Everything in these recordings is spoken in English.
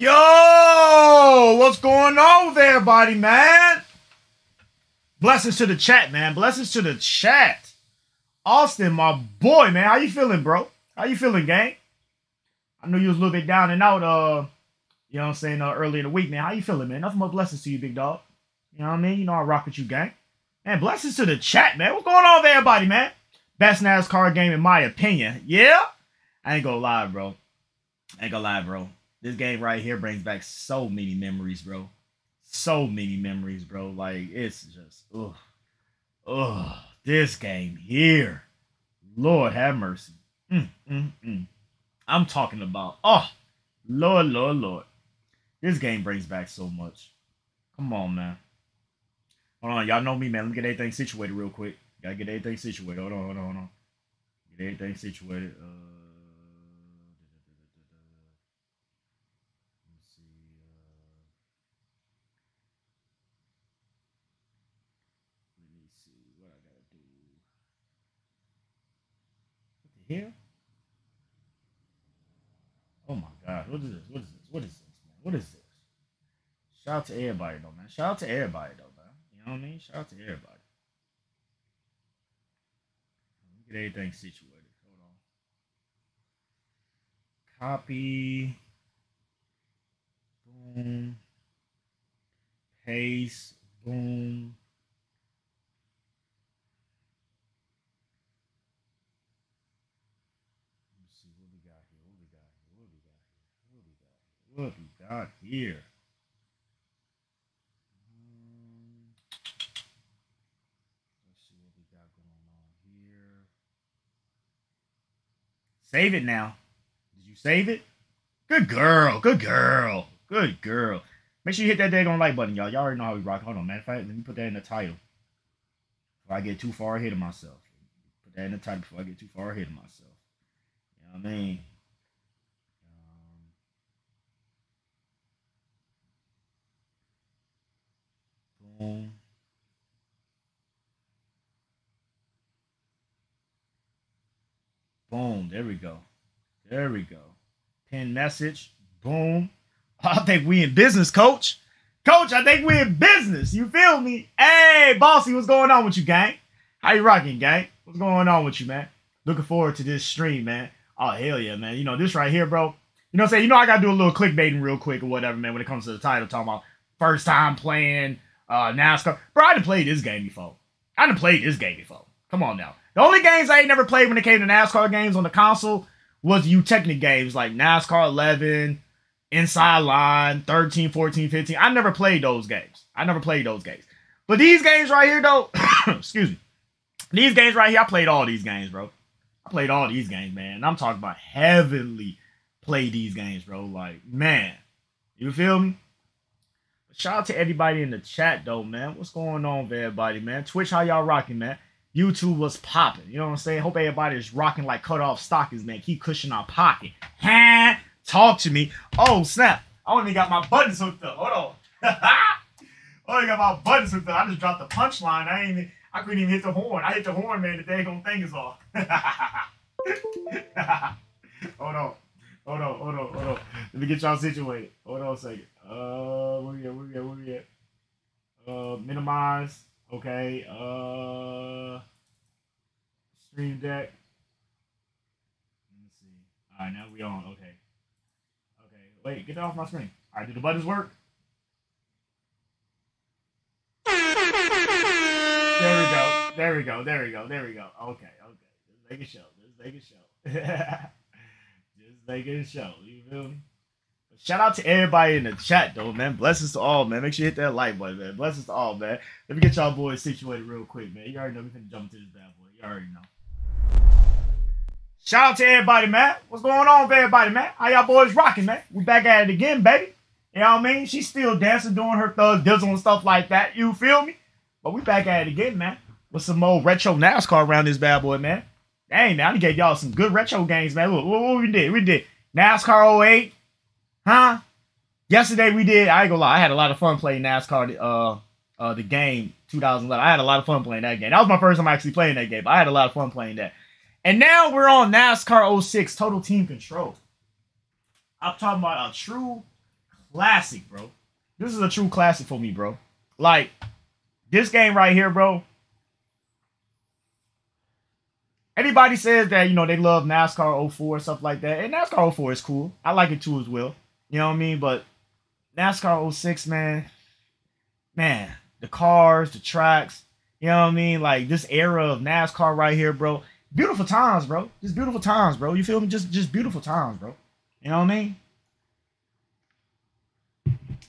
Yo, what's going on there, buddy, man? Blessings to the chat, man. Blessings to the chat. Austin, my boy, man. How you feeling, bro? How you feeling, gang? I know you was a little bit down and out, you know what I'm saying, earlier in the week, man. How you feeling, man? Nothing but blessings to you, big dog. You know what I mean? You know I rock with you, gang. Man, blessings to the chat, man. What's going on there, buddy, man? Best NASCAR game, in my opinion. Yeah? I ain't gonna lie, bro. This game right here brings back so many memories, bro. Like, it's just, ugh. Ugh. This game here. Lord have mercy. I'm talking about, oh, Lord. This game brings back so much. Come on, man. Hold on. Y'all know me, man. Let me get everything situated real quick. Gotta get everything situated. Hold on. Get everything situated. Let me see what I gotta do. What the hell? Oh my God! What is this? Shout out to everybody though, man. You know what I mean? Shout out to everybody. Get everything situated. Hold on. Copy. Boom. Paste. Boom. Let me see what we got here. What we got here? Save it now. Did you save it? Good girl. Make sure you hit that daggone like button, y'all. Y'all already know how we rock. Hold on, man. If I, let me put that in the title before I get too far ahead of myself. You know what I mean? Boom. Boom. There we go. Pin message. Boom. I think we in business, coach. I think we in business. You feel me? Hey, Bossy, what's going on with you, gang? How you rocking, gang? What's going on with you, man? Looking forward to this stream, man. Oh, hell yeah, man. You know, this right here, bro. You know what I'm saying? You know, I got to do a little clickbaiting real quick or whatever, man, when it comes to the title. Talking about first time playing NASCAR. Bro, I done played this game before. Come on now. The only games I ain't never played when it came to NASCAR games on the console was U-Technic games like NASCAR 11, Inside Line, 13, 14, 15. I never played those games. But these games right here, though, excuse me. These games right here, I played all these games, bro. And I'm talking about heavily play these games, bro. Like, man, you feel me? But shout out to everybody in the chat, though, man. What's going on with everybody, man? Twitch, how y'all rocking, man? YouTube was popping. You know what I'm saying? Hope everybody's rocking like cut-off stockings, man. Keep cushioning our pocket. Ha! Talk to me. Oh, snap. I only got my buttons hooked up. Hold on. I just dropped the punchline. I couldn't even hit the horn. I hit the horn, man. The daggone thing is off. Hold on. Let me get y'all situated. Hold on a second. Where we at? Minimize. Okay, stream deck. Let me see. All right, now we on. Okay. Wait, get that off my screen. All right, do the buttons work? There we go. Okay. Just make it show. You feel me? Shout out to everybody in the chat, though, man. Blessings to all, man. Make sure you hit that like button, man. Blessings to all, man. Let me get y'all boys situated real quick, man. You already know we can jump into this bad boy. Shout out to everybody, man. What's going on with everybody, man? How y'all boys rocking, man? We back at it again, baby. You know what I mean? She's still dancing, doing her thug dizzle and stuff like that. You feel me? But we back at it again, man. With some old retro NASCAR around this bad boy, man. Dang, man. I gave y'all some good retro games, man. Look, what we did? We did NASCAR 08. Huh? Yesterday we did. I ain't gonna lie. I had a lot of fun playing NASCAR, the game 2011. I had a lot of fun playing that game. That was my first time actually playing that game, but I had a lot of fun playing that. And now we're on NASCAR 06, Total Team Control. I'm talking about a true classic, bro. This is a true classic for me, bro. Like, this game right here, bro. Anybody says that, you know, they love NASCAR 04, stuff like that. And NASCAR 04 is cool. I like it too as well. You know what I mean? But NASCAR 06, man, the cars, the tracks, you know what I mean? Like, this era of NASCAR right here, bro. Beautiful times, bro. Just beautiful times, bro. You feel me? Just beautiful times, bro. You know what I mean?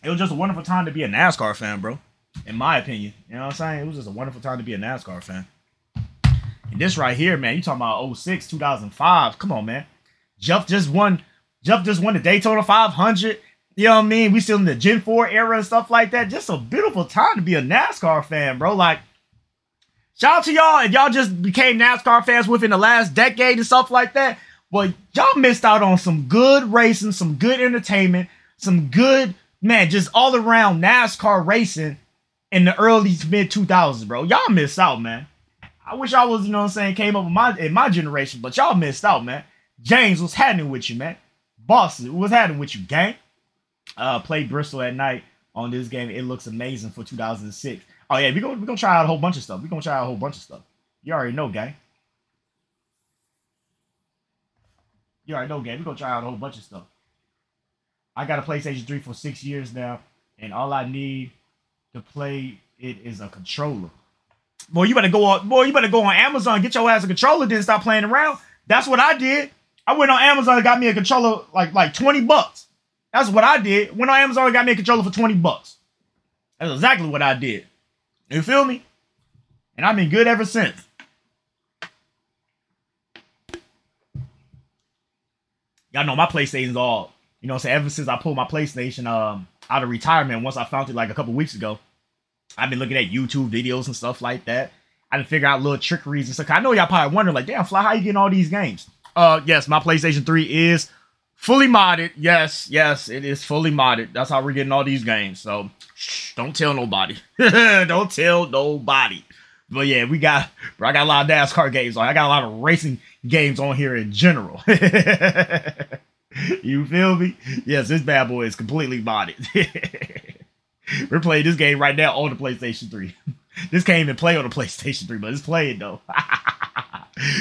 It was just a wonderful time to be a NASCAR fan, bro. In my opinion. You know what I'm saying? It was just a wonderful time to be a NASCAR fan. And this right here, man, you talking about 06, 2005. Come on, man. Jeff just won the Daytona 500. You know what I mean? We still in the Gen 4 era and stuff like that. Just a beautiful time to be a NASCAR fan, bro. Like, shout out to y'all if y'all just became NASCAR fans within the last decade and stuff like that. But y'all missed out on some good racing, some good entertainment, some good, man, just all around NASCAR racing in the early to mid 2000s, bro. Y'all missed out, man. I wish I was, you know what I'm saying, came up in my generation, but y'all missed out, man. James, what's happening with you, man? Boston, what's happening with you, gang? Play Bristol at night on this game. It looks amazing for 2006. Oh, yeah, we're gonna try out a whole bunch of stuff. We're going to try out a whole bunch of stuff. You already know, gang. You already know, gang. We're going to try out a whole bunch of stuff. I got a PlayStation 3 for 6 years now, and all I need to play it is a controller. Boy, you better go on Amazon and get your ass a controller, then stop playing around. That's what I did. I went on Amazon and got me a controller like 20 bucks. That's what I did. Went on Amazon and got me a controller for 20 bucks. That's exactly what I did. You feel me? And I've been good ever since. Y'all know my PlayStation's all, you know what I'm saying? Ever since I pulled my PlayStation out of retirement, once I found it like a couple weeks ago, I've been looking at YouTube videos and stuff like that. I didn't figure out little trickeries and stuff. I know y'all probably wondering, like, damn, Fly, how you getting all these games? Yes, my PlayStation 3 is fully modded. Yes, it is fully modded. That's how we're getting all these games. So, shh, don't tell nobody. Don't tell nobody. But yeah, I got a lot of NASCAR games on. I got a lot of racing games on here in general. You feel me? Yes, this bad boy is completely modded. We're playing this game right now on the PlayStation 3. This can't even play on the PlayStation 3, but it's playing though.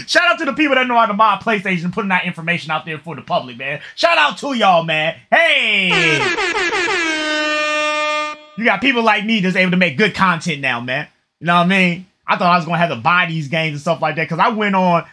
Shout out to the people that know how to mod PlayStation, putting that information out there for the public, man. Shout out to y'all, man. Hey! You got people like me that's able to make good content now, man. You know what I mean? I thought I was going to have to buy these games and stuff like that because I went on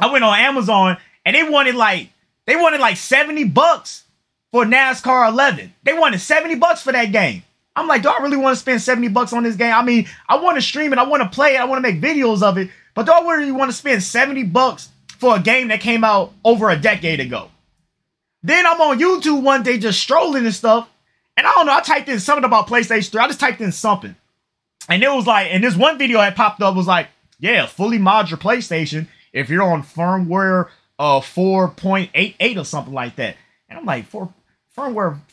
Amazon and they wanted like 70 bucks. For NASCAR 11. They wanted 70 bucks for that game. I'm like, do I really want to spend 70 bucks on this game? I mean, I want to stream it. I want to play it. I want to make videos of it. But do I really want to spend 70 bucks for a game that came out over a decade ago? Then I'm on YouTube one day just strolling and stuff. And I don't know. I typed in something about PlayStation 3. I just typed in something. And it was like, and this one video that popped up was like, yeah, fully mod your PlayStation if you're on firmware 4.88 or something like that. And I'm like, firmware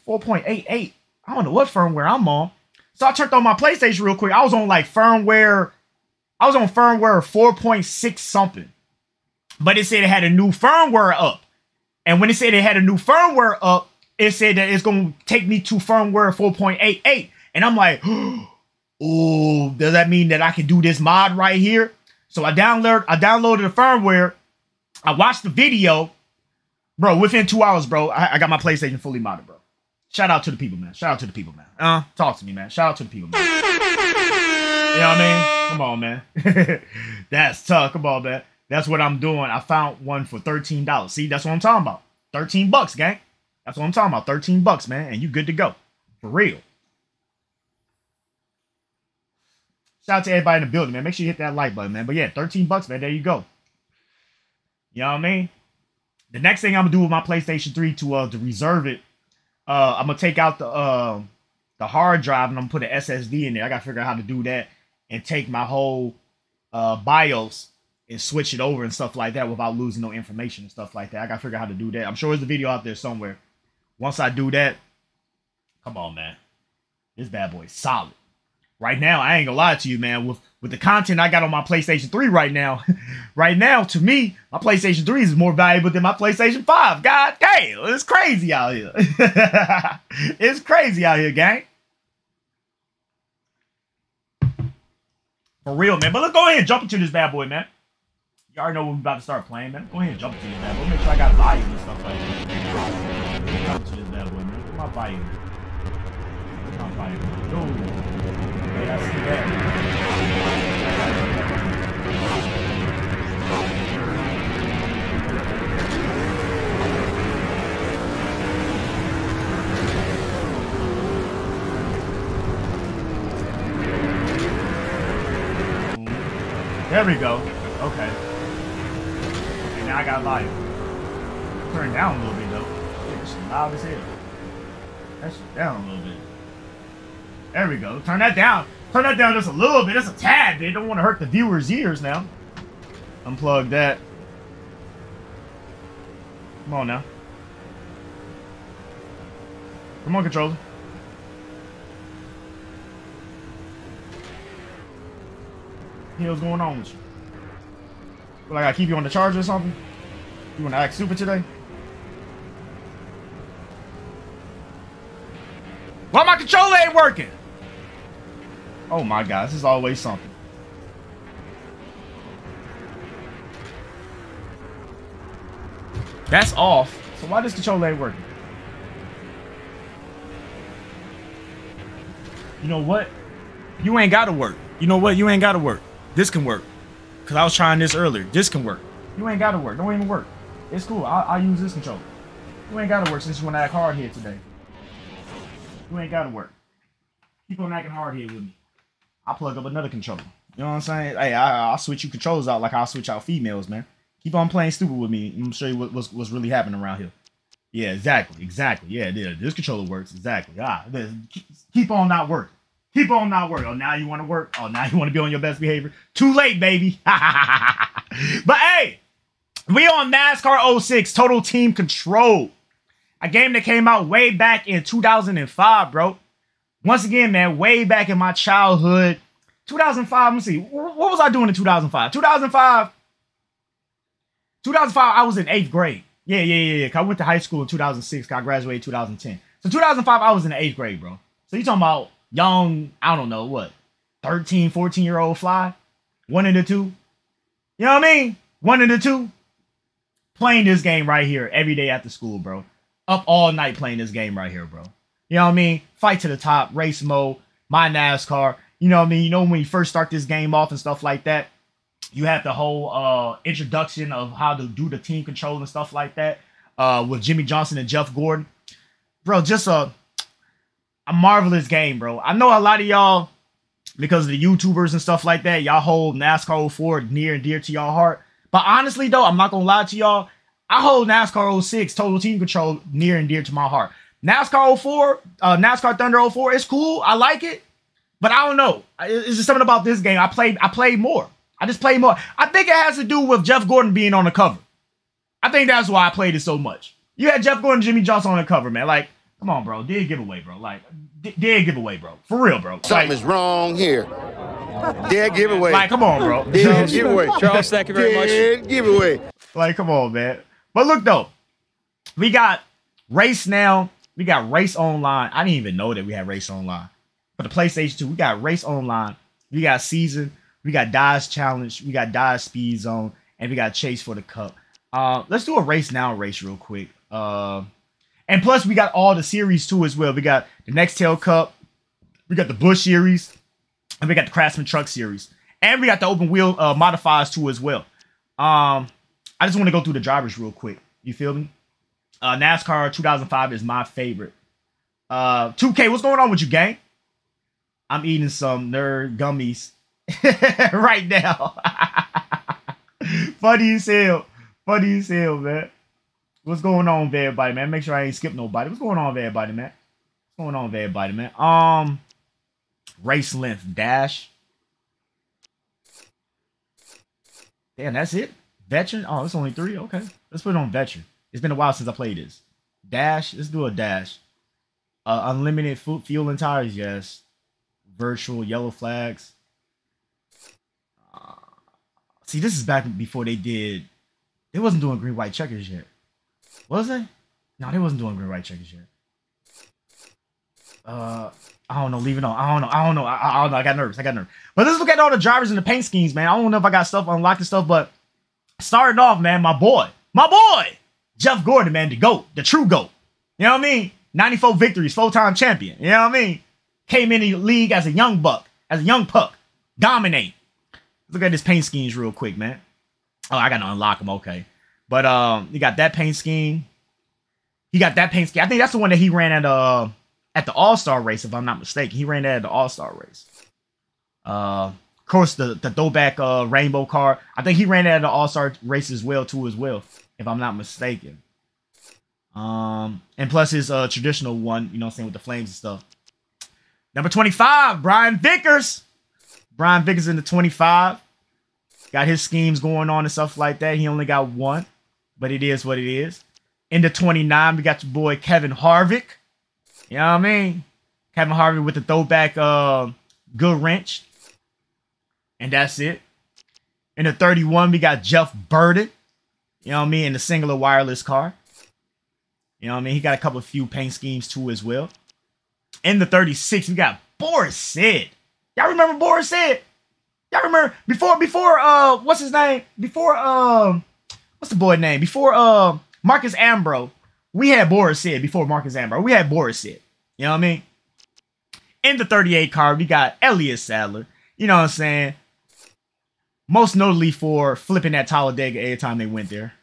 4.88. I don't know what firmware I'm on. So I turned on my PlayStation real quick. I was on firmware 4.6 something. But it said it had a new firmware up. And when it said it had a new firmware up, it said that it's going to take me to firmware 4.88. And I'm like, oh, does that mean that I can do this mod right here? So I downloaded the firmware. I watched the video. Bro, within 2 hours, bro, I got my PlayStation fully modded, bro. Shout out to the people, man. Shout out to the people, man. Talk to me, man. Shout out to the people, man. You know what I mean? Come on, man. That's tough. Come on, man. That's what I'm doing. I found one for $13. See, that's what I'm talking about. 13 bucks, gang. That's what I'm talking about. 13 bucks, man. And you good to go. For real. Shout out to everybody in the building, man. Make sure you hit that like button, man. But yeah, 13 bucks, man. There you go. You know what I mean? The next thing I'm gonna do with my PlayStation 3 to reserve it, I'm gonna take out the hard drive and I'm gonna put an SSD in there. I gotta figure out how to do that and take my whole BIOS and switch it over and stuff like that without losing no information and stuff like that. I gotta figure out how to do that. I'm sure there's a video out there somewhere. Once I do that, come on, man, this bad boy is solid. right now, I ain't gonna lie to you, man, with the content I got on my PlayStation 3 right now, to me, my PlayStation 3 is more valuable than my PlayStation 5. God damn, it's crazy out here. It's crazy out here, gang. For real, man. But let's go ahead and jump into this bad boy, man. You already know what we're about to start playing, man. Go ahead and jump into this bad boy. Make sure I got volume and stuff like that. Jump into this bad boy, man. Where's my volume? Where's my volume? Dude. Yeah, I see that. There we go. Okay. And now I got volume. Turn down a little bit though. Yeah, it's loud as hell. That's down a little bit. There we go. Turn that down. Turn that down just a little bit. That's a tad bit. Don't want to hurt the viewers' ears now. Unplug that. Come on now. Come on, controller. What the hell's going on with you? Well, I gotta keep you on the charger or something? You wanna act stupid today? Why my controller ain't working? Oh my God, this is always something. That's off. So why this controller ain't working? You know what? You ain't gotta work. You know what? You ain't gotta work. This can work. Because I was trying this earlier. This can work. You ain't got to work. Don't even work. It's cool. I'll use this controller. You ain't got to work since you want to act hard here today. You ain't got to work. Keep on acting hard here with me. I'll plug up another controller. You know what I'm saying? Hey, I'll switch you controllers out like I'll switch out females, man. Keep on playing stupid with me. I'm sure what's really happening around here. Yeah, exactly. Exactly. Yeah, this controller works. Exactly. Ah, keep on not working. Keep on not working. Oh, now you want to work? Oh, now you want to be on your best behavior? Too late, baby. But, hey, we on NASCAR 06, Total Team Control. A game that came out way back in 2005, bro. Once again, man, way back in my childhood. 2005, let me see. What was I doing in 2005? 2005, I was in 8th grade. Yeah. I went to high school in 2006. I graduated in 2010. So, 2005, I was in 8th grade, bro. So, you talking about young, I don't know what, 13, 14-year-old fly? One of the two. You know what I mean? One of the two. Playing this game right here every day after school, bro. Up all night playing this game right here, bro. You know what I mean? Fight to the top, race mode, my NASCAR. You know what I mean? You know when you first start this game off and stuff like that, you have the whole introduction of how to do the team control and stuff like that with Jimmie Johnson and Jeff Gordon. Bro, just a marvelous game, bro. I know a lot of y'all, because of the YouTubers and stuff like that, y'all hold NASCAR 04 near and dear to y'all heart. But honestly, though, I'm not going to lie to y'all. I hold NASCAR 06, Total Team Control, near and dear to my heart. NASCAR 04, NASCAR Thunder 04, it's cool. I like it. But I don't know. It's just something about this game. I played more. I just played more. I think it has to do with Jeff Gordon being on the cover. I think that's why I played it so much. You had Jeff Gordon and Jimmie Johnson on the cover, man. Like, come on, bro. Dead giveaway, bro. Like, dead giveaway, bro. For real, bro. Something is wrong here. Dead giveaway. Like, come on, bro. Dead giveaway. Charles, thank you very much. Dead giveaway. Like, come on, man. But look, though. We got race now. We got race online. I didn't even know that we had race online. For the PlayStation 2, we got race online. We got season. We got Dodge Challenge. We got Dodge Speed Zone. And we got Chase for the Cup. Let's do a race now race real quick. And plus, we got all the series, too, as well. We got the Nextel Cup. We got the Busch Series. And we got the Craftsman Truck Series. And we got the Open Wheel Modifiers, too, as well. I just want to go through the drivers real quick. You feel me? NASCAR 2005 is my favorite. 2K, what's going on with you, gang? I'm eating some nerd gummies right now. Funny as hell. Funny as hell, man. What's going on with everybody, man? Make sure I ain't skip nobody. What's going on with everybody, man? What's going on with everybody, man? Race length dash. Damn, that's it? Veteran? Oh, it's only 3? Okay. Let's put it on veteran. It's been a while since I played this. Dash. Let's do a dash. Unlimited fuel and tires, yes. virtual yellow flags. See, this is back before they did. They wasn't doing green white checkers yet, was they? No, they wasn't doing green white checkers yet. I don't know. Leave it on. I don't know. I got nervous. But let's look at all the drivers and the paint schemes, man. I don't know if I got stuff unlocked and stuff, but starting off, man, my boy, Jeff Gordon, man, the GOAT, the true GOAT. You know what I mean? 94 victories, 4-time champion. You know what I mean? Came in the league as a young buck, as a young puck. Dominate. Look at this paint schemes real quick, man. Oh, I got to unlock them. Okay. But you got that paint scheme. He got that paint scheme. I think that's the one that he ran at the All-Star race, if I'm not mistaken. He ran that at the All-Star race. Of course, the throwback rainbow car. I think he ran that at the All-Star race as well, if I'm not mistaken. And plus his traditional one, you know what I'm saying, with the flames and stuff. Number 25, Brian Vickers. Brian Vickers in the 25. Got his schemes going on and stuff like that. He only got one, but it is what it is. In the 29, we got your boy Kevin Harvick. You know what I mean? Kevin Harvick with the throwback good wrench. And that's it. In the 31, we got Jeff Burton. You know what I mean? In the singular wireless car. You know what I mean? He got a couple of few paint schemes too as well. In the 36, we got Boris Said. Y'all remember Boris Said? Y'all remember before what's his name? Before what's the boy name? Before Marcus Ambrose, we had Boris Said. You know what I mean? In the 38 car, we got Elliott Sadler. You know what I'm saying? Most notably for flipping that Talladega every time they went there.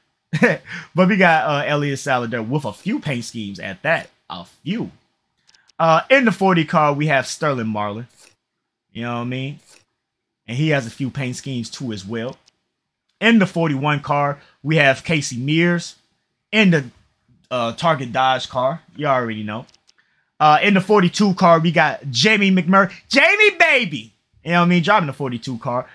But we got Elliott Sadler there with a few paint schemes at that. A few. In the 40 car, we have Sterling Marlin. You know what I mean? And he has a few paint schemes too as well. In the 41 car, we have Casey Mears. In the Target Dodge car, you already know. In the 42 car, we got Jamie McMurray. Jamie, baby! You know what I mean? Driving the 42 car.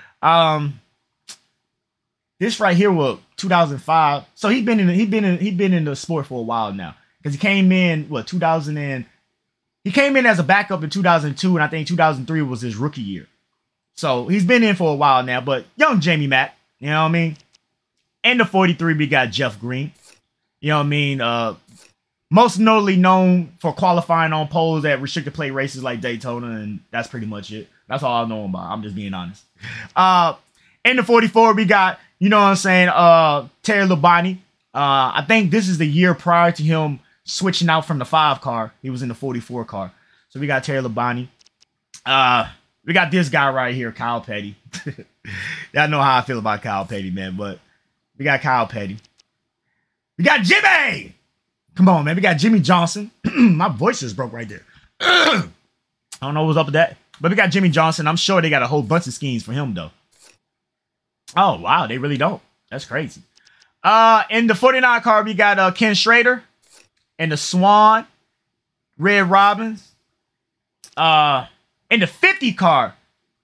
This right here was 2005. So he's been in the sport for a while now. Because he came in, what, he came in as a backup in 2002, and I think 2003 was his rookie year. So he's been in for a while now, but young Jamie Matt, you know what I mean? In the 43, we got Jeff Green. You know what I mean? Most notably known for qualifying on poles at restricted plate races like Daytona, and that's pretty much it. That's all I know him about. I'm just being honest. In the 44, we got, you know what I'm saying, Terry Labonte. I think this is the year prior to him switching out from the 5 car. He was in the 44 car. So we got Terry Labonte. We got this guy right here, Kyle Petty. Y'all know how I feel about Kyle Petty, man. But we got Kyle Petty. We got Jimmy. Come on, man. We got Jimmie Johnson. My voice just broke right there. I don't know what's up with that. But we got Jimmie Johnson. I'm sure they got a whole bunch of schemes for him, though. Oh, wow. They really don't. That's crazy. In the 49 car, we got Ken Schrader. In the Swan, Red Robins. In the 50 car,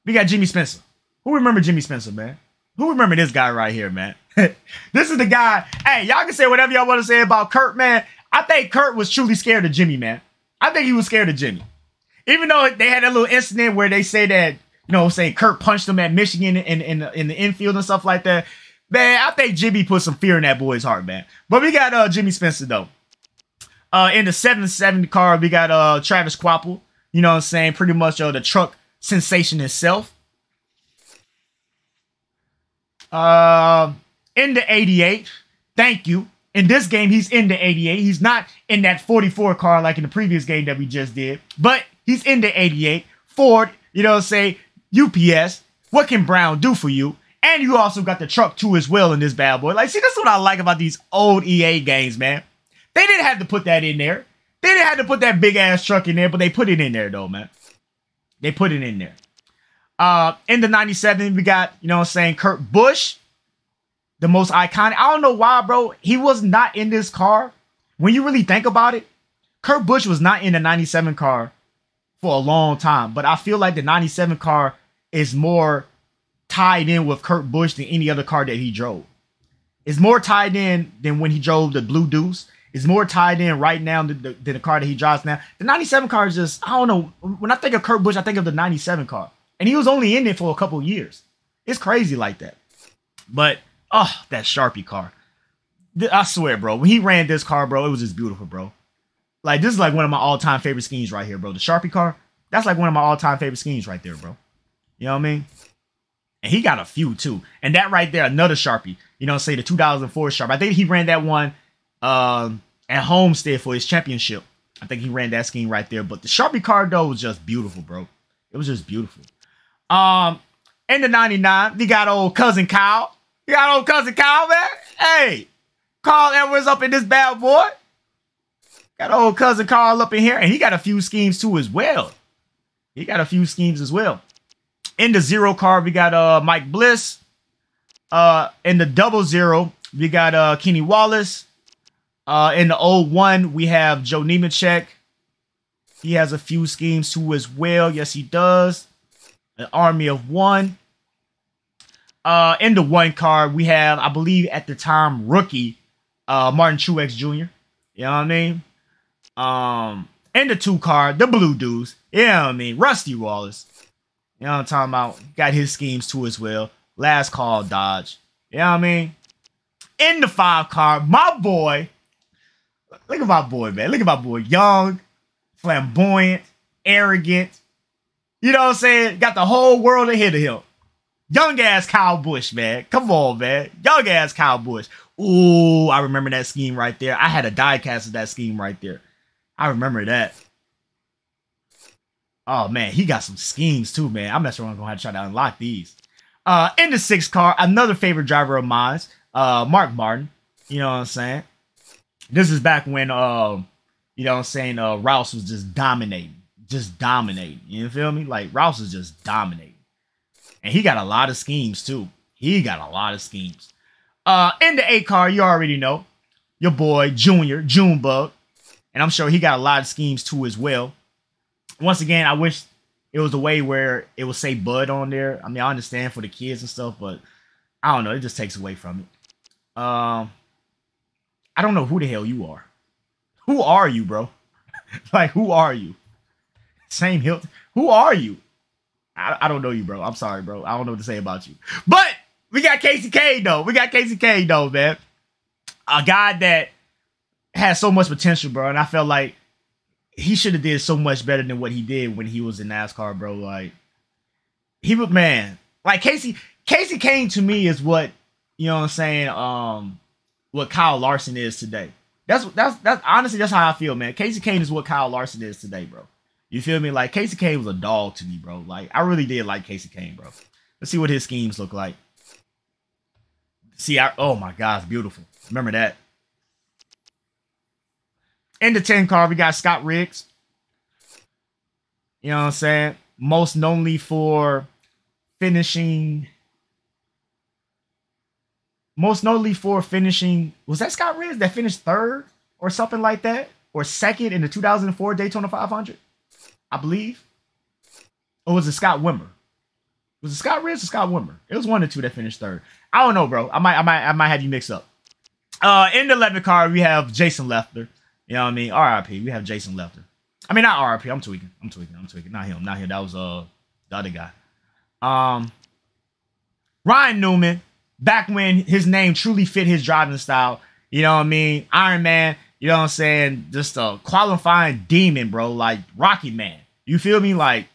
we got Jimmy Spencer. Who remember Jimmy Spencer, man? Who remember this guy right here, man? This is the guy. Hey, y'all can say whatever y'all want to say about Kurt, man. I think Kurt was truly scared of Jimmy, man. I think he was scared of Jimmy. Even though they had that little incident where they say that, you know, say Kurt punched him at Michigan in the infield and stuff like that. Man, I think Jimmy put some fear in that boy's heart, man. But we got Jimmy Spencer, though. In the 770 car, we got Travis Quapple. You know what I'm saying? Pretty much the truck sensation itself. In the 88. Thank you. In this game, he's in the 88. He's not in that 44 car like in the previous game that we just did. But he's in the 88. Ford, you know what I'm saying? UPS. What can Brown do for you? And you also got the truck too as well in this bad boy. Like, see, that's what I like about these old EA games, man. They didn't have to put that in there. They didn't have to put that big-ass truck in there, but they put it in there, though, man. They put it in there. In the 97, we got, you know what I'm saying, Kurt Busch. The most iconic. I don't know why, bro. He was not in this car. When you really think about it, Kurt Busch was not in the 97 car for a long time. But I feel like the 97 car is more tied in with Kurt Busch than any other car that he drove. It's more tied in than when he drove the Blue Deuce. is more tied in right now than the car that he drives now. The 97 car is just, I don't know. When I think of Kurt Busch, I think of the 97 car. And he was only in it for a couple of years. It's crazy like that. But, oh, that Sharpie car. I swear, bro, when he ran this car, bro, it was just beautiful, bro. Like, this is like one of my all-time favorite schemes right here, bro. The Sharpie car, that's like one of my all-time favorite schemes right there, bro. You know what I mean? And he got a few, too. And that right there, another Sharpie. You know, say the 2004 Sharpie. I think he ran that one at Homestead for his championship. I think he ran that scheme right there. But the Sharpie car, though, was just beautiful, bro. It was just beautiful. In the 99, we got old cousin Kyle. You got old cousin Kyle, man. Hey, Carl Edwards up in this bad boy. Got old cousin Carl up in here. And he got a few schemes, too, as well. He got a few schemes as well. In the 0 car, we got Mike Bliss. In the 00, we got Kenny Wallace. In the 01, we have Joe Nemechek. He has a few schemes, too, as well. Yes, he does. An Army of One. In the 1 car, we have, I believe, at the time, rookie Martin Truex Jr. You know what I mean? In the 2 car, the blue dudes. You know what I mean? Rusty Wallace. You know what I'm talking about? Got his schemes too as well. Last call, Dodge. You know what I mean? In the 5 car, my boy. Look at my boy, man. Look at my boy. Young, flamboyant, arrogant. You know what I'm saying? Got the whole world ahead of him. Young-ass Kyle Busch, man. Come on, man. Young-ass Kyle Busch. Ooh, I remember that scheme right there. I had a die-cast of that scheme right there. I remember that. Oh, man, he got some schemes, too, man. I'm not sure I'm going to have to try to unlock these. In the 6 car, another favorite driver of mine, Mark Martin. You know what I'm saying? This is back when, you know what I'm saying, Rouse was just dominating. Just dominating. You feel me? Like, Rouse was just dominating. And he got a lot of schemes, too. He got a lot of schemes. In the 8 car, you already know. Your boy, Junior, Junebug. And I'm sure he got a lot of schemes, too, as well. Once again, I wish it was the way where it would say Bud on there. I mean, I understand for the kids and stuff, but I don't know. It just takes away from it. I don't know who the hell you are. Who are you, bro? Like, who are you? Same hill. Who are you? I don't know you, bro. I'm sorry, bro. I don't know what to say about you. But we got Kasey Kahne, though. We got Kasey Kahne, though, man. A guy that has so much potential, bro. And I felt like he should have did so much better than what he did when he was in NASCAR, bro. Like, he was, man. Like, Kasey Kahne to me is what, you know what I'm saying, what Kyle Larson is today. That's honestly, that's how I feel, man. Kasey Kahne is what Kyle Larson is today, bro. You feel me? Like, Kasey Kahne was a dog to me, bro. Like, I really did like Kasey Kahne, bro. Let's see what his schemes look like. See, oh my God, it's beautiful. Remember that. In the 10 car, we got Scott Riggs. You know what I'm saying? Most knownly for finishing. Was that Scott Riggs that finished third or something like that? Or second in the 2004 Daytona 500? I believe. Or was it Scott Wimmer? Was it Scott Riggs or Scott Wimmer? It was one or two that finished third. I don't know, bro. I might have you mixed up. In the 11 car, we have Jason Leffler. You know what I mean? R.I.P. We have Jason Leffler. I mean, not R.I.P. I'm tweaking. Not him. That was the other guy. Ryan Newman, back when his name truly fit his driving style. You know what I mean? Iron Man. You know what I'm saying? Just a qualifying demon, bro. Like Rocky Man. You feel me? Like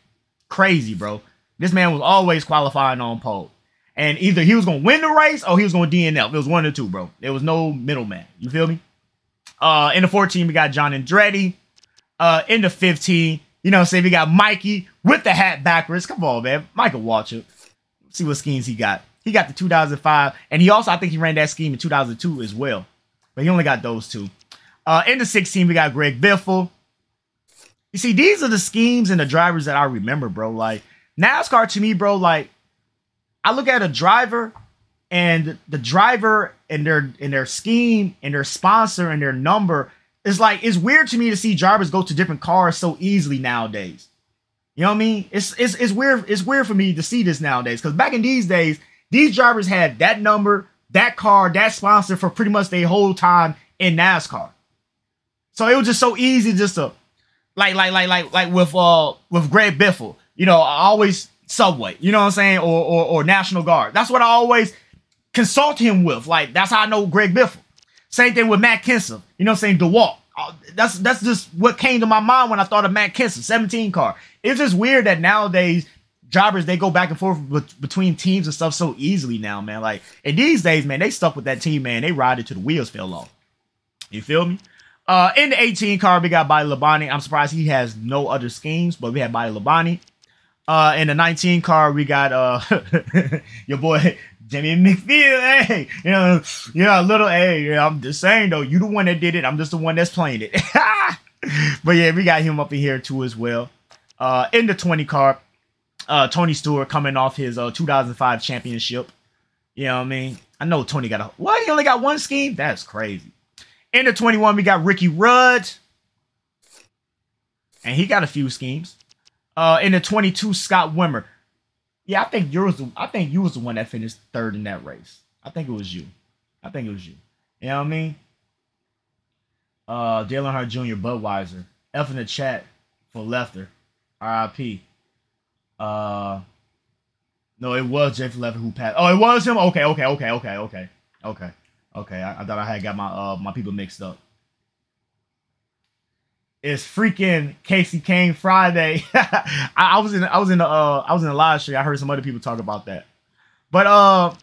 crazy, bro. This man was always qualifying on pole. And either he was going to win the race or he was going to DNF. It was one or two, bro. There was no middleman. You feel me? In the 14, we got John Andretti. In the 15, you know what I'm saying? We got Mikey with the hat backwards. Come on, man. Michael Waltrip. See what schemes he got. He got the 2005. And he also, I think he ran that scheme in 2002 as well. But he only got those two. In the 16, we got Greg Biffle. You see, these are the schemes and the drivers that I remember, bro. Like, NASCAR to me, bro, like, I look at a driver and the driver and their scheme and their sponsor and their number. It's like, it's weird to me to see drivers go to different cars so easily nowadays. You know what I mean? It's weird. It's weird for me to see this nowadays because back in these days, these drivers had that number, that car, that sponsor for pretty much their whole time in NASCAR. So it was just so easy just to like with Greg Biffle, you know, I always Subway, you know what I'm saying, or National Guard. That's what I always consult him with. Like, that's how I know Greg Biffle. Same thing with Matt Kenseth, you know what I'm saying, DeWalt. That's just what came to my mind when I thought of Matt Kenseth, 17 car. It's just weird that nowadays drivers, they go back and forth between teams and stuff so easily now, man. Like, and these days, man, they stuck with that team, man. They ride it till the wheels fell off. You feel me? In the 18 car, we got Bobby Labonte. I'm surprised he has no other schemes, but we had Bobby Labonte. In the 19 car, we got your boy Jimmy McMurray. Hey, you know, yeah, I'm just saying though, you the one that did it. I'm just the one that's playing it. But yeah, we got him up in here too as well. In the 20 car, Tony Stewart coming off his 2005 championship. You know what I mean? I know Tony got what? He only got one scheme? That's crazy. In the 21, we got Ricky Rudd, and he got a few schemes. In the 22, Scott Wimmer. Yeah, I think you was the one that finished third in that race. I think it was you. You know what I mean? Dale Earnhardt Jr., Budweiser. F in the chat for Lefter. RIP. No, it was Jeff Lefter who passed. Oh, it was him? Okay. I thought I had got my my people mixed up. It's freaking Kasey Kahne Friday. I was in a live stream. I heard some other people talk about that. But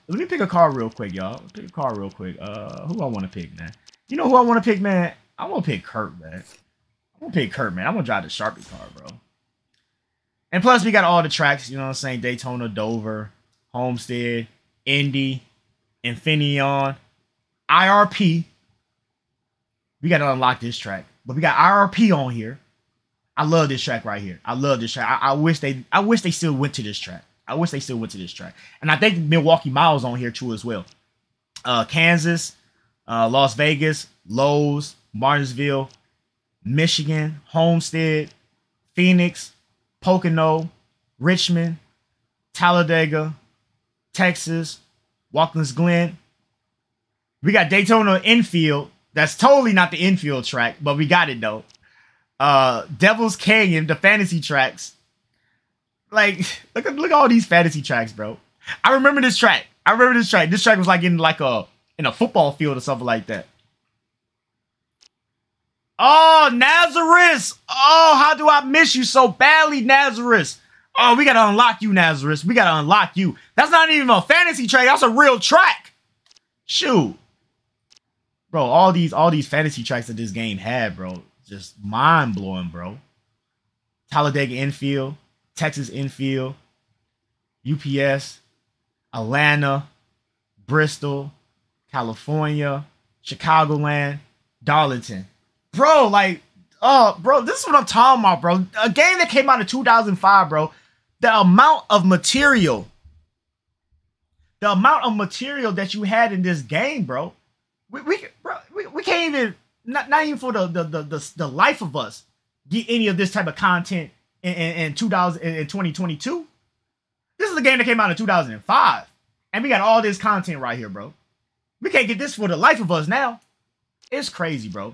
let me pick a car real quick, y'all. Pick a car real quick. Who I want to pick, man? You know who I want to pick, man? I want to pick Kurt, man. I want to drive the Sharpie car, bro. And plus, we got all the tracks. You know what I'm saying? Daytona, Dover, Homestead, Indy, Infineon, IRP. We got to unlock this track. But we got IRP on here. I love this track right here. I wish they still went to this track. And I think Milwaukee Mile's on here too as well. Kansas, Las Vegas, Lowe's, Martinsville, Michigan, Homestead, Phoenix, Pocono, Richmond, Talladega, Texas, Watkins Glen. We got Daytona Infield. That's totally not the infield track, but we got it though. Devil's Canyon, the fantasy tracks. Like, look at all these fantasy tracks, bro. I remember this track. This track was like in a football field or something like that. Oh, Nazareth. Oh, how do I miss you so badly, Nazareth? Oh, we gotta unlock you, Nazareth. We gotta unlock you. That's not even a fantasy track. That's a real track. Shoot. Bro, all these fantasy tracks that this game had, bro, just mind-blowing, bro. Talladega infield, Texas infield, UPS, Atlanta, Bristol, California, Chicagoland, Darlington. Bro, like, bro, this is what I'm talking about, bro. A game that came out in 2005, bro, the amount of material that you had in this game, bro. We can't even, not even for the life of us, get any of this type of content in 2022. This is a game that came out in 2005, and we got all this content right here, bro. We can't get this for the life of us now. It's crazy, bro.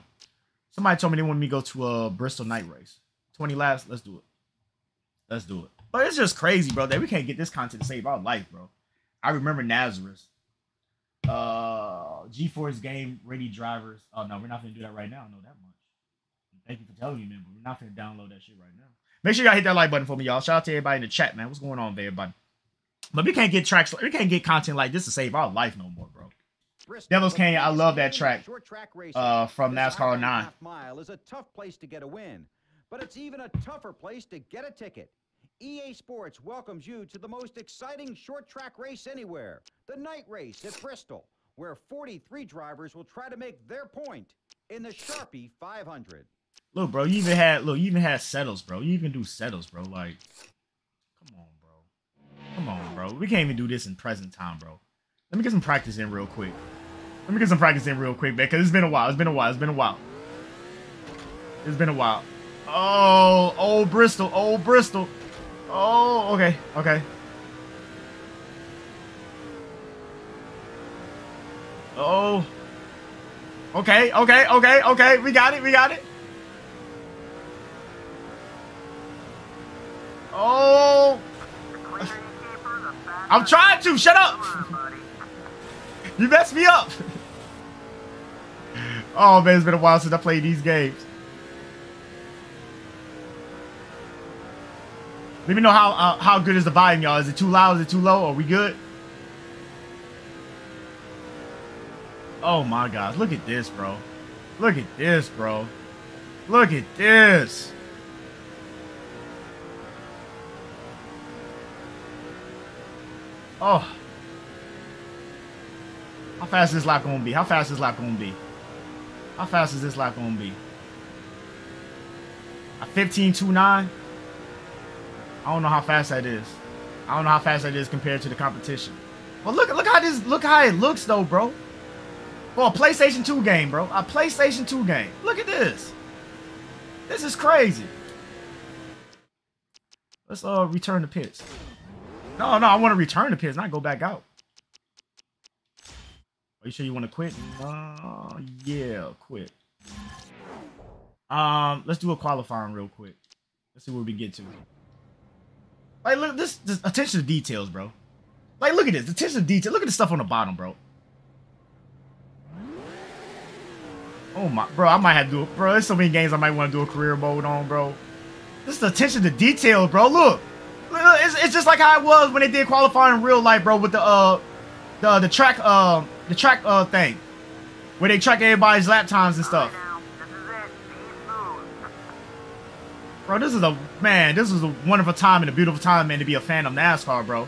Somebody told me they wanted me to go to a Bristol night race. 20 laps, let's do it. But it's just crazy, bro, that we can't get this content to save our life, bro. I remember Nazareth. G4's game ready drivers. Oh no, we're not gonna do that right now. I know that much. Thank you for telling me, man, but we're not gonna download that shit right now. Make sure y'all hit that like button for me, y'all. Shout out to everybody in the chat, man. What's going on, everybody? But we can't get tracks. We can't get content like this to save our life no more, bro. Devil's Canyon, I love that track. From NASCAR 9. Mile is a tough place to get a win, but it's even a tougher place to get a ticket. EA Sports welcomes you to the most exciting short track race anywhere, the night race at Bristol, where 43 drivers will try to make their point in the Sharpie 500. Look, bro, you even had settles, bro. You even do settles, bro. Like, come on, bro. We can't even do this in present time, bro. Let me get some practice in real quick, man, because it's been a while. Oh, old Bristol. Oh, okay. Oh. Okay. We got it. Oh! I'm trying to! Shut up! You messed me up! Oh man, it's been a while since I played these games. Let me know how good is the volume, y'all. Is it too loud? Is it too low? Are we good? Oh my gosh, look at this, bro. Look at this, bro. Look at this. Oh. How fast is this lap gonna be? How fast is this lap gonna be? How fast is this lap gonna be? A 15:29? I don't know how fast that is. I don't know how fast that is compared to the competition. But look how this, look how it looks though, bro. For a PlayStation 2 game, bro. A PlayStation 2 game. Look at this. This is crazy. Let's return the pits. No, I want to return the pits, not go back out. Are you sure you want to quit? Yeah, quit. Let's do a qualifying real quick. Let's see what we get to. Like, look, this attention to details, bro. Like, look at this, attention to detail. Look at the stuff on the bottom, bro. Oh my, bro, I might have to do it. Bro, there's so many games I might want to do a career mode on, bro. This is the attention to detail, bro. Look it's just like how it was when they did qualifying in real life, bro, with the track thing, where they track everybody's lap times and stuff. Bro, this is a, man, this is a wonderful time and a beautiful time, man, to be a fan of NASCAR, bro.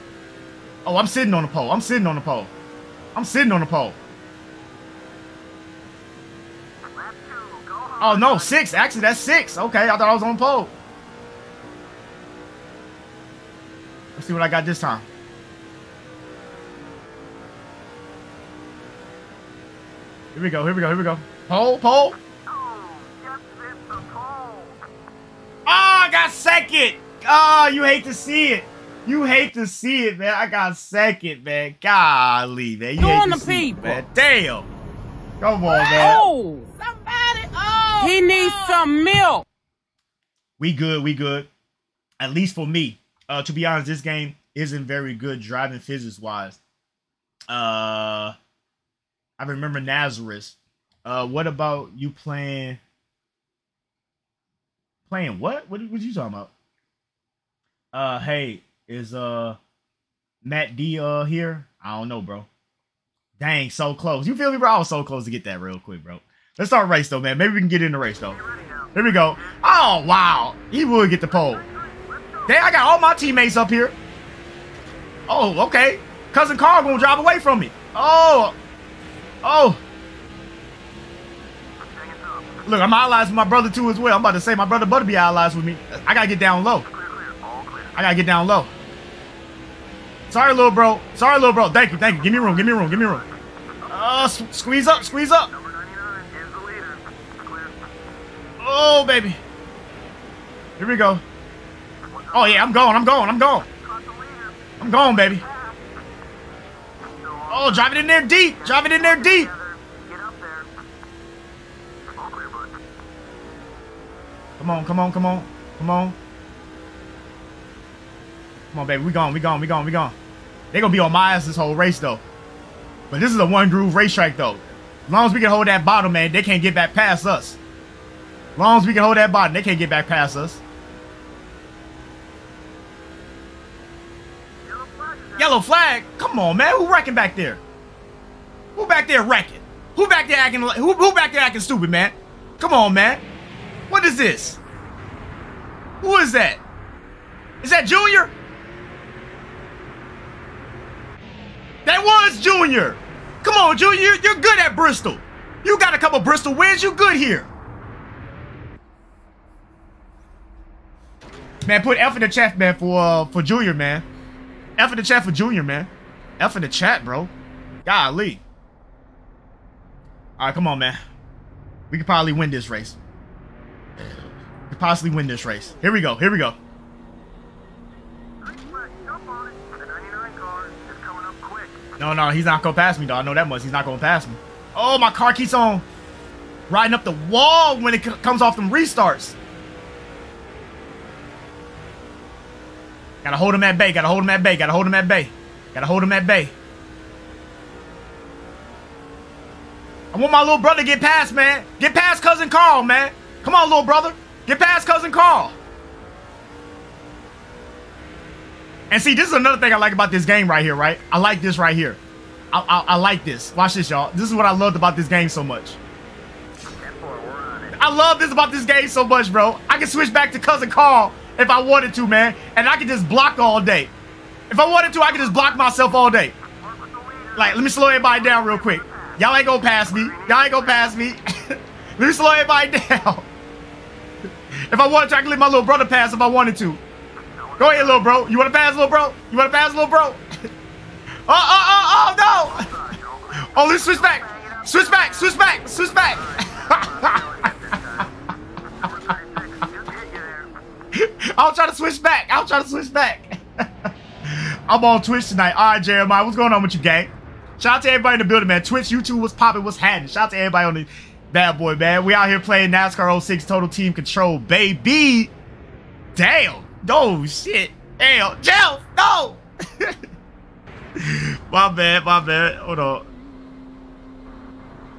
Oh, I'm sitting on the pole. I'm sitting on the pole. I'm sitting on the pole. Oh, no, 6. Actually, that's 6. Okay, I thought I was on the pole. Let's see what I got this time. Here we go, here we go, here we go. Pole, pole. Oh, I got second. Oh, you hate to see it. You hate to see it, man. I got second, man. Golly, man. You hate on to the see people. It, man. Damn. Come on, man. Oh, somebody. Oh, he needs some milk. We good. We good. At least for me. To be honest, this game isn't very good driving physics-wise. I remember Nazareth. What about you playing... Playing what? What you talking about? Hey, is Matt D here? I don't know, bro. Dang, so close. You feel me, bro? I was so close to get that real quick, bro. Let's start a race, though, man. Maybe we can get in the race, though. Here we go. Oh, wow. He would get the pole. Dang, I got all my teammates up here. Oh, okay. Cousin Carl gonna drive away from me. Oh. Oh. Look, I'm allies with my brother too as well. I'm about to say my brother better be allies with me. I gotta get down low. I gotta get down low. Sorry, little bro. Sorry, little bro. Thank you, thank you. Give me room, give me room, give me room. Squeeze up, squeeze up. Oh, baby. Here we go. Oh yeah, I'm going, I'm going, I'm going. I'm going, baby. Oh, drive it in there deep. Drive it in there deep. Come on, come on, come on, come on. Come on, baby. We gone, we gone, we gone, we gone. They're going to be on my ass this whole race, though. But this is a one-groove racetrack, though. As long as we can hold that bottom, man, they can't get back past us. As long as we can hold that bottom, they can't get back past us. Yellow flag? Come on, man. Who wrecking back there? Who back there wrecking? Who back there acting like, who back there acting stupid, man? Come on, man. What is this? Who is that? Is that Junior? That was Junior. Come on, Junior. You're good at Bristol. You got a couple Bristol wins. You good here. Man, put F in the chat, man, for Junior, man. F in the chat for Junior, man. F in the chat, bro. Golly. All right, come on, man. We could probably win this race. Could possibly win this race. Here we go. Here we go. No, he's not gonna pass me, dog. I know that much. He's not gonna pass me. Oh, my car keeps on riding up the wall when it comes off them restarts. Gotta hold him at bay. Gotta hold him at bay. Gotta hold him at bay. Gotta hold him at bay. I want my little brother to get past, man. Get past Cousin Carl, man. Come on, little brother. Get past Cousin Carl. And see, this is another thing I like about this game right here, right? I like this right here. I like this. Watch this, y'all. This is what I loved about this game so much. I love this about this game so much, bro. I can switch back to Cousin Carl if I wanted to, man. And I can just block all day. If I wanted to, I could just block myself all day. Like, let me slow everybody down real quick. Y'all ain't gonna pass me. Y'all ain't gonna pass me. Let me slow everybody down. If I wanted to, I could let my little brother pass if I wanted to. Go ahead, little bro. You wanna pass, little bro? You wanna pass, little bro? Oh, no. Oh, let's switch back. Switch back, switch back, switch back. I'll try to switch back. I'll try to switch back. I'm on Twitch tonight. All right, Jeremiah, what's going on with you, gang? Shout out to everybody in the building, man. Twitch, YouTube, what's popping, what's happening? Shout out to everybody on the bad boy, man. We out here playing NASCAR 06 Total Team Control, baby. Damn. Oh, shit. Damn. Jeff, no. My bad, my bad. Hold on.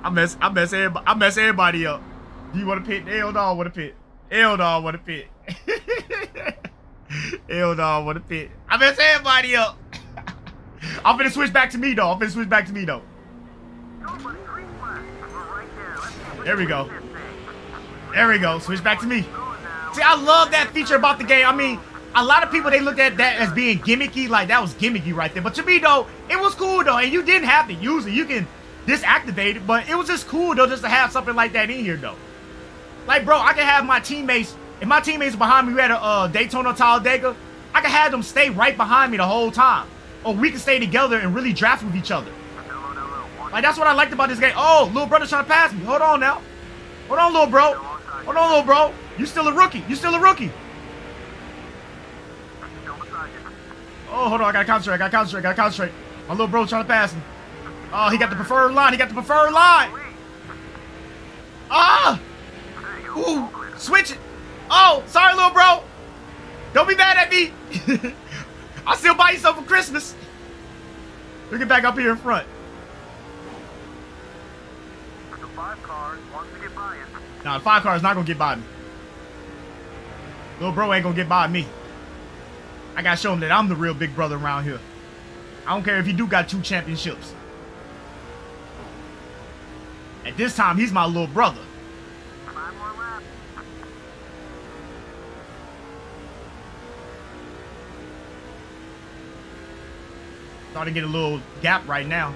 I mess everybody up. You want to pit? Hell no, I want to pit. Hell no, I want to pit. Hell no, what a pit. I messed everybody up. I'm finna switch back to me, though. I'm finna switch back to me, though. There we go. There we go. Switch back to me. See, I love that feature about the game. I mean, a lot of people, they looked at that as being gimmicky. Like, that was gimmicky right there. But to me, though, it was cool, though. And you didn't have to use it. You can disactivate it. But it was just cool, though, just to have something like that in here, though. Like, bro, I can have my teammates... If my teammates behind me, we had a Daytona, Talladega, I could have them stay right behind me the whole time. Or we could stay together and really draft with each other. Like, that's what I liked about this game. Oh, little brother's trying to pass me. Hold on now. Hold on, little bro. Hold on, little bro. You still a rookie. You still a rookie. Oh, hold on. I got to concentrate. I got to concentrate. I got to concentrate. My little bro's trying to pass me. Oh, he got the preferred line. He got the preferred line. Ah! Ooh, switch it. Oh, sorry, little bro. Don't be mad at me. I still buy you something for Christmas. We get back up here in front. The five car wants to get by it. Nah, the five car is not going to get by me. Little bro ain't going to get by me. I got to show him that I'm the real big brother around here. I don't care if he do got 2 championships. At this time, he's my little brother. 5 more laps. Starting to get a little gap right now.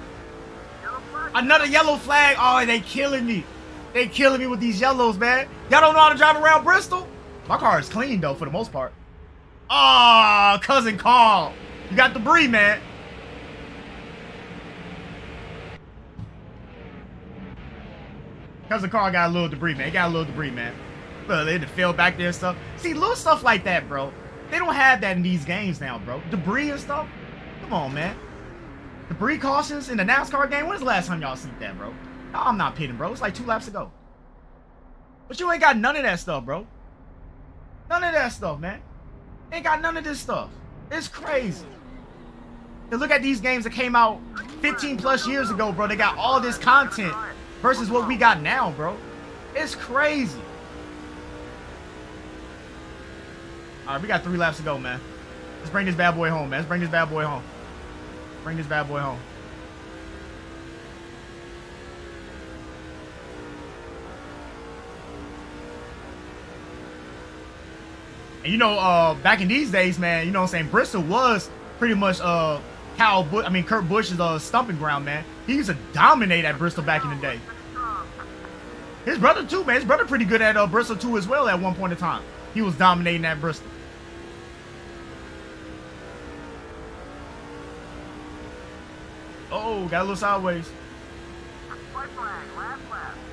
Another yellow flag. Oh, they killing me. They killing me with these yellows, man. Y'all don't know how to drive around Bristol. My car is clean, though, for the most part. Oh, Cousin Carl. You got debris, man. Cousin Carl got a little debris, man. He got a little debris, man. Look, they had to fail back there and stuff. See, little stuff like that, bro. They don't have that in these games now, bro. Debris and stuff. Come on, man. Debris cautions in the NASCAR game? When is the last time y'all seen that, bro? No, I'm not pitting, bro. It's like 2 laps ago. But you ain't got none of that stuff, bro. None of that stuff, man. Ain't got none of this stuff. It's crazy. And look at these games that came out 15-plus years ago, bro. They got all this content versus what we got now, bro. It's crazy. All right, we got 3 laps to go, man. Let's bring this bad boy home, man. Let's bring this bad boy home. Bring this bad boy home. And you know, back in these days, man, you know what I'm saying, Bristol was pretty much Kurt Busch's stumping ground, man. He used to dominate at Bristol back in the day. His brother too, man. His brother pretty good at Bristol too as well at one point in time. He was dominating at Bristol. Oh, got a little sideways.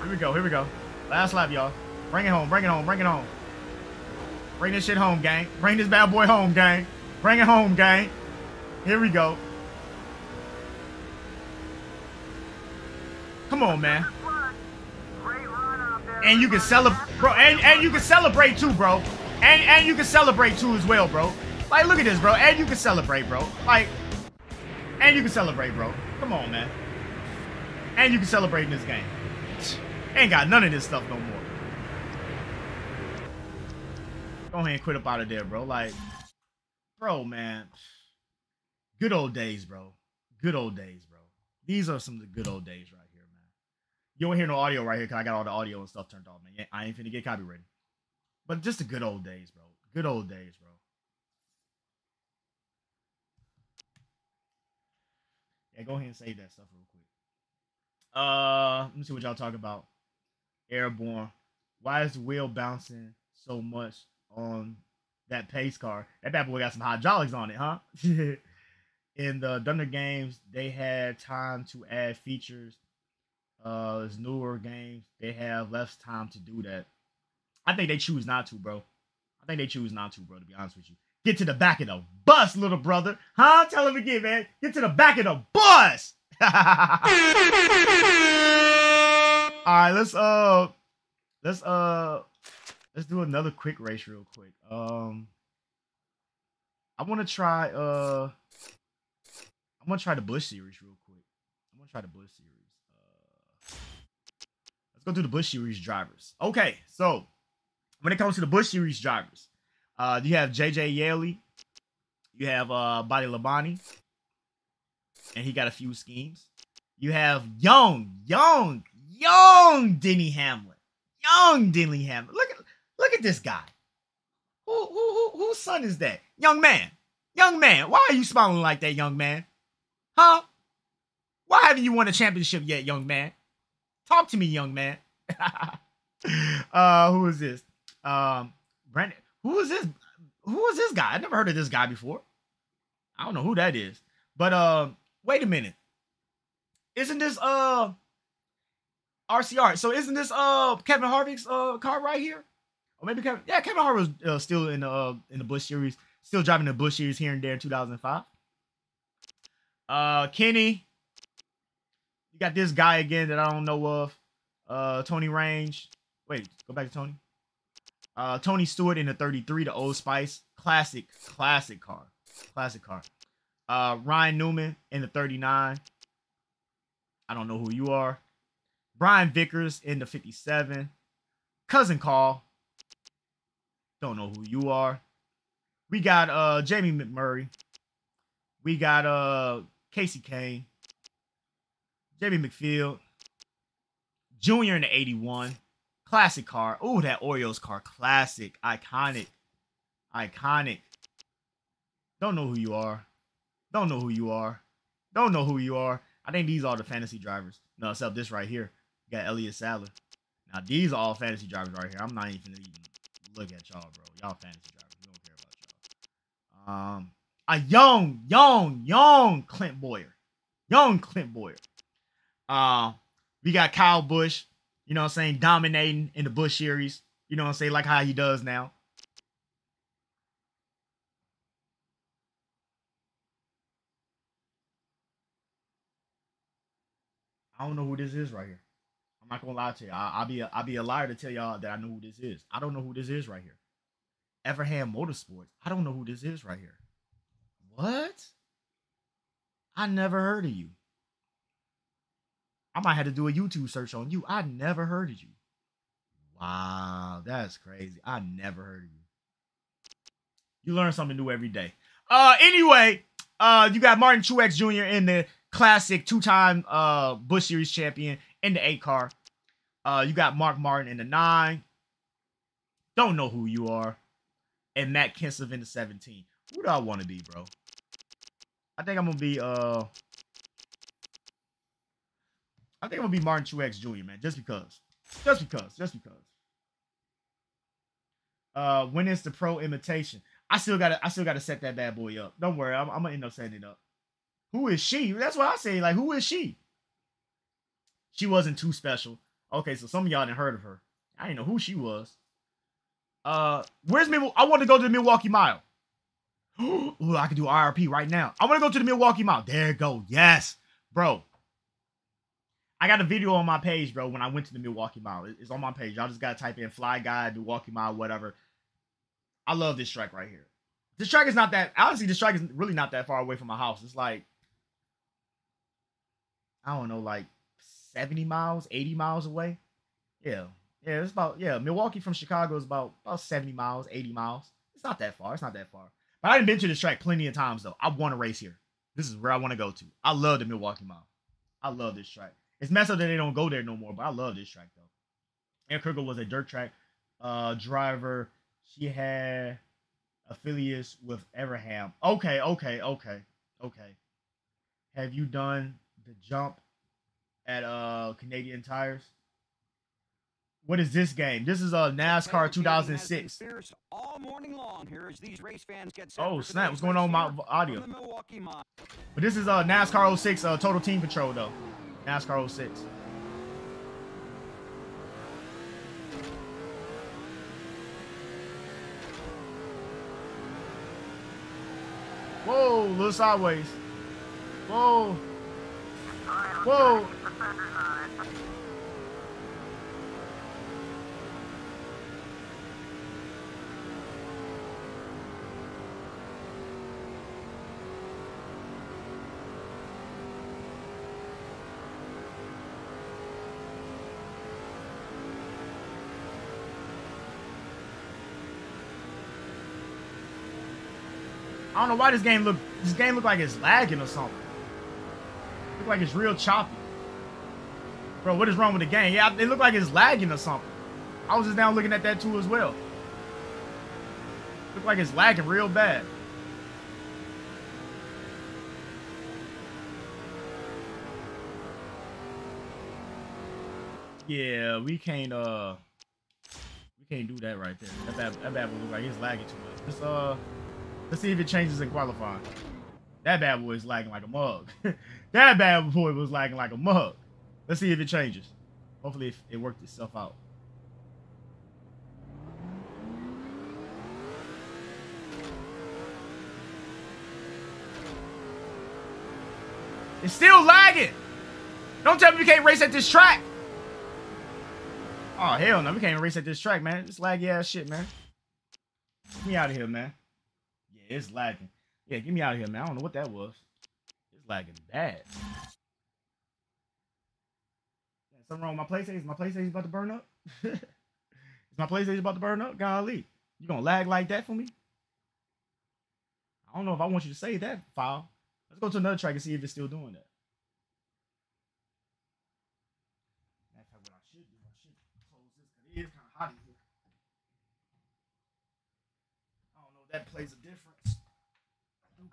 Here we go, here we go. Last lap, y'all. Bring it home, bring it home, bring it home. Bring this shit home, gang. Bring this bad boy home, gang. Bring it home, gang. Here we go. Come on, man. And you can celebrate, bro. And you can celebrate too, bro. And you can celebrate too as well, bro. Like, look at this, bro. And you can celebrate, bro. Like, and you can celebrate, bro. Come on, man. And you can celebrate in this game. Ain't got none of this stuff no more. Go ahead and quit up out of there, bro. Like, bro, man. Good old days, bro. Good old days, bro. These are some of the good old days right here, man. You won't hear no audio right here because I got all the audio and stuff turned off, man. I ain't finna get copyrighted. But just the good old days, bro. Good old days, bro. Yeah, go ahead and save that stuff real quick. Let me see what y'all talk about. Airborne. Why is the wheel bouncing so much on that pace car? That bad boy got some hydraulics on it, huh? In the Thunder games, they had time to add features. As newer games, they have less time to do that. I think they choose not to, bro. I think they choose not to, bro, to be honest with you. Get to the back of the bus, little brother. Huh? Tell him again, man. Get to the back of the bus. All right, let's do another quick race real quick. I'm gonna try the Busch series real quick. I'm gonna try the Busch series. Let's go do the Busch series drivers. Okay, so when it comes to the Busch series drivers, you have JJ Yeley, you have Bobby Labonte. And he got a few schemes. You have young Denny Hamlin. Young Denny Hamlin. Look at this guy. Whose son is that? Young man. Young man. Why are you smiling like that, young man? Huh? Why haven't you won a championship yet, young man? Talk to me, young man. Who is this? Brandon. Who is this? Who is this guy? I never heard of this guy before. I don't know who that is. But wait a minute. Isn't this RCR? So isn't this Kevin Harvick's car right here? Or maybe Kevin? Yeah, Kevin Harvick was still in the Busch series, still driving the Busch series here and there in 2005. Kenny, you got this guy again that I don't know of. Tony Range. Wait, go back to Tony. Tony Stewart in the 33, the Old Spice, classic car, classic car. Ryan Newman in the 39. I don't know who you are. Brian Vickers in the 57. Cousin Carl. Don't know who you are. We got Jamie McMurray. We got Kasey Kahne. J.B. McPhill. Junior in the 81. Classic car. Ooh, that Orioles car. Classic. Iconic. Iconic. Don't know who you are. Don't know who you are. Don't know who you are. I think these are the fantasy drivers. No, except this right here. You got Elliott Sadler. Now, these are all fantasy drivers right here. I'm not even going to look at y'all, bro. Y'all fantasy drivers. We don't care about y'all. A young Clint Boyer. Young Clint Boyer. We got Kyle Busch. You know what I'm saying? Dominating in the Busch series. You know what I'm saying? Like how he does now. I don't know who this is right here. I'm not gonna lie to you. I'll be a liar to tell y'all that I know who this is. I don't know who this is right here. Everham Motorsports. I don't know who this is right here. What? I never heard of you. I might have to do a YouTube search on you. I never heard of you. Wow, that's crazy. I never heard of you. You learn something new every day. Anyway, you got Martin Truex Jr. in the classic two-time Busch Series champion in the 8 car. You got Mark Martin in the 9. Don't know who you are. And Matt Kenseth in the 17. Who do I want to be, bro? I think I'm gonna be Martin Truex Jr., man. Just because. When is the pro imitation? I still gotta set that bad boy up. Don't worry, I'm gonna end up setting it up. Who is she? That's what I say. Like, who is she? She wasn't too special. Okay, so some of y'all didn't heard of her. I didn't know who she was. Where's me? I want to go to the Milwaukee Mile. Ooh, I can do IRP right now. I want to go to the Milwaukee Mile. There you go. Yes, bro. I got a video on my page, bro, when I went to the Milwaukee Mile. It's on my page. Y'all just got to type in Fly Guy, Milwaukee Mile, whatever. I love this track right here. This track is not that, honestly, this track is really not that far away from my house. It's like, I don't know, like 70 miles, 80 miles away. Yeah. Yeah, it's about, yeah, Milwaukee from Chicago is about 70 miles, 80 miles. It's not that far. It's not that far. But I've been to this track plenty of times, though. I want to race here. This is where I want to go to. I love the Milwaukee Mile. I love this track. It's messed up that they don't go there no more, but I love this track, though. Ann Kirkle was a dirt track driver. She had affiliates with Everham. Okay. Have you done the jump at Canadian Tires? What is this game? This is a NASCAR 2006. All morning long here as these race fans get set. Oh snap! What's going on with my audio? But this is a NASCAR 06 Total Team Control though. NASCAR 06. Whoa! A little sideways. Whoa! Whoa! I don't know why this game look like it's lagging or something. Look like it's real choppy. Bro, what is wrong with the game? Yeah, it look like it's lagging or something. I was just down looking at that too as well. Look like it's lagging real bad. Yeah, we can't do that right there. That bad boy look like it's lagging too much. Let's see if it changes in qualifying. That bad boy is lagging like a mug. That bad boy was lagging like a mug. Let's see if it changes. Hopefully it worked itself out. It's still lagging. Don't tell me we can't race at this track. Oh, hell no. We can't race at this track, man. It's laggy ass shit, man. Get me out of here, man. It's lagging. Yeah, get me out of here, man. I don't know what that was. It's lagging bad. Yeah, something wrong with my PlayStation. Is my PlayStation about to burn up? Is my PlayStation about to burn up? Golly. You gonna lag like that for me? I don't know if I want you to save that file. Let's go to another track and see if it's still doing that. That's what I should do. I should close this because it is kind of hot in here. I don't know if that plays a difference.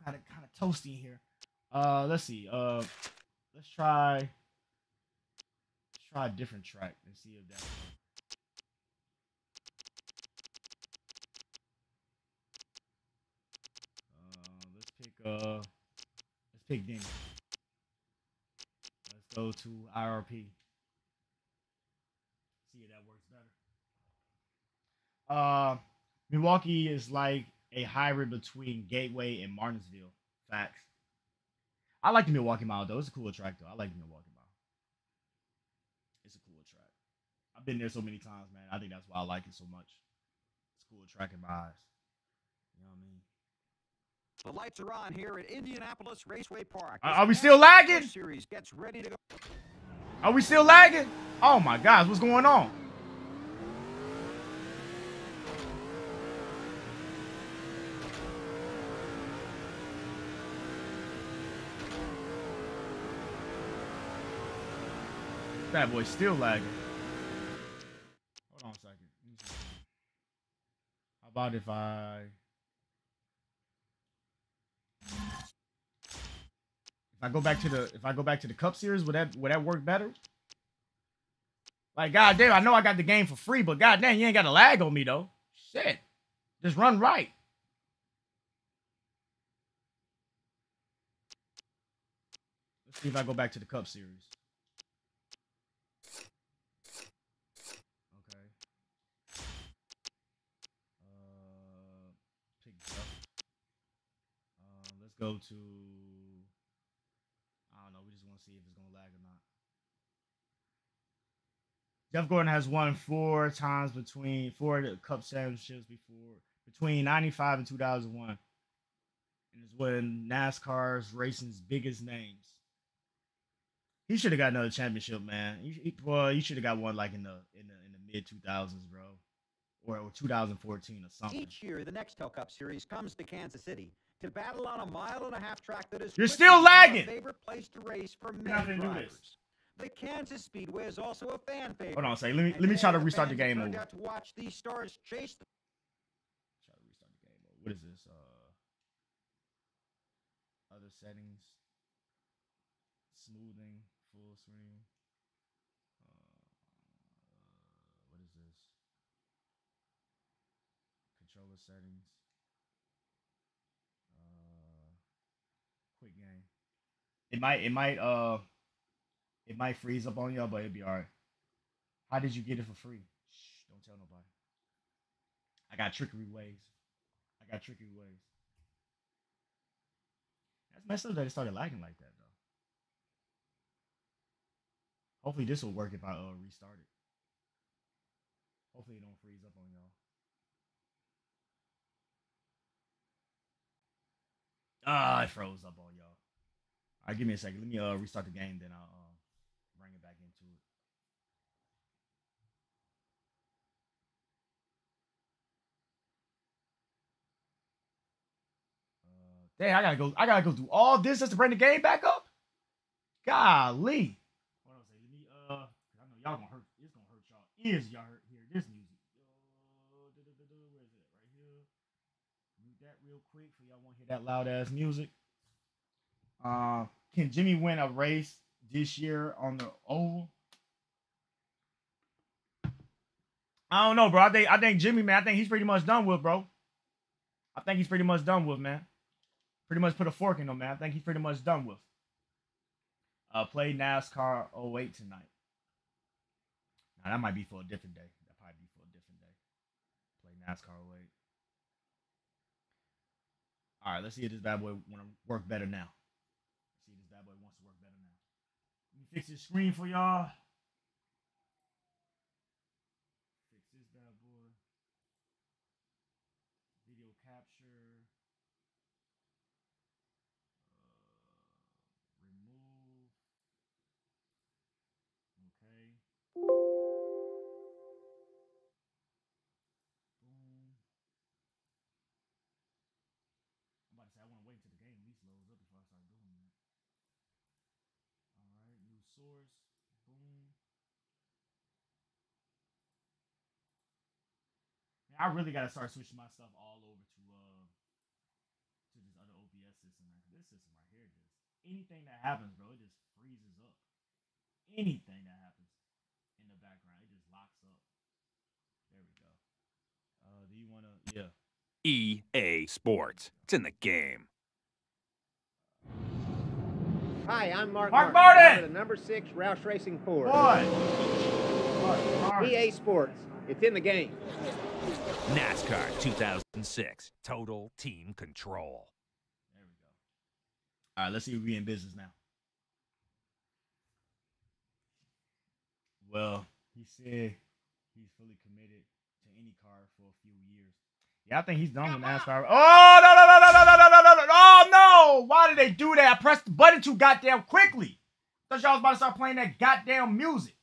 Kind of toasty here. Let's see. Let's try a different track and see if that. Let's pick Denny. Let's go to IRP. See if that works better. Milwaukee is like a hybrid between Gateway and Martinsville. Facts. I like the Milwaukee Mile, though. It's a cool track, though. I like the Milwaukee Mile. It's a cool track. I've been there so many times, man. I think that's why I like it so much. It's a cool track in my eyes. You know what I mean? The lights are on here at Indianapolis Raceway Park. Are we still lagging? Series gets ready to go. Are we still lagging? Oh, my gosh. What's going on? That boy's still lagging. Hold on a second. How about if I go back to the Cup Series, would that work better? Like goddamn, I know I got the game for free, but goddamn, you ain't got a lag on me though. Shit, just run right. Let's see if I go back to the Cup Series. Go to, I don't know, we just want to see if it's going to lag or not. Jeff Gordon has won four times between four Cup championships before, between 95 and 2001. and is one of NASCAR's racing's biggest names. He should have got another championship, man. He should have got one like in the mid 2000s, bro, or 2014 or something. Each year, the Nextel Cup Series comes to Kansas City to battle on a mile-and-a-half track that is. You're still lagging. Favorite place to race for many drivers. The Kansas Speedway is also a fan favorite. Hold on a second. Let me try to restart the game mode. To watch these stars chase. Try to restart the game mode. What is this? Other settings. Smoothing, full screen. What is this? Controller settings. Quick game. It might freeze up on y'all, but it'd be alright. How did you get it for free? Shh, don't tell nobody. I got trickery ways. That's messed up that it started lagging like that, though. Hopefully this will work if I restart it. Hopefully it don't freeze up on y'all. Ah, it froze up on y'all. All right, give me a second. Let me restart the game, then I'll bring it back into it. Dang, I gotta go through all this just to bring the game back up. Golly. Hold on a second. Let me I know y'all gonna hurt. It's gonna hurt y'all. Is y'all hurt here? This music. Where is it? Right here. Mute that real quick so y'all won't hear that loud ass music. Can Jimmy win a race this year on the oval? I don't know, bro. I think Jimmy, man, I think he's pretty much done with, man. Pretty much put a fork in him, man. I think he's pretty much done with. Play NASCAR 08 tonight. Now, that might be for a different day. Play NASCAR 08. All right, let's see if this bad boy want to work better now. Let me fix this screen for y'all. Fix this bad boy. Video capture. Remove. Okay. Source, boom. Man, I really gotta start switching my stuff all over to this other OBS system. This system right here, just anything that happens, bro, it just freezes up. Anything that happens in the background, it just locks up. There we go. Do you wanna? Yeah. EA Sports. It's in the game. Hi, I'm Mark Martin. The number 6 Roush Racing Ford. EA Sports. It's in the game. NASCAR 2006. Total team control. There we go. All right, let's see if we're in business now. Well, he said he's fully committed to any car for a few years. Yeah, I think he's done with NASCAR. Oh, no. Oh, no. Why did they do that? I pressed the button too goddamn quickly. I thought y'all was about to start playing that goddamn music.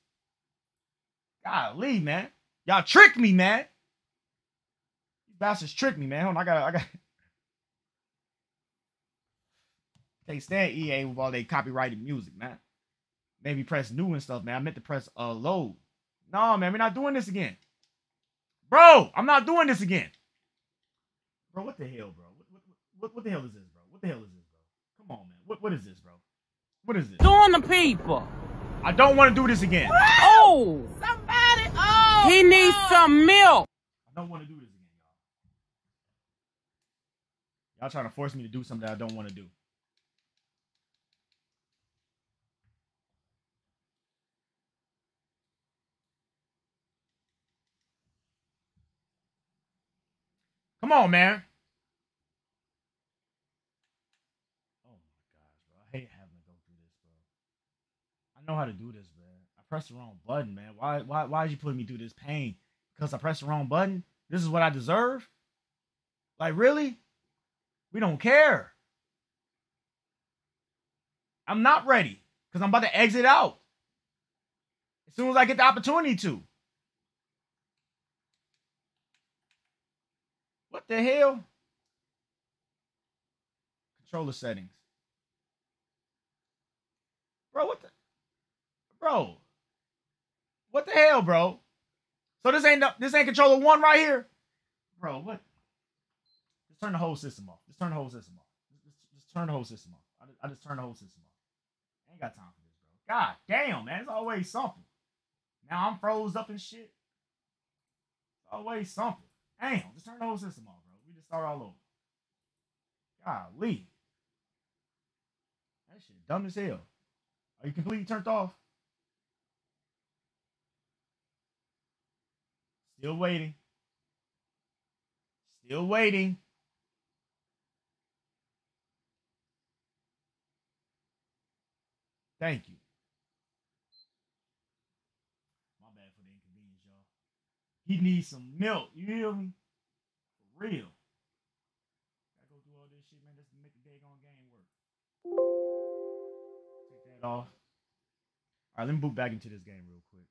Golly, man. Y'all tricked me, man. You bastards tricked me, man. Hold on, I got. They stand EA with all their copyrighted music, man. Maybe press new and stuff, man. I meant to press load. No, man, we're not doing this again. Bro, I'm not doing this again. Bro, what the hell, bro? What the hell is this, bro? Come on, man. What is this, bro? What is this? Doing the people. I don't want to do this again. What? Oh. Somebody. Oh. He needs some milk. I don't want to do this again, y'all. Y'all trying to force me to do something that I don't want to do. Come on, man. Oh, my gosh, bro. I hate having to go through this, bro. I know how to do this, man. I pressed the wrong button, man. Why did you put me through this pain? Because I pressed the wrong button? This is what I deserve? Like, really? We don't care. I'm not ready because I'm about to exit out as soon as I get the opportunity to. What the hell? Controller settings. Bro, what the? Bro. What the hell, bro? So this ain't controller one right here? Bro, what? Just turn the whole system off. Just turn the whole system off. Just turn the whole system off. I just turned the whole system off. I ain't got time for this, bro. God damn, man. It's always something. Now I'm froze up and shit. It's always something. Damn, just turn the whole system off, bro. We just start all over. Golly. That shit dumb as hell. Are you completely turned off? Still waiting. Still waiting. Thank you. My bad for the inconvenience, y'all. He needs some milk. You hear me? For real. Gotta go through all this shit, man. Just to make the daggone game work. Take that off. Alright, let me boot back into this game real quick.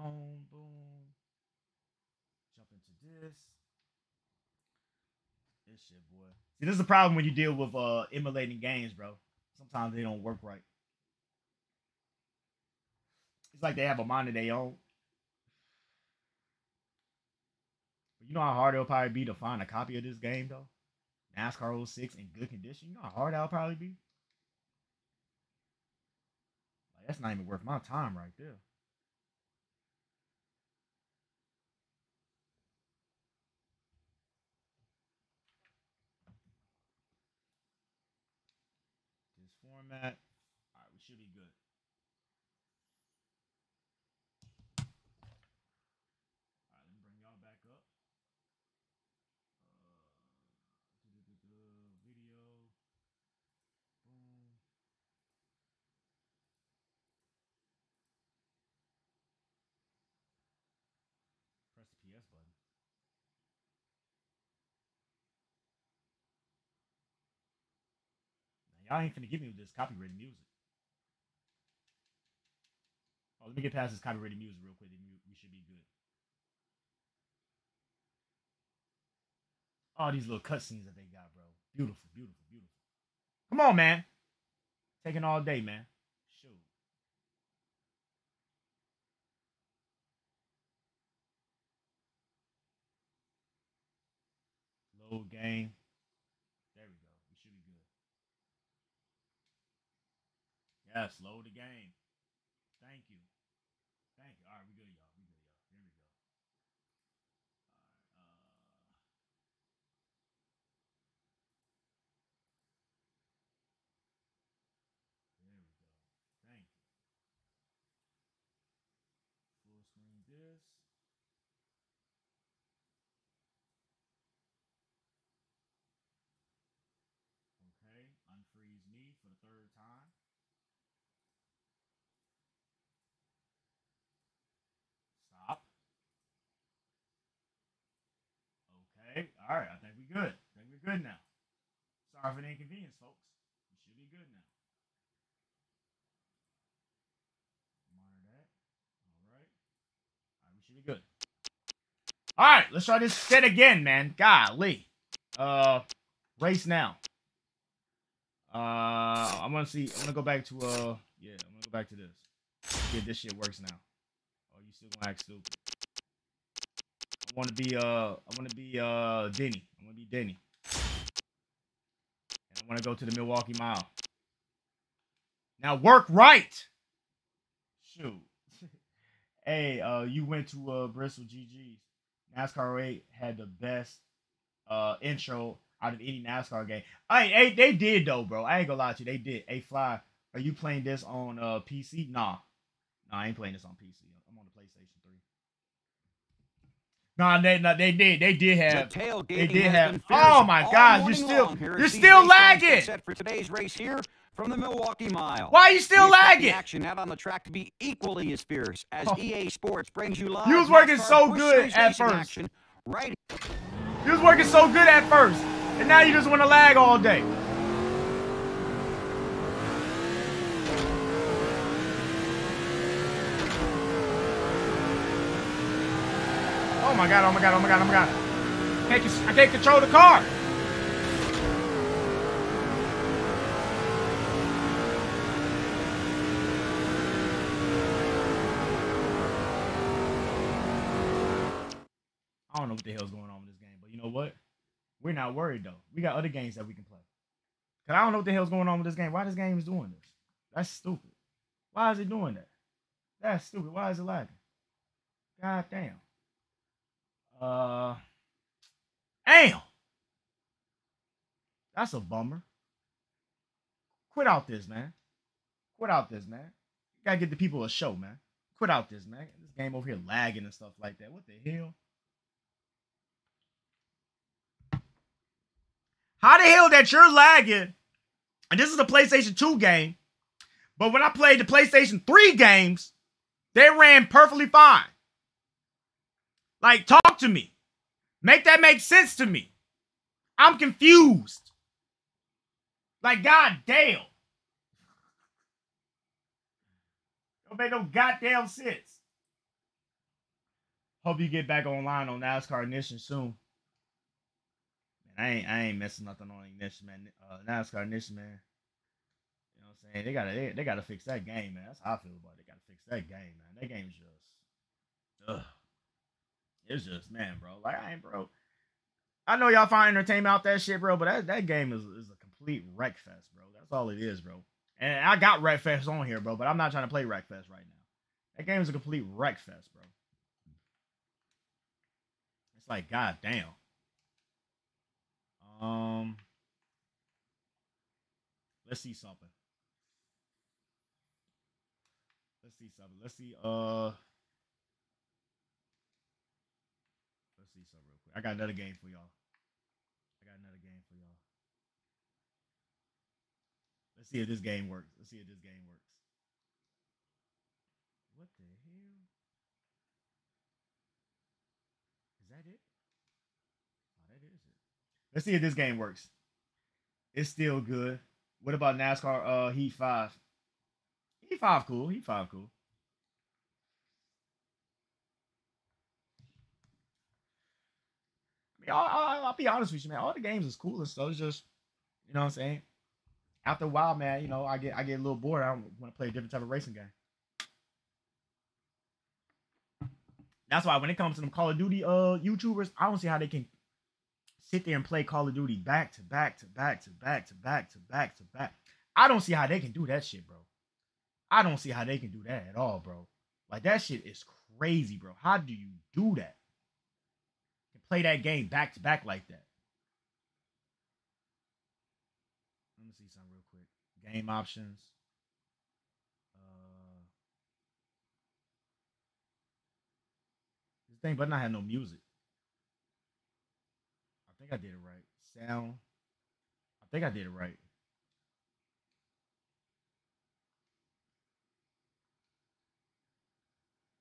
Boom, boom. Jump into this. This shit, boy. See, this is the problem when you deal with emulating games, bro. Sometimes they don't work right. It's like they have a mind of their own. But you know how hard it'll probably be to find a copy of this game, though? NASCAR 06 in good condition. You know how hard that'll probably be? Like, that's not even worth my time right there. Matt. All right, we should be good. All right, let me bring y'all back up. Video. Boom. Press the PS button. Y'all ain't finna give me this copyrighted music. Oh, let me get past this copyrighted music real quick. We should be good. All these little cutscenes that they got, bro. Beautiful, beautiful, beautiful. Come on, man. Taking all day, man. Shoot. Load game. Yes, load the game. Thank you. Thank you. All right, we good, y'all. We good, y'all. Here we go. All right. There we go. Thank you. Full screen this. Okay. Unfreeze me for the third time. All right, I think we're good. I think we're good now. Sorry for the inconvenience, folks. We should be good now. Monitor that. All right. All right, we should be good. All right, let's try this set again, man. Golly. Race now. I'm gonna see. I'm gonna go back to yeah. I'm gonna go back to this. See if this shit works now. Oh, you still gonna act stupid? I want to be Denny. I want to be Denny. And I want to go to the Milwaukee Mile. Now work right. Shoot. Hey, you went to Bristol GG's. NASCAR 08 had the best intro out of any NASCAR game. Hey, they did though, bro. I ain't gonna lie to you. They did. Hey, Fly, are you playing this on PC? Nah, I ain't playing this on PC. I'm on the PlayStation 3. No, they did have. Oh my God, you're still lagging. Set for today's race here From the Milwaukee Mile. Why are you still lagging? Action out on the track to be equally as fierce as EA Sports brings you live. You was working so good at first. Right. You was working so good at first, and now you just want to lag all day. Oh my god! Oh my god! Oh my god! Oh my god! I can't control the car. I don't know what the hell's going on with this game, but you know what? We're not worried, though. We got other games that we can play. Because I don't know what the hell's going on with this game. Why this game is doing this? That's stupid. Why is it doing that? That's stupid. Why is it lagging? God damn. Damn! That's a bummer. Quit out this, man. Quit out this, man. You gotta give the people a show, man. Quit out this, man. This game over here lagging and stuff like that. What the hell? How the hell that you're lagging, and this is a PlayStation 2 game, but when I played the PlayStation 3 games, they ran perfectly fine. Like, talk to me. Make that make sense to me. I'm confused. Like, goddamn. Don't make no goddamn sense. Hope you get back online on NASCAR Ignition soon. I ain't messing nothing on Ignition, man. NASCAR Ignition, man. You know what I'm saying? They gotta fix that game, man. That's how I feel about it. They gotta fix that game, man. That game's just, it's just, man, bro. Like, I ain't, bro. I know y'all find entertainment out that shit, bro, but that game is a complete wreck fest, bro. That's all it is, bro. And I got wreck fest on here, bro, but I'm not trying to play wreck fest right now. That game is a complete wreck fest, bro. It's like, goddamn. Let's see something. Let's see something real quick. I got another game for y'all. Let's see if this game works. What the hell? Is that it? Let's see if this game works. It's still good. What about NASCAR Heat 5? Heat 5 cool. I mean, I'll be honest with you, man. All the games is cool and stuff. It's just, you know what I'm saying? After a while, man, you know, I get a little bored. I want to play a different type of racing game. That's why when it comes to them Call of Duty YouTubers, I don't see how they can sit there and play Call of Duty back to back. I don't see how they can do that shit, bro. I don't see how they can do that at all, bro. Like, that shit is crazy, bro. How do you do that? And play that game back to back like that. Let me see something real quick. Game options. This thing but not have no music. I did it right. Sound. I think I did it right.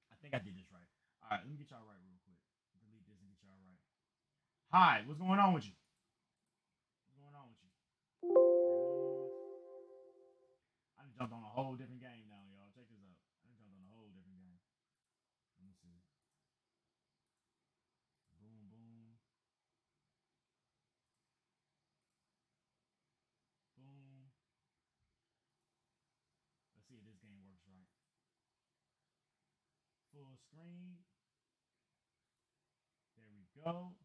I think I did this right. All right, let me get y'all right real quick. Delete this and get y'all right. Hi, what's going on with you? I just jumped on a whole different game now, y'all. Check this out. Let me see. Screen. There we go. Okay.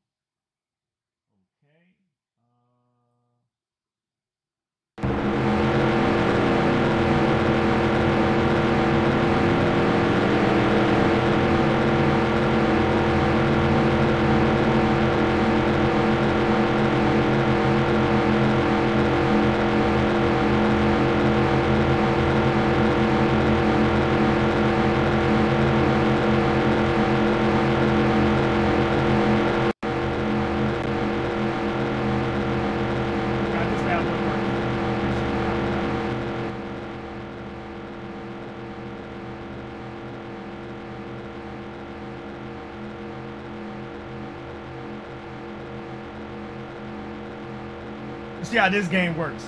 Let's see how this game works.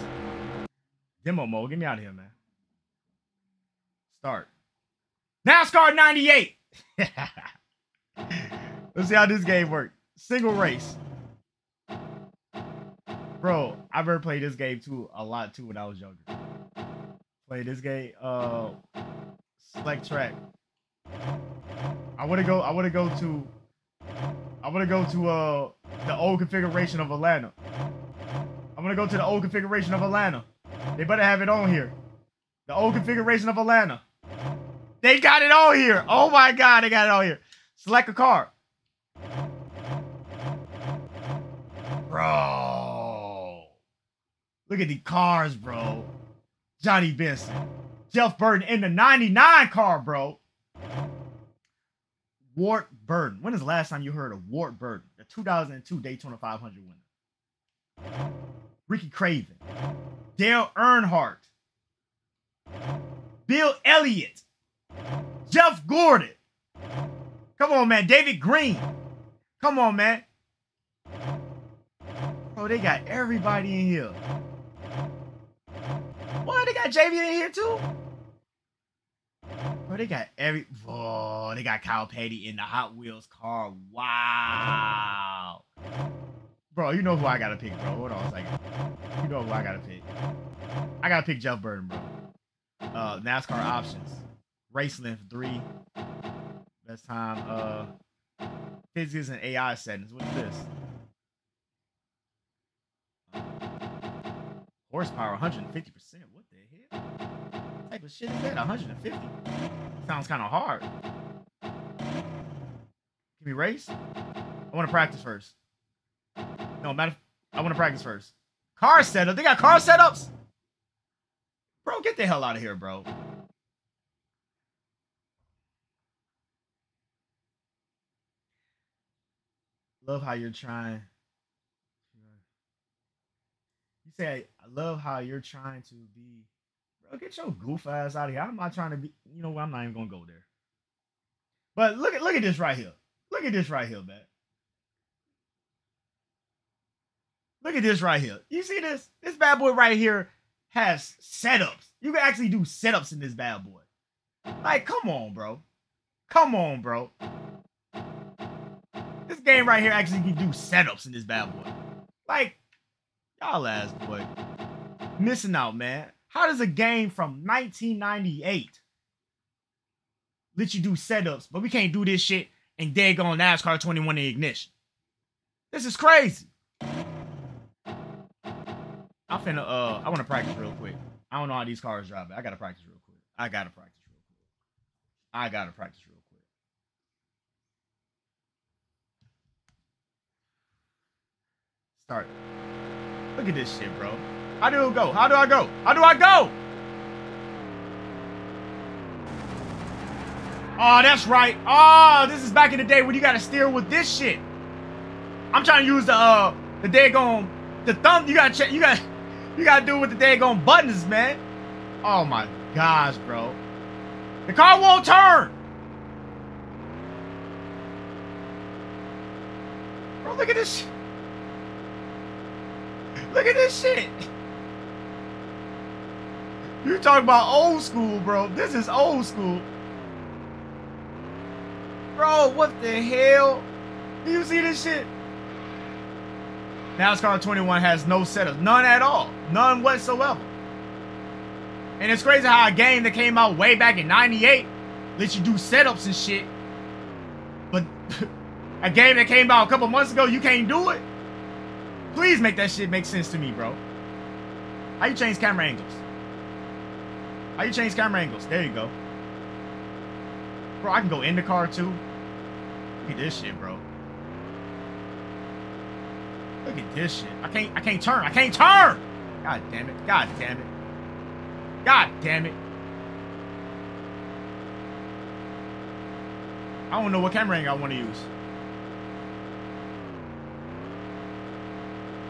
Demo mode. Get me out of here, man. Start. NASCAR 98. Let's see how this game works. Single race. Bro, I've ever played this game too a lot too when I was younger. Played this game. Select track. I wanna go to the old configuration of Atlanta. I'm gonna go to the old configuration of Atlanta. They better have it on here. The old configuration of Atlanta. They got it on here. Oh my God, they got it on here. Select a car. Bro. Look at the cars, bro. Johnny Benson. Jeff Burton in the 99 car, bro. Wart Burton. When is the last time you heard of Wart Burton? The 2002 Daytona 500 winner. Ricky Craven. Dale Earnhardt. Bill Elliott. Jeff Gordon. Come on, man. David Green. Come on, man. Bro, they got everybody in here. What? They got Jamie in here, too? Bro, they got every... Oh, they got Kyle Petty in the Hot Wheels car. Wow. Bro, you know who I gotta pick, bro. Hold on a second. You know who I gotta pick. I gotta pick Jeff Burton, bro. NASCAR options. Race length 3. Best time. Physics and AI settings. What is this? Horsepower 150%. What the hell? What type of shit is that? 150? Sounds kind of hard. Can we race? I want to practice first. No matter. I want to practice first. Car setup. They got car setups. Bro, get the hell out of here, bro. Love how you're trying. You say, I love how you're trying to be. Bro, get your goof ass out of here. I'm not trying to be. You know what? I'm not even going to go there. But look at this right here. Look at this right here, man. Look at this right here. You see this? This bad boy right here has setups. You can actually do setups in this bad boy. Like, come on, bro. Come on, bro. This game right here actually can do setups in this bad boy. Like, y'all ass boy. Missing out, man. How does a game from 1998 let you do setups, but we can't do this shit and daggone NASCAR 21 in ignition? This is crazy. I'm finna, I want to practice real quick. I don't know how these cars drive, but I got to practice real quick. I got to practice real quick. Start. Look at this shit, bro. How do it go? How do I go? How do I go? Oh, that's right. Oh, this is back in the day when you got to steer with this shit. I'm trying to use the daggone, the thumb. You got to check. You gotta do with the daggone buttons, man. Oh my gosh, bro. The car won't turn. Bro, look at this shit. Look at this shit. You're talking about old school, bro. This is old school. Bro, what the hell? Do you see this shit? NASCAR 21 has no setups. None at all. None whatsoever. And it's crazy how a game that came out way back in 98 lets you do setups and shit. But a game that came out a couple months ago, you can't do it. Please make that shit make sense to me, bro. How you change camera angles? How you change camera angles? There you go. Bro, I can go in the car, too. Look at this shit, bro. Look at this shit. I can't turn. I can't turn! God damn it. God damn it. God damn it. I don't know what camera angle I want to use.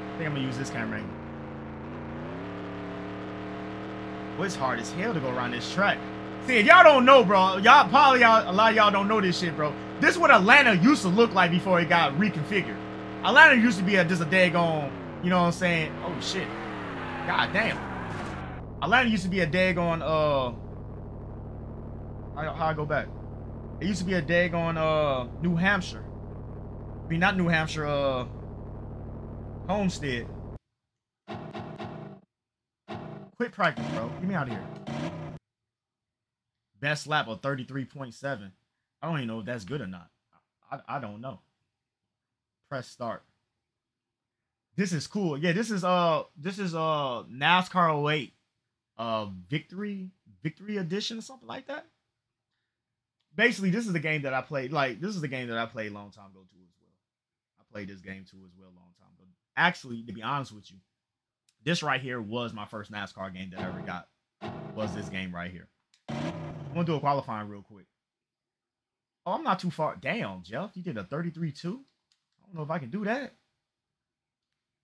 I think I'm gonna use this camera angle. Well, it's hard as hell to go around this track. See, if y'all don't know, bro, y'all probably a lot of y'all don't know this shit, bro. This is what Atlanta used to look like before it got reconfigured. Atlanta used to be just a daggone You know what I'm saying? Oh, shit. God damn. Atlanta used to be a daggone, how I go back? It used to be a daggone, New Hampshire. I mean, not New Hampshire, Homestead. Quit practice, bro. Get me out of here. Best lap of 33.7. I don't even know if that's good or not. I don't know. Press start. This is cool. Yeah, this is NASCAR 08 victory edition or something like that. Basically, this is the game that I played. Like, this is the game that I played a long time ago too as well. I played this game too as well a long time ago. Actually, to be honest with you, this right here was my first NASCAR game that I ever got. Was this game right here. I'm gonna do a qualifying real quick. Oh, I'm not too far. Damn, Jeff, you did a 33.2. I don't know if I can do that.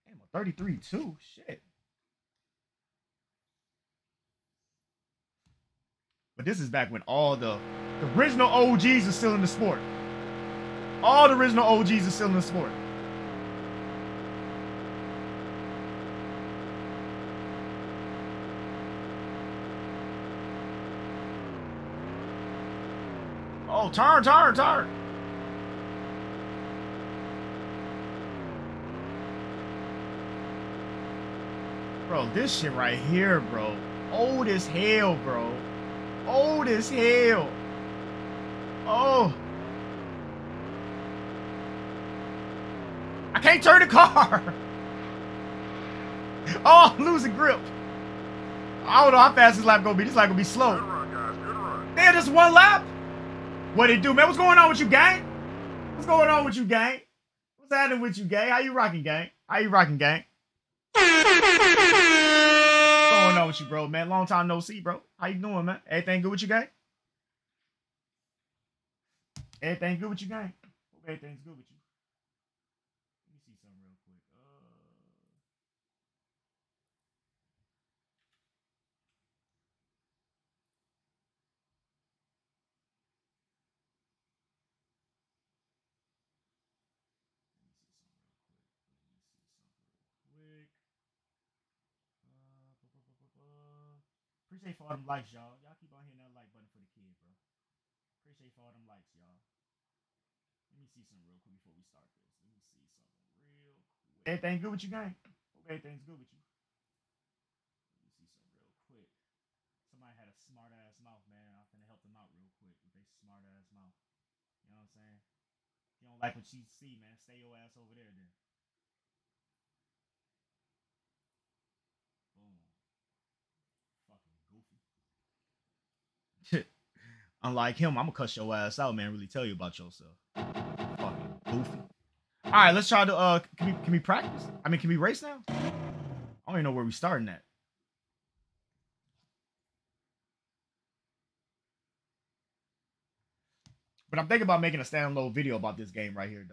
Damn, a 33.2. Shit. But this is back when all the original OGs are still in the sport. All the original OGs are still in the sport. Oh, turn. Bro, this shit right here, bro. Old as hell, bro. Old as hell. Oh. I can't turn the car. Oh, I'm losing grip. I don't know how fast this lap gonna be. This lap gonna be slow. Good run, guys. Good run. Man, just one lap? What it do, man? What's going on with you, gang? What's going on with you, gang? What's happening with you, gang? How you rocking, gang? How you rocking, gang? What's going on with you, bro, man? Long time no see, bro. How you doing, man? Everything good with you, gang? Everything good with you, gang? Hope everything's good with you. Let me see something real quick. Appreciate for all them likes, y'all. Y'all keep on hitting that like button for the kid, bro. Appreciate for all them likes, y'all. Let me see something real quick before we start this. Let me see something real quick. Everything good with you, gang? Hope everything's good with you. Let me see something real quick. Somebody had a smart ass mouth, man. I'm gonna help them out real quick with their smart ass mouth. You know what I'm saying? If you don't like what you see, man, stay your ass over there then. Unlike him, I'm gonna cut your ass out, man. Really tell you about yourself. Fucking goofy. All right, let's try to. Can we practice? I mean, can we race now? I don't even know where we starting at. But I'm thinking about making a standalone video about this game right here,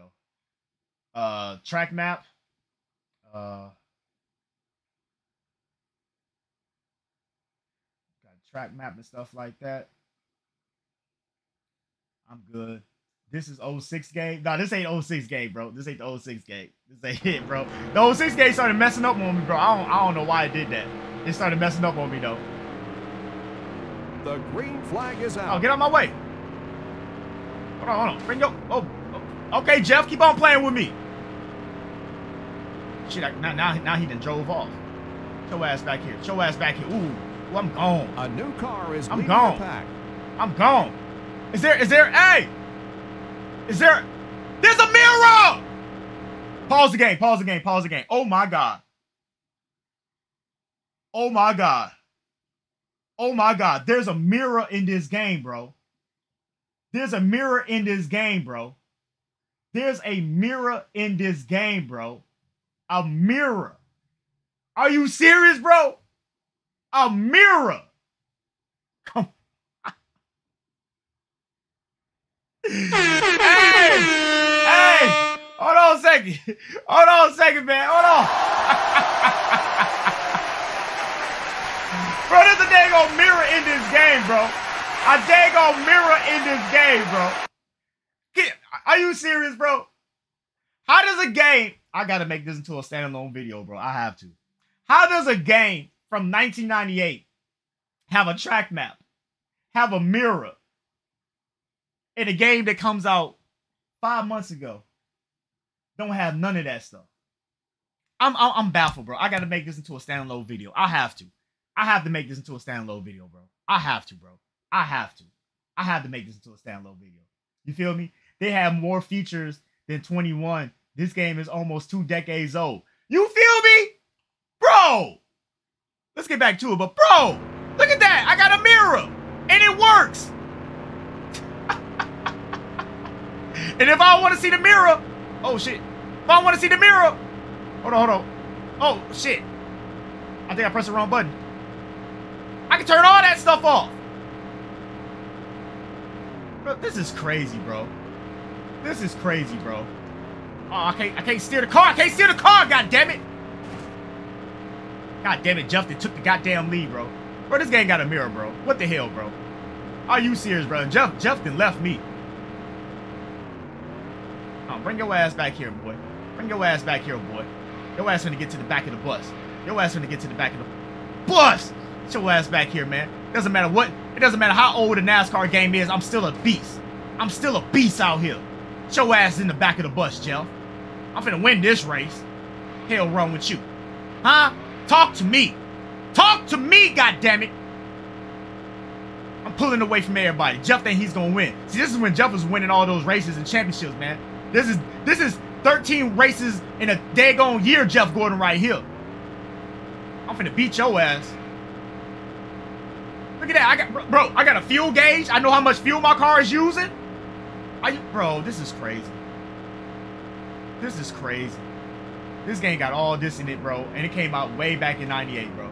though. Track map. Got track map and stuff like that. I'm good. This is 06 game. Nah, this ain't 06 game, bro. This ain't the 06 game. This ain't it, bro. The 06 game started messing up on me, bro. I don't know why it did that. It started messing up on me, though. The green flag is out. Oh, get out of my way. Hold on. Bring your... Oh, okay, Jeff. Keep on playing with me. Shit, now he done drove off. Show ass back here. Show ass back here. Ooh, I'm gone. A new car is leading the pack. I'm gone. There's a mirror! Pause the game. Oh my God. There's a mirror in this game, bro. A mirror. Are you serious, bro? A mirror. Come on. Hey! Hold on a second, man. Hold on. Bro, there's a daggone mirror in this game, bro. A daggone mirror in this game, bro. Are you serious, bro? How does a game... I got to make this into a standalone video, bro. I have to. How does a game from 1998 have a track map, have a mirror, and a game that comes out 5 months ago don't have none of that stuff? I'm baffled, bro. I got to make this into a standalone video. I have to. I have to make this into a standalone video, bro. I have to, bro. I have to. I have to make this into a standalone video. You feel me? They have more features than 21. This game is almost 2 decades old. You feel me? Bro! Let's get back to it, but bro! Look at that! I got a mirror! And it works! And if I want to see the mirror... Oh, shit. If I want to see the mirror... Hold on, hold on. Oh, shit. I think I pressed the wrong button. I can turn all that stuff off. Bro, this is crazy, bro. This is crazy, bro. Oh, I can't steer the car. I can't steer the car, goddammit. Goddammit, Jeff, they took the goddamn lead, bro. Bro, this game got a mirror, bro. What the hell, bro? Are you serious, bro? Jeff then left me. Oh, bring your ass back here, boy. Bring your ass back here, boy. Your ass gonna get to the back of the bus. Your ass gonna get to the back of the bus. Get your ass back here, man. Doesn't matter what. It doesn't matter how old a NASCAR game is. I'm still a beast. I'm still a beast out here. Get your ass in the back of the bus, Jeff. I'm finna win this race. Hell wrong with you, huh? Talk to me. Talk to me, goddammit. I'm pulling away from everybody. Jeff think he's gonna win. See, this is when Jeff was winning all those races and championships, man. This is 13 races in a daggone year, Jeff Gordon, right here. I'm finna beat your ass. Look at that. I got a fuel gauge. I know how much fuel my car is using. Bro, this is crazy. This is crazy. This game got all this in it, bro. And it came out way back in 98, bro.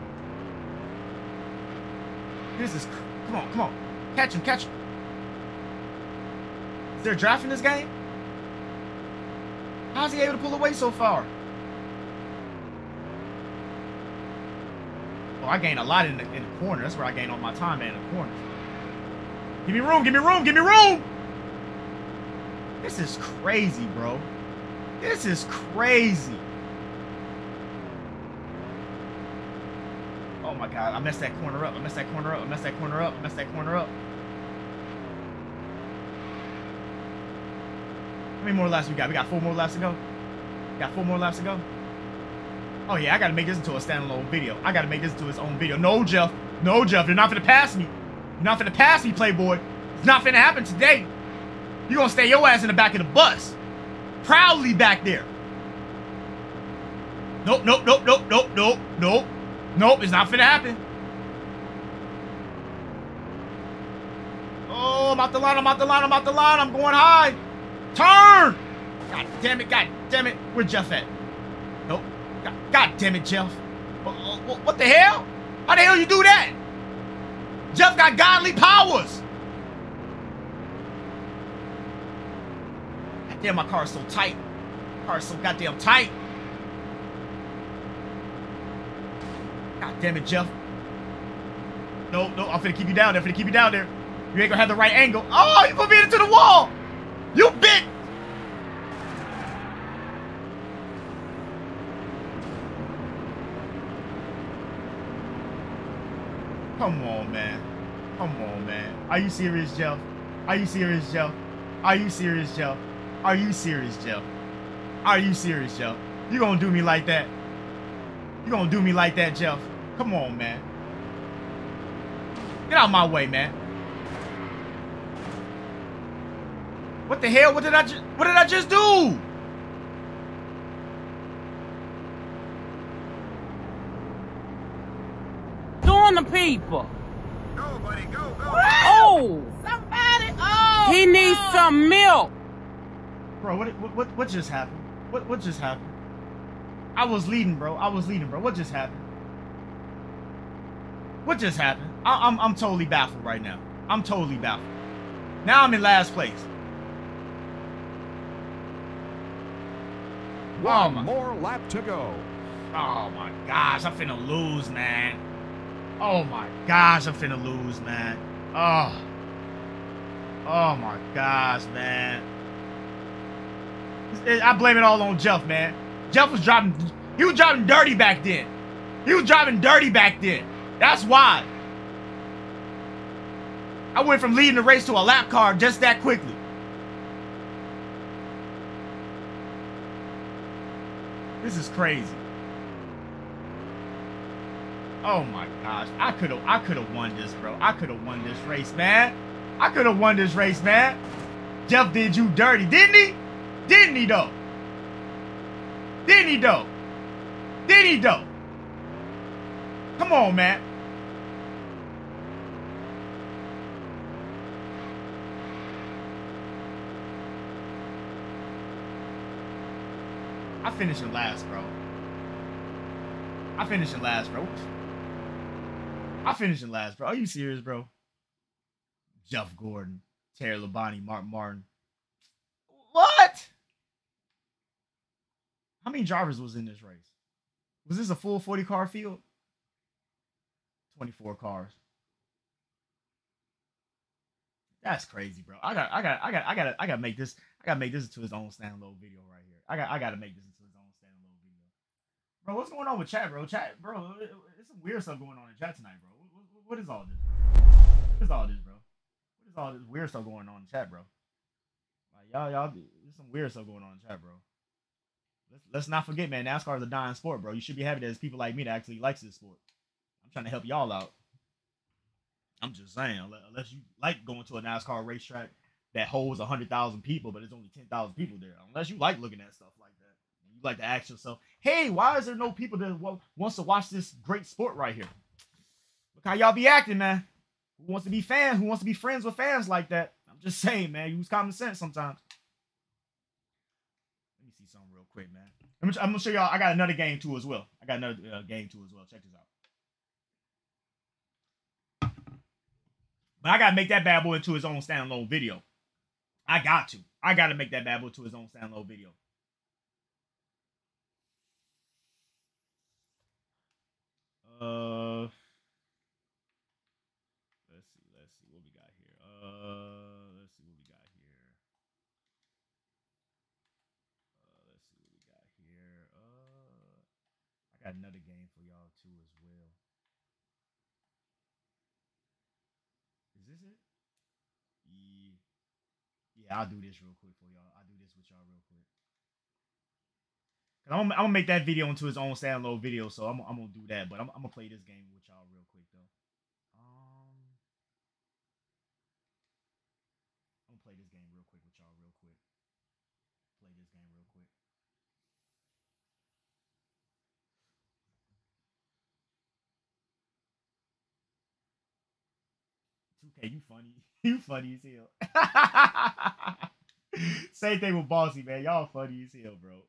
This is... Come on, come on. Catch him, catch him. Is there a draft in this game? How's he able to pull away so far? Oh, I gained a lot in the corner. That's where I gained all my time, man, in the corner. Give me room, give me room, give me room! This is crazy, bro. This is crazy. Oh my God, I messed that corner up. I messed that corner up. I messed that corner up. I messed that corner up. How many more laps we got? We got 4 more laps to go. Got 4 more laps to go. Oh yeah, I gotta make this into a standalone video. I gotta make this into its own video. No, Jeff. No, Jeff. You're not finna pass me. You're not finna pass me, Playboy. It's not finna happen today. You're gonna stay your ass in the back of the bus. Proudly back there. Nope, nope, nope, nope, nope, nope, nope. Nope, it's not finna happen. Oh, I'm out the line, I'm out the line, I'm out the line. I'm going high. Turn! God damn it, God damn it. Where Jeff at? Nope. God damn it, Jeff. What the hell? How the hell you do that? Jeff got godly powers. God damn, my car is so tight. My car is so goddamn tight. God damn it, Jeff. No, no, I'm finna keep you down there. I'm finna keep you down there. You ain't gonna have the right angle. Oh, you put me into the wall. You bit! Come on, man. Come on, man. Are you serious, Jeff? Are you serious, Jeff? Are you serious, Jeff? Are you serious, Jeff? Are you serious, Jeff? You gonna do me like that? You gonna do me like that, Jeff? Come on, man. Get out of my way, man. What the hell? What did I just do? Doing the people. Go, buddy. Go, go. Oh! Somebody! Oh! He needs some milk. Bro, what just happened? What just happened? I was leading, bro. I was leading, bro. What just happened? What just happened? I'm totally baffled right now. I'm totally baffled. Now I'm in last place. One more lap to go. Oh my gosh, I'm finna lose, man. Oh my gosh, I'm finna lose, man. Oh my gosh, man. I blame it all on Jeff, man. Jeff was driving, he was driving dirty back then. That's why. I went from leading the race to a lap car just that quickly. This is crazy. Oh my gosh. I could have won this, bro. I could have won this race, man. Jeff did you dirty, didn't he? Didn't he though? Come on, man. I finished in last, bro. Are you serious, bro? Jeff Gordon, Terry Labonte, Mark Martin. What? How many drivers was in this race? Was this a full 40-car field? 24 cars. That's crazy, bro. I gotta make this. I gotta make this into his own standalone video right here. I gotta make this into his own standalone video. Bro, what's going on with chat, bro? Chat, bro. It's some weird stuff going on in chat tonight, bro. What is all this? What is all this weird stuff going on in chat, bro? Like y'all, there's some weird stuff going on in chat, bro. Let's not forget, man. NASCAR is a dying sport, bro. You should be happy that there's people like me that actually likes this sport. I'm trying to help y'all out. I'm just saying, unless you like going to a NASCAR racetrack that holds 100,000 people, but there's only 10,000 people there. Unless you like looking at stuff like that, you like to ask yourself, "Hey, why is there no people that wants to watch this great sport right here?" Look how y'all be acting, man. Who wants to be fans? Who wants to be friends with fans like that? I'm just saying, man. Use common sense sometimes. Let me see something real quick, man. I'm gonna show y'all. I got another game too as well. Check this out. But I gotta make that bad boy into his own standalone video. I gotta make that bad boy into his own standalone video. Let's see what we got here. I got another game for y'all too as well. Yeah, I'll do this real quick for y'all. I'll do this with y'all real quick. Cause I'm gonna make that video into his own standalone video, so I'm gonna do that. But I'm gonna play this game with y'all real quick though. I'm gonna play this game real quick with y'all real quick. Okay, you funny. You funny as hell. Same thing with Bossy, man. Y'all funny as hell, bro.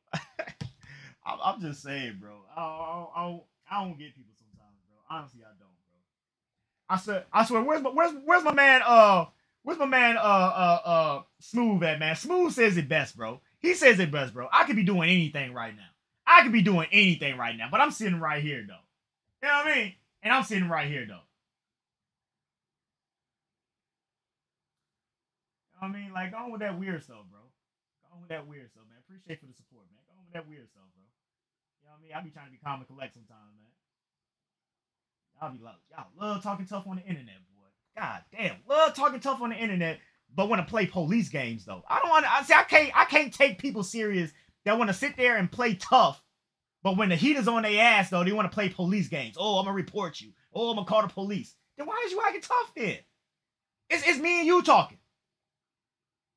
I'm just saying, bro. I don't get people sometimes, bro. Honestly, I don't, bro. I swear. Where's my man Smooth at, man? Smooth says it best, bro. He says it best, bro. I could be doing anything right now. But I'm sitting right here, though. You know what I mean? And I'm sitting right here, though. I mean, like, go on with that weird stuff, bro. Go on with that weird stuff, man. Appreciate for the support, man. Go on with that weird stuff, bro. You know what I mean? I be trying to be calm and collect sometimes, man. Y'all love talking tough on the internet, boy. God damn, love talking tough on the internet, but want to play police games though. I don't want to. I can't take people serious that want to sit there and play tough, but when the heat is on their ass though, they want to play police games. Oh, I'm gonna report you. Oh, I'm gonna call the police. Then why is you acting tough then? It's me and you talking.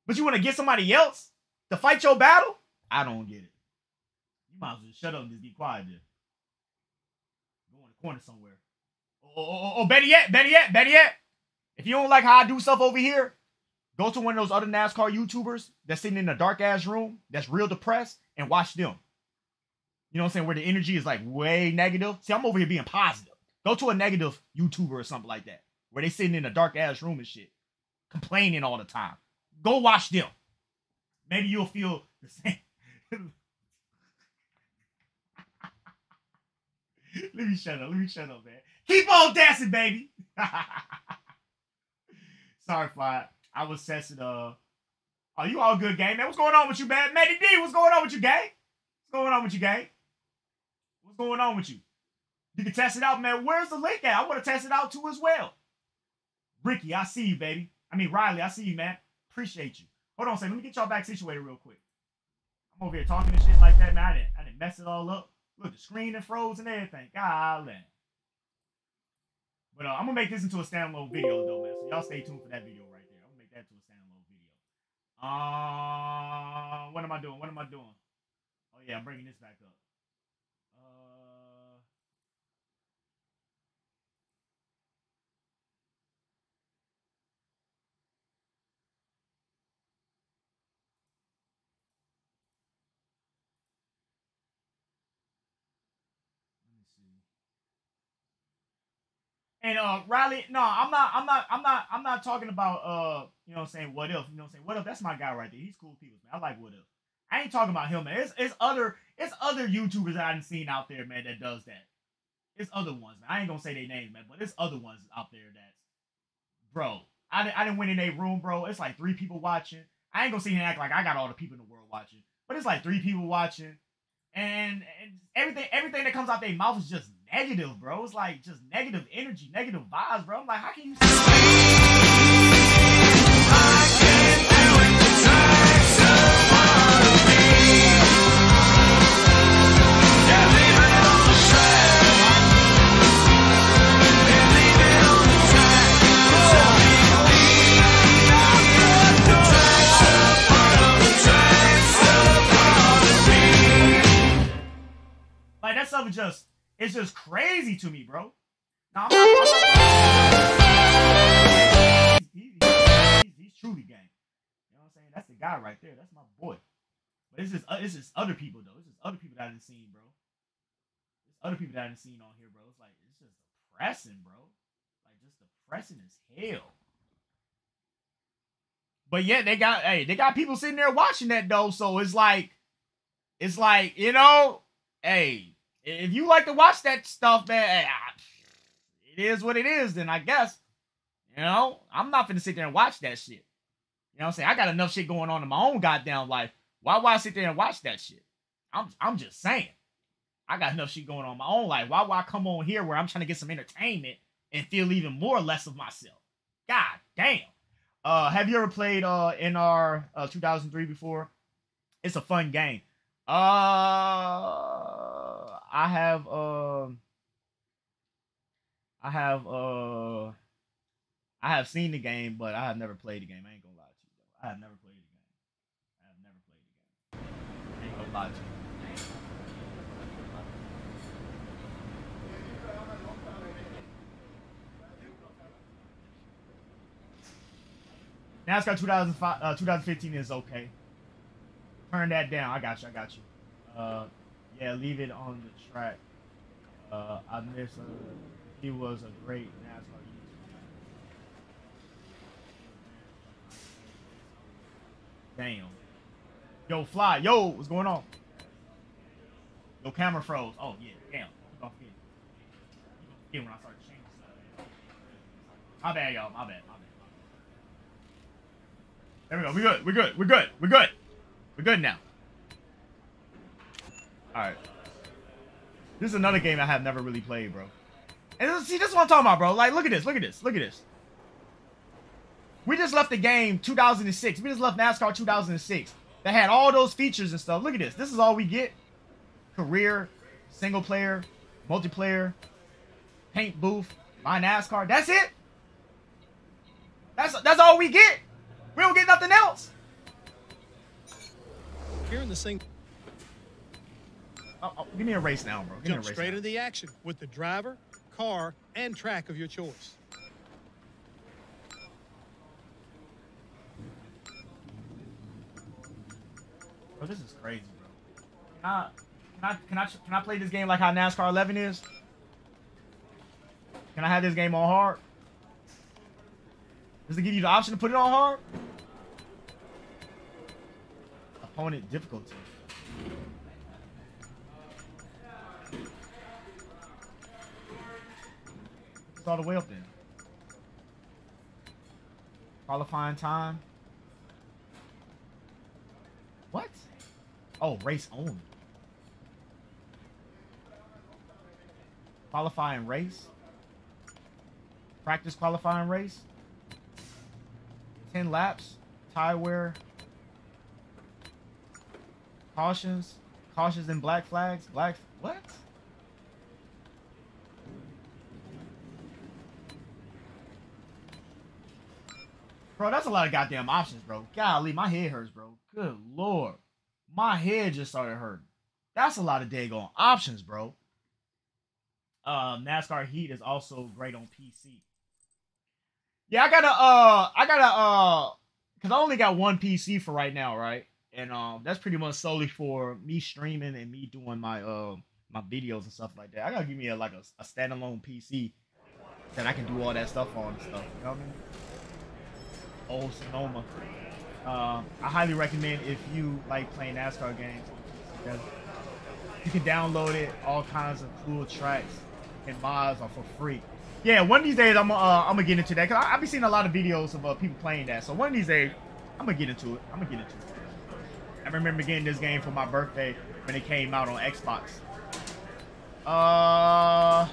But you want to get somebody else to fight your battle? I don't get it. You might as well just shut up and just be quiet then. Go in the corner somewhere. Oh, better yet. If you don't like how I do stuff over here, go to one of those other NASCAR YouTubers that's sitting in a dark-ass room that's real depressed and watch them. You know what I'm saying? Where the energy is like way negative. See, I'm over here being positive. Go to a negative YouTuber or something like that where they sitting in a dark-ass room and shit, complaining all the time. Go watch them. Maybe you'll feel the same. Let me shut up, man. Keep on dancing, baby. Sorry, Fly. I was testing. Are you all good, gang? Man, what's going on with you, man? Matty D, what's going on with you, gang? What's going on with you, gang? What's going on with you? You can test it out, man. Where's the link at? I want to test it out, too, as well. Ricky, I see you, baby. I mean, Riley, I see you, man. Appreciate you. Hold on a second. Let me get y'all back situated real quick. I'm over here talking and shit like that, man. I didn't mess it all up. Look, the screen and froze and everything. Golly. But I'm going to make this into a standalone video, though, man. So y'all stay tuned for that video right there. I'm going to make that into a standalone video. What am I doing? What am I doing? Oh, yeah, I'm bringing this back up. And Riley, no, I'm not talking about you know what I'm saying, What If, you know what I'm saying? What If, that's my guy right there. He's cool people, man. I like What If. I ain't talking about him, man. It's other YouTubers I done seen out there, man, that does that. It's other ones, man. I ain't gonna say their names, man, but it's other ones out there that's, bro, I didn't went in their room, bro. It's like 3 people watching. I ain't gonna sit here and act like I got all the people in the world watching, but it's like 3 people watching. And everything that comes out their mouth is just negative, bro. It's like just negative energy, negative vibes, bro. I'm like, how can you say like that stuff is just, it's just crazy to me, bro. Now, he's truly gang. You know what I'm saying? That's the guy right there. That's my boy. But it's just other people, though. It's just other people that I didn't see, bro. It's other people that I didn't see on here, bro. It's like, it's just depressing, bro. Like, just depressing as hell. But yeah, they got people sitting there watching that, though. So it's like, you know, hey. If you like to watch that stuff, man, it is what it is, then I guess. You know, I'm not finna sit there and watch that shit. You know what I'm saying? I got enough shit going on in my own goddamn life. Why would I sit there and watch that shit? I'm just saying. I got enough shit going on in my own life. Why would I come on here where I'm trying to get some entertainment and feel even more or less of myself? God damn. Have you ever played NR 2003 before? It's a fun game. I have seen the game, but I have never played the game. I ain't gonna lie to you, though. I have never played the game. I have never played the game. I ain't gonna lie to you. NASCAR 2015 is okay. Turn that down. I got you. Yeah, leave it on the track. I miss him. He was a great NASCAR YouTuber. Damn. Yo, Fly. Yo, what's going on? Yo, camera froze. Oh, yeah. Damn. Don't forget. You don't forget when I start changing stuff. My bad, y'all. My bad. There we go. We're good now. Alright. This is another game I have never really played, bro. And see, this is what I'm talking about, bro. Like, look at this. We just left the game 2006. We just left NASCAR 2006. That had all those features and stuff. Look at this. This is all we get. Career, single player, multiplayer, paint booth, my NASCAR. That's it. That's all we get. We don't get nothing else. Here in the single. Oh, give me a race now, bro. Jump straight into the action with the driver, car, and track of your choice. Bro, this is crazy, bro. Can I play this game like how NASCAR 11 is? Can I have this game on hard? Does it give you the option to put it on hard? Opponent difficulty. All the way up there. Qualifying time. What? Oh, race only. Qualify and race. Practice, qualify, and race. 10 laps. Tie wear. Cautions. Cautions and black flags. Black... What? Bro, that's a lot of goddamn options, bro. Golly, my head hurts, bro. Good Lord. My head just started hurting. That's a lot of daggone options, bro. NASCAR Heat is also great on PC. Yeah, I gotta, cause I only got one PC for right now, right? And, that's pretty much solely for me streaming and me doing my, my videos and stuff like that. I gotta give me a, like a standalone PC that I can do all that stuff on and stuff. You know what I mean? Old Sonoma. I highly recommend if you like playing NASCAR games. You can download it, all kinds of cool tracks and mods are for free. Yeah, one of these days I'm gonna get into that because I've been seeing a lot of videos of people playing that. So one of these days I'm gonna get into it. I remember getting this game for my birthday when it came out on Xbox. I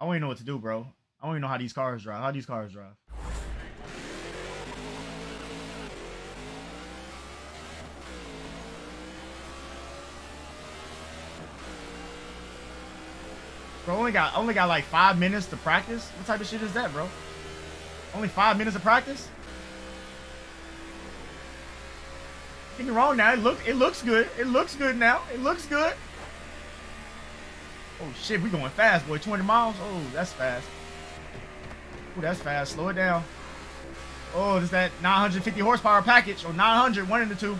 don't even know what to do, bro. I don't even know how these cars drive. Bro, only got like 5 minutes to practice. What type of shit is that, bro? Only 5 minutes to practice? Get me wrong now. It looks good. It looks good. Oh shit, we going fast, boy. 20 miles. Oh, that's fast. Oh, that's fast. Slow it down. Oh, there's that 950 horsepower package or 900, one in the two.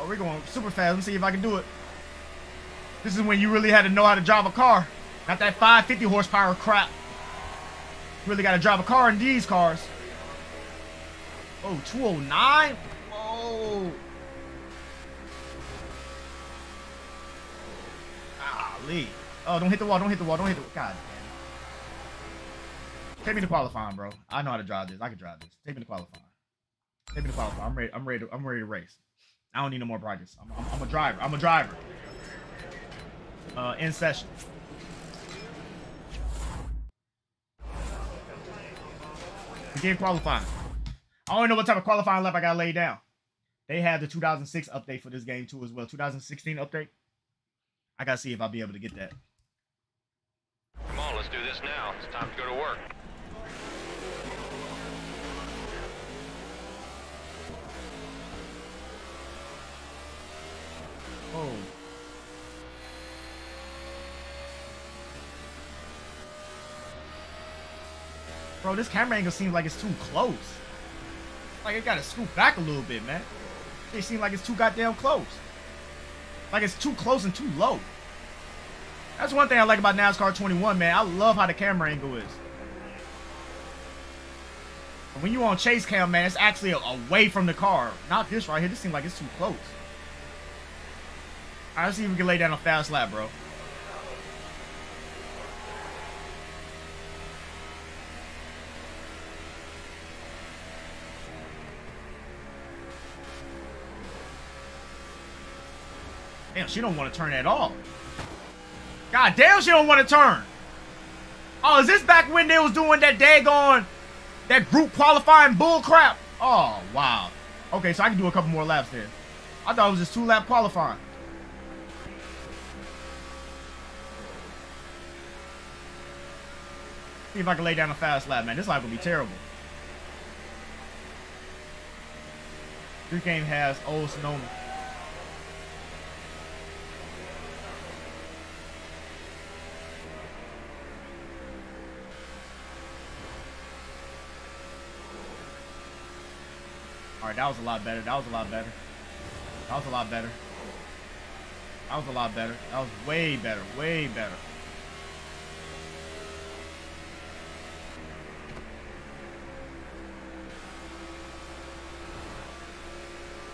Oh, we're going super fast. Let me see if I can do it. This is when you really had to know how to drive a car. Not that 550 horsepower crap. You really got to drive a car in these cars. Oh, 209? Oh. Golly. Oh, don't hit the wall. Don't hit the wall. God damn. Take me to qualifying, bro. I know how to drive this. I can drive this. Take me to qualifying. I'm ready to race. I don't need no more practice. I'm a driver. In session. Begin qualifying. I don't know what type of qualifying lap I got laid down. They had the 2006 update for this game too as well. 2016 update. I gotta see if I'll be able to get that. Come on, let's do this now. It's time to go to work. Oh. Bro, this camera angle seems like it's too close. Like, it gotta scoop back a little bit, man. It seems like it's too goddamn close. Like, it's too close and too low. That's one thing I like about NASCAR 21, man. I love how the camera angle is. But when you on chase cam, man, it's actually away from the car. Not this right here. This seems like it's too close. All right, let's see if we can lay down a fast lap, bro. Damn, she don't want to turn at all. God damn, she don't want to turn. Oh, is this back when they was doing that daggone, that group qualifying bull crap? Oh, wow. Okay, so I can do a couple more laps there. I thought it was just 2-lap qualifying. See if I can lay down a fast lap, man. This lap will be terrible. This game has old Sonoma. All right, that was a lot better. That was way better.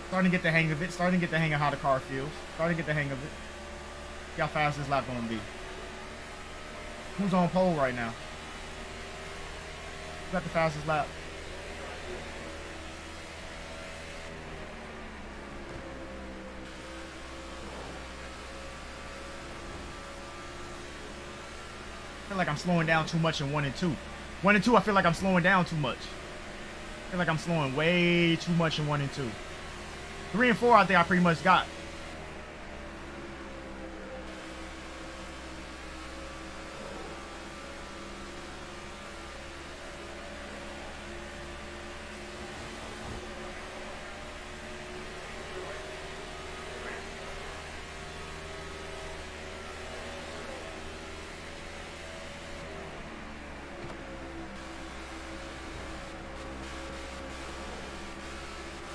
Starting to get the hang of it. How the car feels. See how fast this lap gonna be. Who's on pole right now? Who got the fastest lap? feel like I'm slowing down too much in 1 and 2. 1 and 2, I feel like I'm slowing down too much. I feel like I'm slowing way too much in 1 and 2. 3 and 4, I think I pretty much got.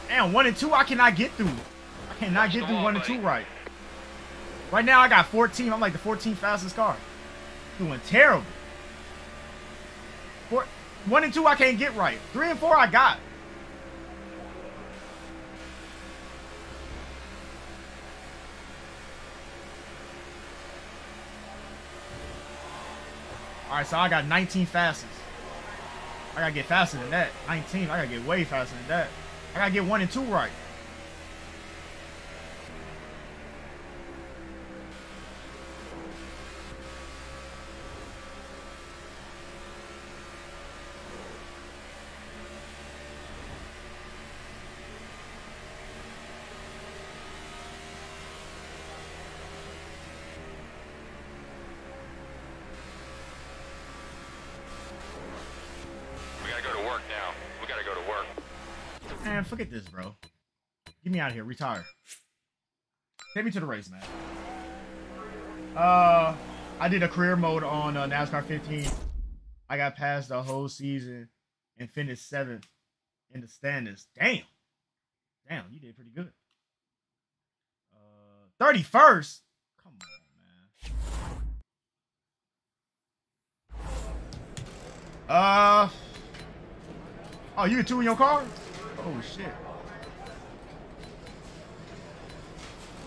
Damn, 1 and 2, I cannot get through. I cannot get through 1 and 2 right. Right now, I got 14. I'm like the 14th fastest car. Doing terrible. 1 and 2, I can't get right. 3 and 4, I got. All right, so I got 19 fastest. I gotta get faster than that. 19, I gotta get way faster than that. I gotta get 1 and 2 right. Forget this, bro. Get me out of here. Retire. Take me to the race, man. I did a career mode on NASCAR 15. I got past the whole season and finished 7th in the standings. Damn. Damn, you did pretty good. 31st? Come on, man. Oh, you 2 in your car? Oh shit.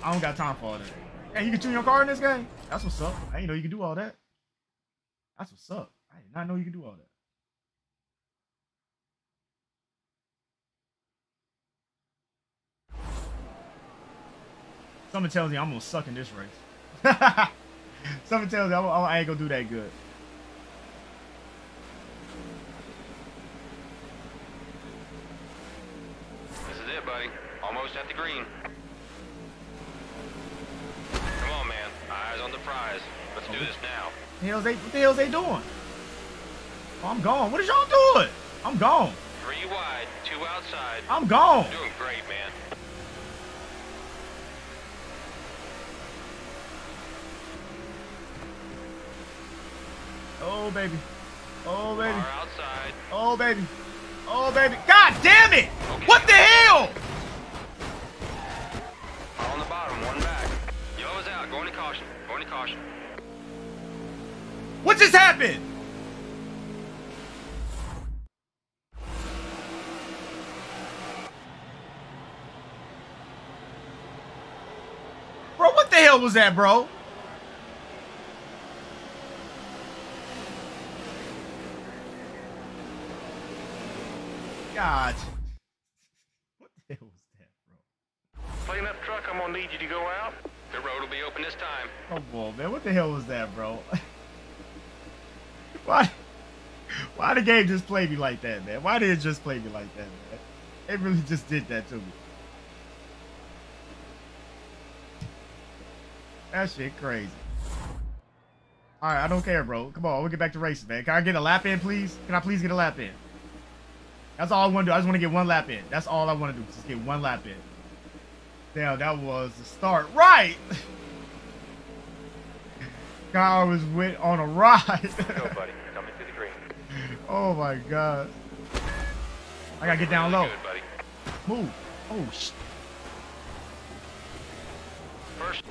I don't got time for all that. Hey, you can tune your car in this game? That's what's up. I didn't know you could do all that. That's what's up. I did not know you could do all that. Someone tells me I'm gonna suck in this race. Someone tells me I ain't gonna do that good. At the green. Come on, man. Eyes on the prize. Let's do this now. What the hell's they doing? Oh, I'm gone. What is y'all doing? I'm gone. 3 wide, 2 outside. I'm gone. You're doing great, man. Oh, baby. Oh, baby. Far outside. Oh, baby. Oh, baby. God damn it! Okay. What the hell? Caution. What just happened? Bro, what the hell was that, bro? God. What the hell was that, bro? Clean up truck, I'm gonna need you to go out. The road will be open this time. Come on, man. What the hell was that, bro? Why the game just play me like that, man? Why did it just play me like that, man? It really just did that to me. That shit crazy. All right, I don't care, bro. Come on, we'll get back to racing, man. Can I get a lap in, please? Can I please get a lap in? That's all I want to do. I just want to get 1 lap in. That's all I want to do. Just get 1 lap in. Damn, that was the start. Right! Kyle was went on a ride. Go, buddy. Coming to the green. Oh, my God. I gotta get down low. Good, buddy. Move. Oh, shit. First.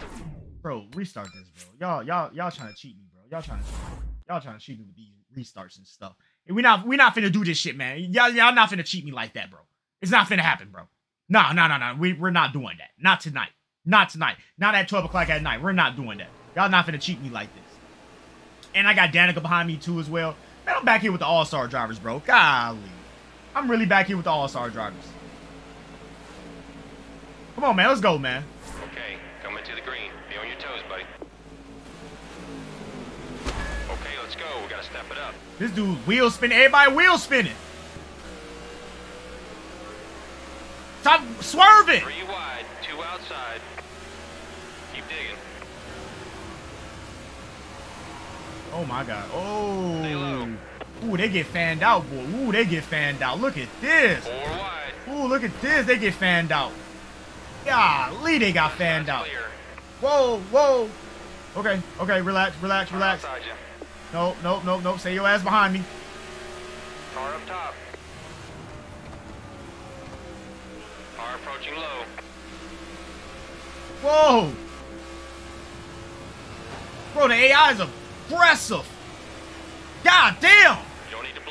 Bro, restart this, bro. Y'all trying to cheat me, bro. Y'all trying to cheat me with these restarts and stuff. And we not finna do this shit, man. Y'all not finna cheat me like that, bro. It's not finna happen, bro. No. We're not doing that. Not tonight. Not tonight. Not at 12 o'clock at night. We're not doing that. Y'all not finna cheat me like this. And I got Danica behind me too as well. Man, I'm back here with the all-star drivers, bro. Golly. I'm really back here with the all-star drivers. Come on, man. Let's go, man. Okay. Coming to the green. Be on your toes, buddy. Okay, let's go. This dude's wheel spinning. Everybody wheel spinning. Stop swerving. 3 wide, 2 outside. Keep digging. Oh my God. Oh. Ooh, they get fanned out, boy. Ooh, they get fanned out. Look at this. 4 wide. Ooh, look at this. They get fanned out. Golly, they got fanned out. Whoa, whoa. Okay, okay, relax, relax, relax. No, no, no, no. Stay your ass behind me. Car up top. Car approaching low. Whoa. Bro, the AI is aggressive. God damn.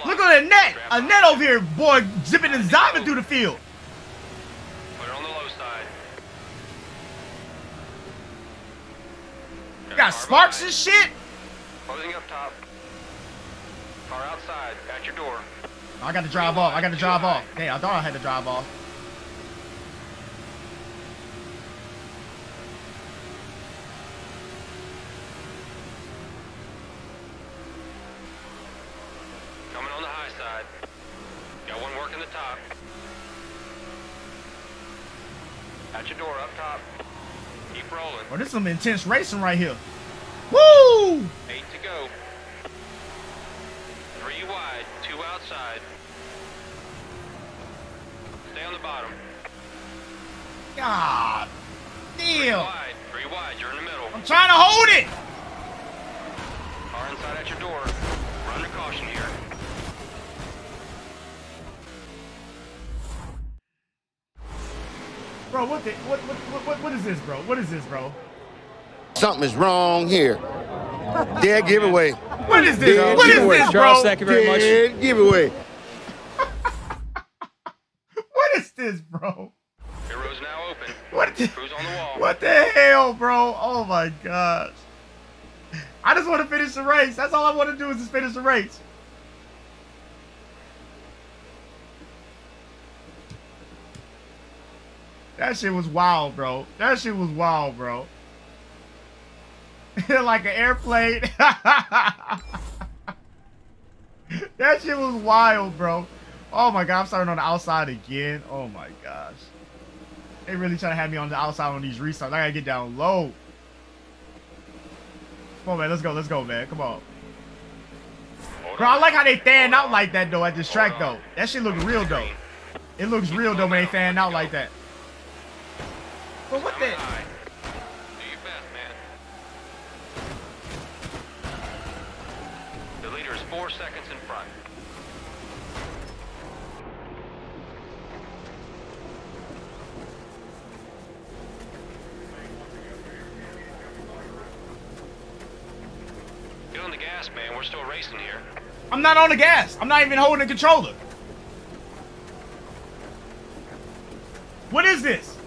Look at that net. A net over here, boy, zipping and zobbing through the field. Put it on the low side. Got sparks and shit. Closing up top. Car outside at your door. I got to drive off. I got to drive off. Hey, I thought I had to drive off. Coming on the high side. Got one working the top. At your door up top. Keep rolling. Oh, this is some intense racing right here. Woo! 8 to go. 3 wide, 2 outside. Stay on the bottom. God damn. 3 wide, 3 wide, you're in the middle. I'm trying to hold it. Car inside at your door. Run to caution here. Bro, what the, what is this, bro? What is this, bro? Something is wrong here. Dead giveaway. What is this? Dead what giveaway. Is this, bro? Charles, thank you very much. Dead giveaway. What is this, bro? Heroes now open. What the, who's on the wall? What the hell, bro? Oh my gosh. I just want to finish the race. That's all I want to do is just finish the race. That shit was wild, bro. That shit was wild, bro. Like an airplane. That shit was wild, bro. Oh my God, I'm starting on the outside again. Oh my gosh. They really trying to have me on the outside on these restarts. I gotta get down low. Come on, man. Let's go, man. Come on. Bro, I like how they fan out like that, though, at this track, though. That shit looks real, though. It looks real, though, when they fan out like that. But what the? Do your best, man. The leader is 4 seconds in front. Get on the gas, man. We're still racing here. I'm not on the gas. I'm not even holding the controller. What is this?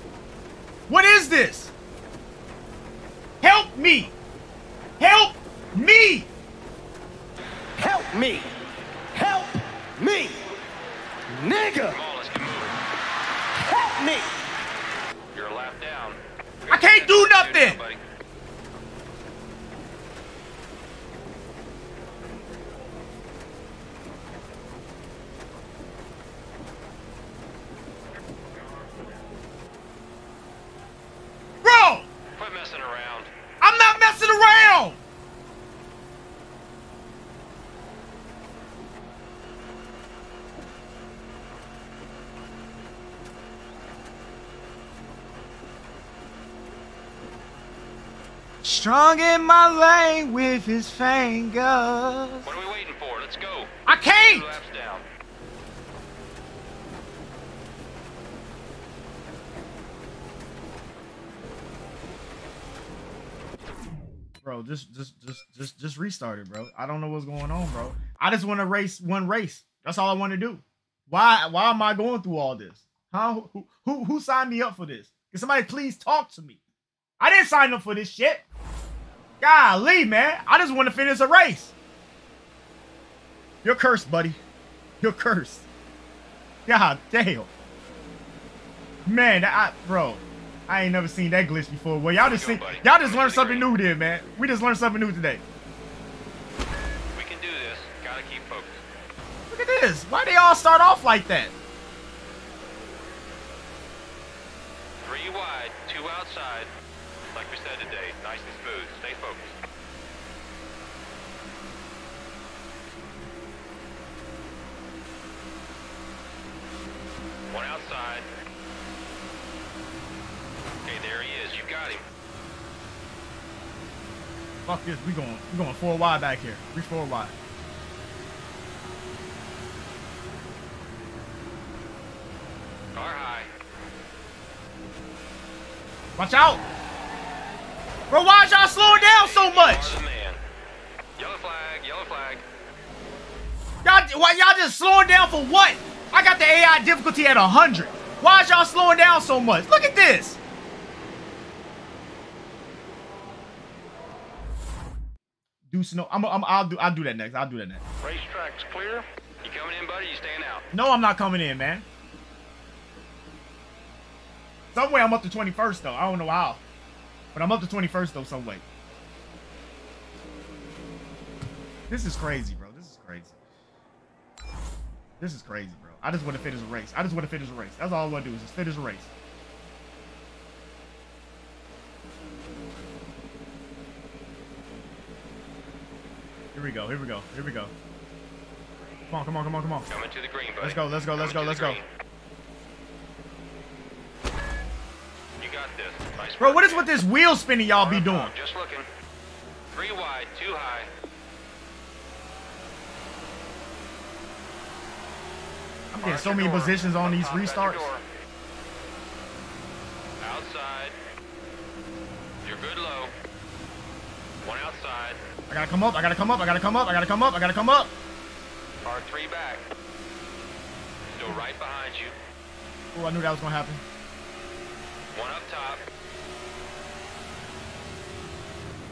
What is this? Help me! Help me! Help me! Help me! Nigga! Help me! You're a lap down. I can't do nothing! Strong in my lane with his fingers. What are we waiting for? Let's go. I can't. 2 laps down. Bro, just restart it, bro. I don't know what's going on, bro. I just want to race one race. That's all I want to do. Why am I going through all this? Huh? Who signed me up for this? Can somebody please talk to me? I didn't sign up for this shit. Golly, man. I just want to finish a race. You're cursed, buddy. You're cursed. God damn. Man, I ain't never seen that glitch before. Well, y'all just learned something new there, man. We just learned something new today. We can do this. Gotta keep is? Why they all start off like that? 3 wide, 2 outside. Like we said today, nice and smooth. Stay focused. One outside. Okay, there he is. You got him. Fuck this. We going 4 wide back here. We 4 wide. Car high. Watch out. Bro, why is y'all slowing down so much? Yellow flag, yellow flag. Y'all just slowing down for what? I got the AI difficulty at 100. Why is y'all slowing down so much? Look at this. No, I'll do that next. I'll do that next. Racetrack's clear. You coming in, buddy? You staying out? No, I'm not coming in, man. Some way I'm up to 21st though. I don't know how, but I'm up to 21st though some way. This is crazy, bro. This is crazy. This is crazy, bro. I just want to finish a race. I just want to finish a race. That's all I want to do is just finish a race. Here we go, here we go, here we go. Come on, come on, come on, come on. Coming to the green, buddy. Let's go, let's go, let's go, let's go. You got this. Nice. Bro, what is with this wheel spinning y'all be doing? Just looking. 3 wide, 2 high. I'm getting so many positions on these restarts. Outside. You're good low. One outside. I gotta come up, I gotta come up, I gotta come up, I gotta come up, I gotta come up. R3 back. Still right behind you. Oh, I knew that was gonna happen. One up top.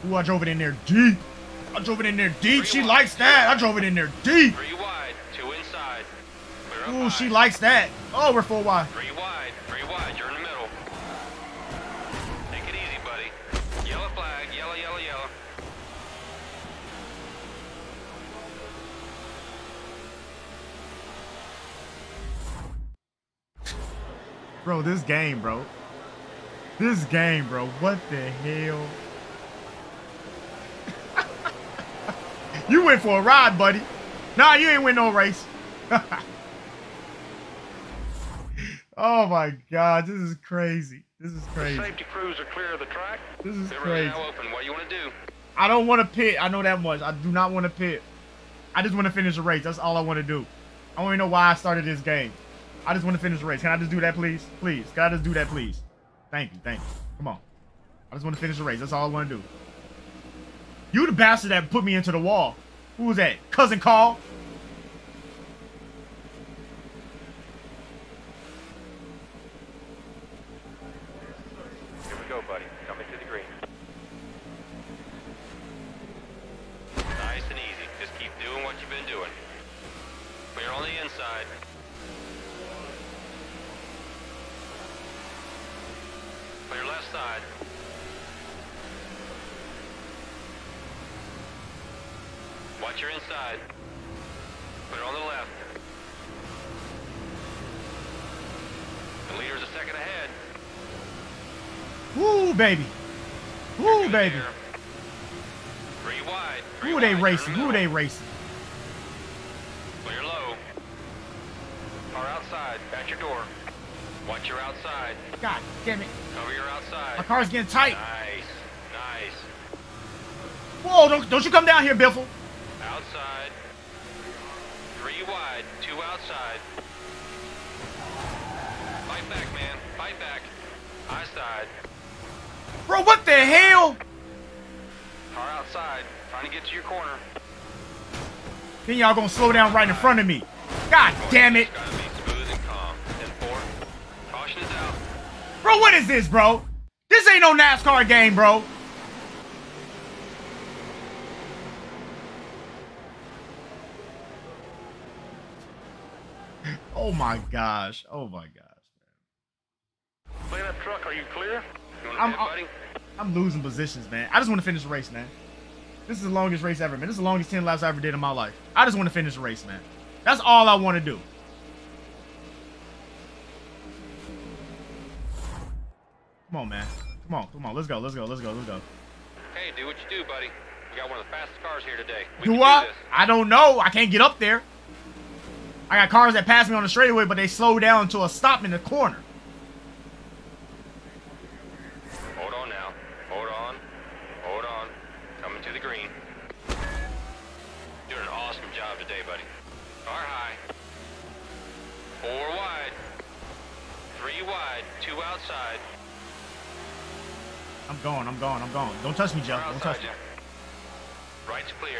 Ooh, I drove it in there deep. I drove it in there deep. She likes that. I drove it in there deep. 3 wide, 2 inside. Ooh, she likes that. Oh, we're 4 wide. 3 wide, 3 wide. You're in the middle. Take it easy, buddy. Yellow flag, yellow, yellow, yellow. Bro, this game, bro. This game, bro. What the hell? You went for a ride, buddy. Nah, you ain't win no race. Oh my God, this is crazy. This is crazy. The safety crews are clear of the track. This is crazy. Now open. What you want to do? I don't want to pit. I know that much. I do not want to pit. I just want to finish the race. That's all I want to do. I don't even know why I started this game. I just want to finish the race. Can I just do that, please? Please. Can I just do that, please? Thank you. Thank you. Come on. I just want to finish the race. That's all I want to do. You the bastard that put me into the wall. Who was that? Cousin Carl? Here we go, buddy. Coming to the green. Nice and easy. Just keep doing what you've been doing. Clear on the inside. Your left side. Watch your inside. Put it on the left. The leader's a second ahead. Woo, baby. Woo, baby. 3 wide. Who they racing? Who they racing? Clear low. Car outside. At your door. Watch your outside. God damn it. Cover your outside. My car's getting tight. Nice. Nice. Whoa, don't you come down here, Biffle. Outside. 3 wide, 2 outside. Fight back, man. Fight back. High side. Bro, what the hell? Car outside. Trying to get to your corner. Then y'all gonna slow down right in front of me. God damn it. Bro, what is this, bro? This ain't no NASCAR game, bro. Oh my gosh. Oh my gosh. Clean up truck, are you clear? You I'm losing positions, man. I just want to finish the race, man. This is the longest race ever, man. This is the longest 10 laps I ever did in my life. I just want to finish the race, man. That's all I want to do. Come on, man. Come on, come on. Let's go, let's go, let's go, let's go. Hey, do what you do, buddy. We got one of the fastest cars here today. Do I? I don't know. I can't get up there. I got cars that pass me on the straightaway, but they slow down to a stop in the corner. Hold on now. Hold on. Hold on. Coming to the green. Doing an awesome job today, buddy. Car high. Four wide. Three wide. Two outside. I'm going. I'm going. I'm going. Don't touch me, Jeff. Don't touch me. Right's clear.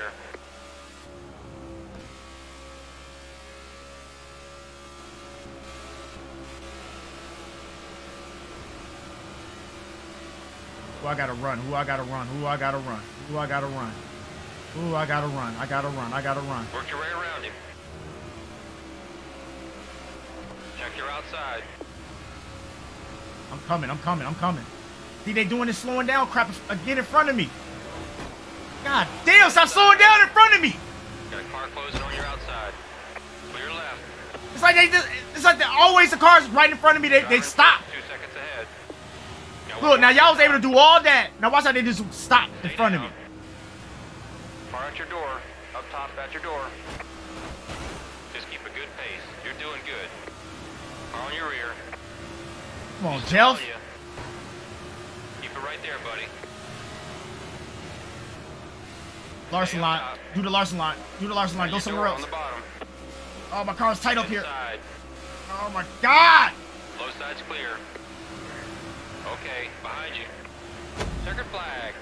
Who I gotta run? Who I gotta run? Who I gotta run? Who I gotta run? Who I gotta run? I gotta run. I gotta run. Work your way around him. Check your outside. I'm coming. I'm coming. I'm coming. See, they doing this slowing down crap again in front of me. God damn, stop slowing down in front of me! Got a car closing on your outside. Clear left. It's like they just, it's like always the cars right in front of me, they stop. 2 seconds ahead. Now, look, now y'all was able to do all that. Now watch how they just stop in front of me. Far at your door. Up top at your door. Just keep a good pace. You're doing good. Car on your rear. Come on, Jeff. Keep it right there, buddy. Larson line. Do the Larson line. Do the Larson line. Go somewhere else. Oh, my car's tight up here. Oh, my God. Low side's clear. Okay, behind you. Checkered flag.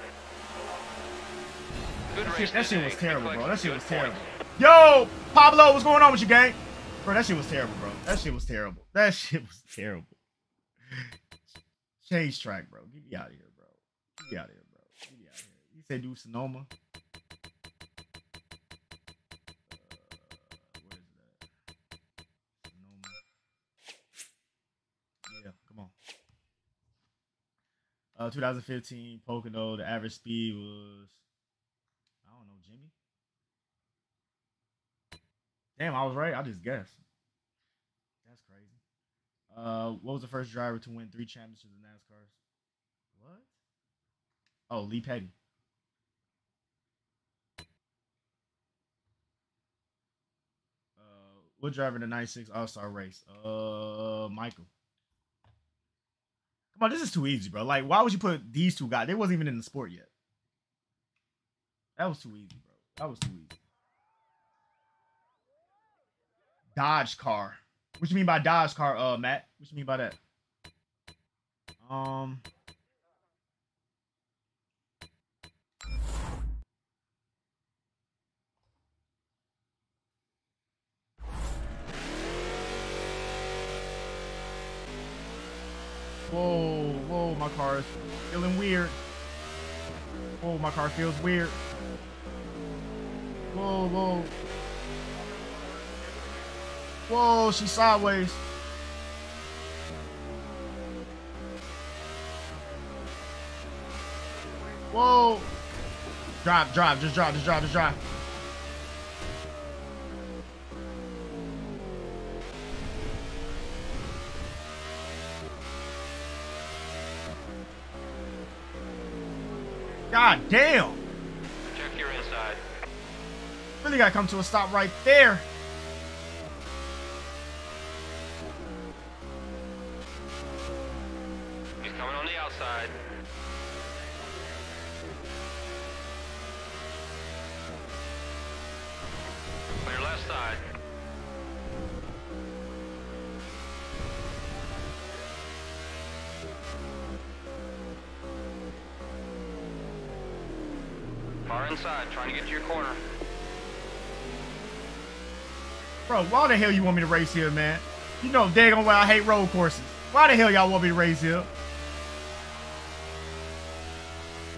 That shit was terrible, bro. That shit was terrible. Yo, Pablo, what's going on with you, gang? Bro, that shit was terrible, bro. That shit was terrible. That shit was terrible. Change track, bro. Get me out of here, bro. Get me out of here, bro. Get me out of here. You said do Sonoma. Come on. 2015 Pocono, the average speed was, I don't know, Jimmy. Damn, I was right. I just guessed. That's crazy. What was the first driver to win 3 championships in NASCAR? What? Oh, Lee Petty. What driver in the 96 All-Star race? Michael. Come on, this is too easy, bro. Like, why would you put these two guys? They wasn't even in the sport yet. That was too easy, bro. That was too easy. Dodge car. What you mean by Dodge car, Matt? What you mean by that? Whoa, whoa, my car is feeling weird. Whoa, my car feels weird. Whoa, whoa. Whoa, she's sideways. Whoa. Drive, drive, just drive, just drive, just drive. God damn! Check your inside. Really gotta come to a stop right there. He's coming on the outside. Clear left side. Far inside, trying to get to your corner. Bro, why the hell you want me to race here, man? You know daggone well I hate road courses. Why the hell y'all want me to race here?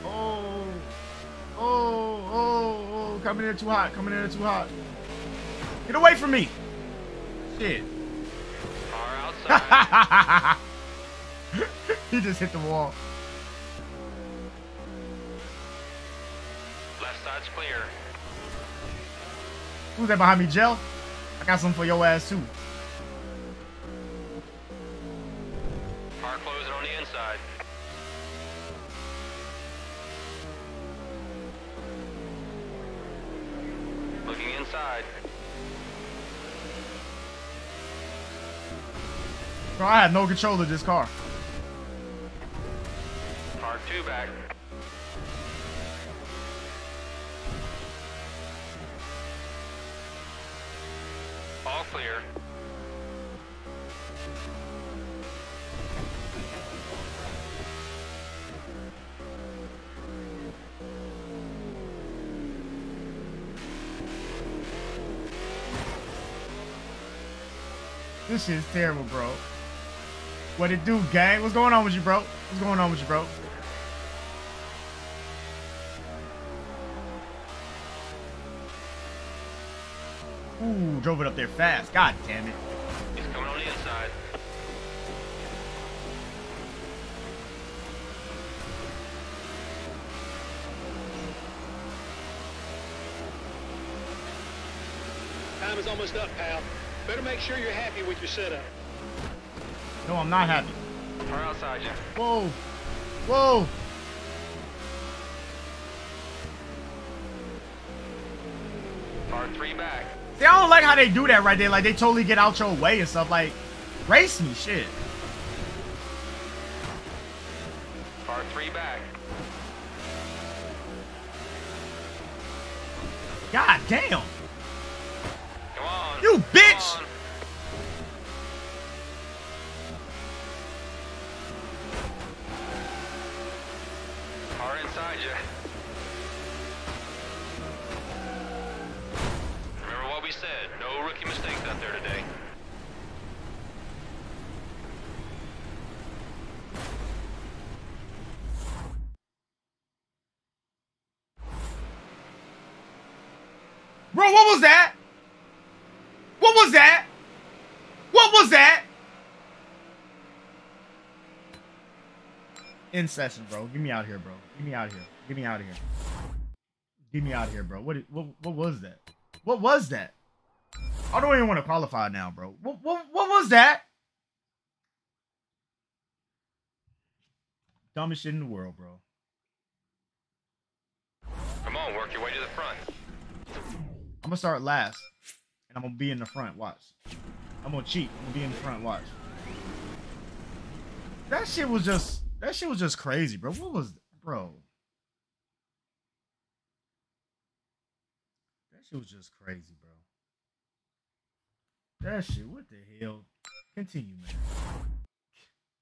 Oh, oh, oh, oh, coming in too hot, coming in too hot. Get away from me. Shit. Far outside. He just hit the wall. Left side's clear. Who's that behind me, Jill? I I got something for your ass too. Car closing on the inside. Looking inside. Bro, I had no control of this car. Car two back. All clear. This shit is terrible, bro. What it do, gang? What's going on with you, bro? What's going on with you, bro? Ooh, drove it up there fast. God damn it. He's coming on the inside. Time is almost up, pal. Better make sure you're happy with your setup. No, I'm not happy. We're outside, Jeff. Whoa. Whoa. Par three back. See, I don't like how they do that right there. Like, they totally get out your way and stuff. Like, race me, shit. Par three back. God damn. You bitch! Car inside you. Remember what we said. No rookie mistakes out there today. Bro, what was that? What was that? What was that? In session, bro. Get me out of here, bro. Get me out of here. Get me out of here. Get me out of here, bro. What was that? What was that? I don't even want to qualify now, bro. What was that? Dumbest shit in the world, bro. Come on, work your way to the front. I'm gonna start last. I'm gonna be in the front, watch. I'm gonna cheat. I'm gonna be in the front, watch. That shit was just crazy, bro. What was that? Bro? That shit was just crazy, bro. That shit, what the hell? Continue, man.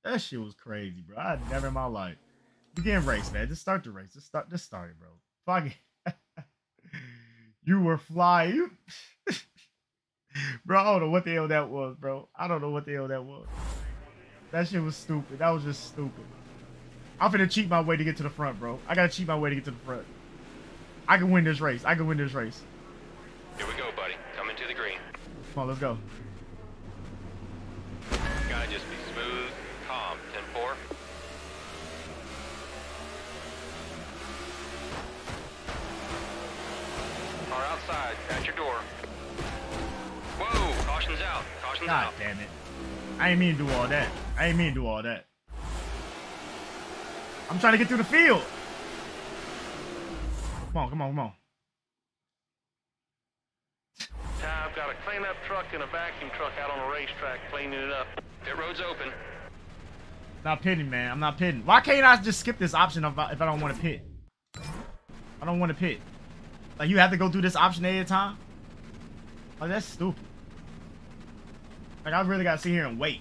That shit was crazy, bro. I never in my life. Begin race, man. Just start the race. Just start it, bro. Fuck it. You were flying. Bro, I don't know what the hell that was, bro. I don't know what the hell that was. That shit was stupid. That was just stupid. I'm finna cheat my way to get to the front, bro. I gotta cheat my way to get to the front. I can win this race. I can win this race. Here we go, buddy. Coming to the green. Come on, let's go. Gotta just be smooth, calm. 10-4. Car outside, at your door. Whoa, caution's out. Caution's God out. Damn it. I ain't mean to do all that. I ain't mean to do all that. I'm trying to get through the field. Come on, come on, come on. I've got a cleanup truck and a vacuum truck out on a racetrack cleaning it up. That road's open. Not pitting, man. I'm not pitting. Why can't I just skip this option if I don't want to pit? I don't want to pit. Like, you have to go through this option every time? Oh, that's stupid. Like, I really gotta sit here and wait.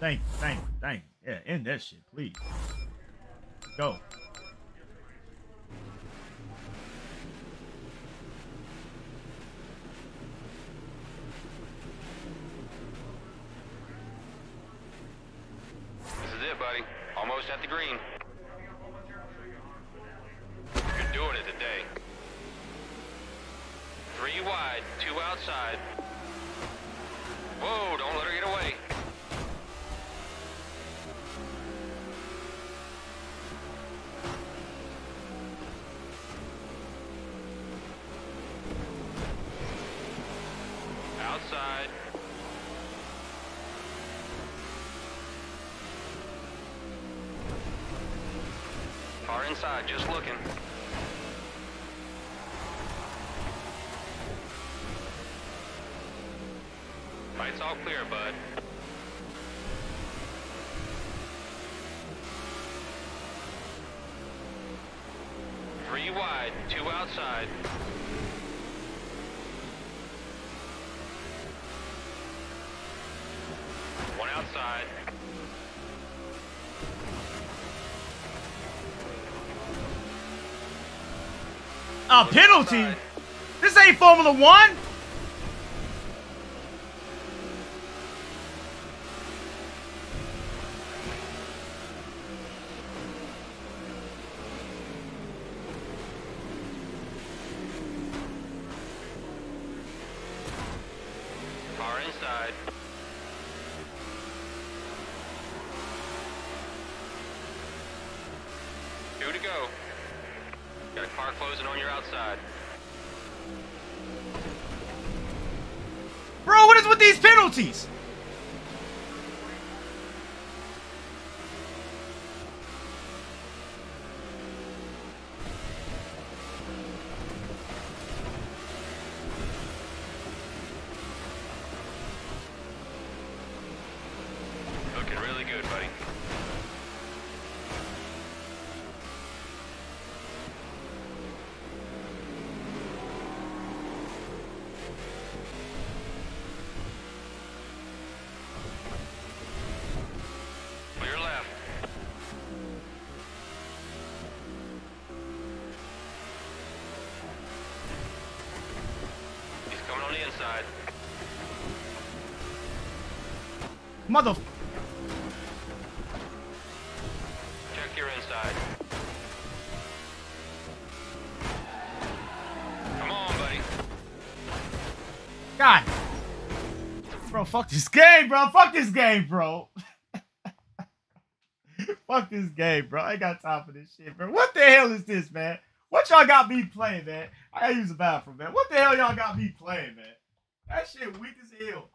Dang. Yeah, end that shit, please. Go. Almost at the green. You're doing it today. Whoa, don't let her get away. Outside. Far inside, just looking. It's all clear, bud. Three wide, two outside. One outside. A penalty? Outside. This ain't Formula One. Penalties. Looking really good, buddy. Mother... Check your inside. Come on, buddy. God. Bro, fuck this game, bro. Fuck this game, bro. Fuck this game, bro. I ain't got time for this shit, bro. What the hell is this, man? What y'all got me playing, man? I gotta use the bathroom, man. What the hell y'all got me playing, man? That shit weak as hell.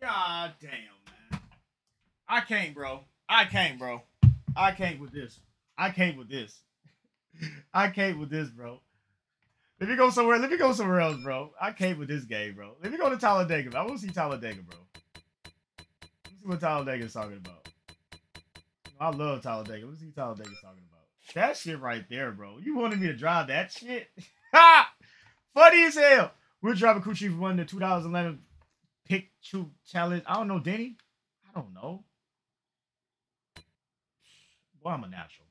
God damn, man. I came, bro. I came, bro. I came with this. I came with this. I came with this, bro. Let me go somewhere. Let me go somewhere else, bro. I came with this game, bro. Let me go to Talladega. I want to see Talladega, bro. Let's see what Talladega's talking about. I love Talladega. Let's see what Talladega's talking about. That shit right there, bro. You wanted me to drive that shit? Ha! Funny as hell. We're driving Kuchi for the 2011 Picchu challenge. I don't know, Denny. I don't know. Boy, I'm a natural,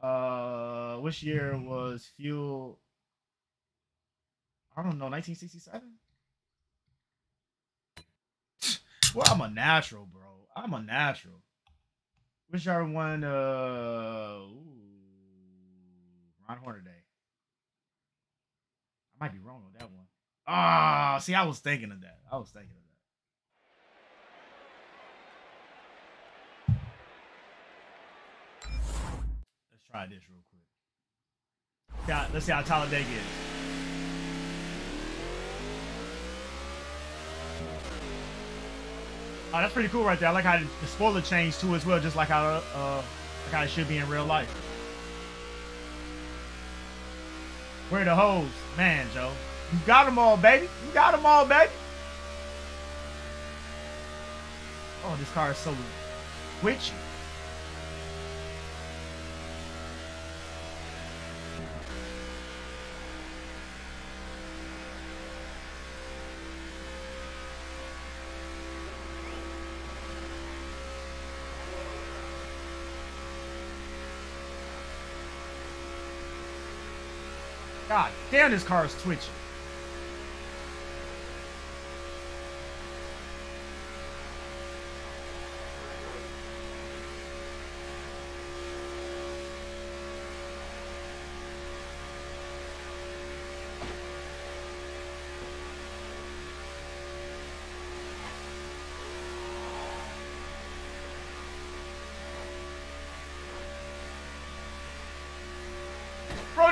bro. Which year was Fuel? I don't know, 1967? Well, I'm a natural, bro. I'm a natural. Which year won Ron Hornaday? I might be wrong on that one. Ah, oh, see, I was thinking of that. I was thinking of that. Let's try this real quick. God, let's see how Talladega is. Oh, that's pretty cool right there. I like how the spoiler changed too as well, just like how it should be in real life. Where are the hoes? Man, Joe. You got them all, baby. You got them all, baby. Oh, this car is so witchy. God damn, this car is twitching.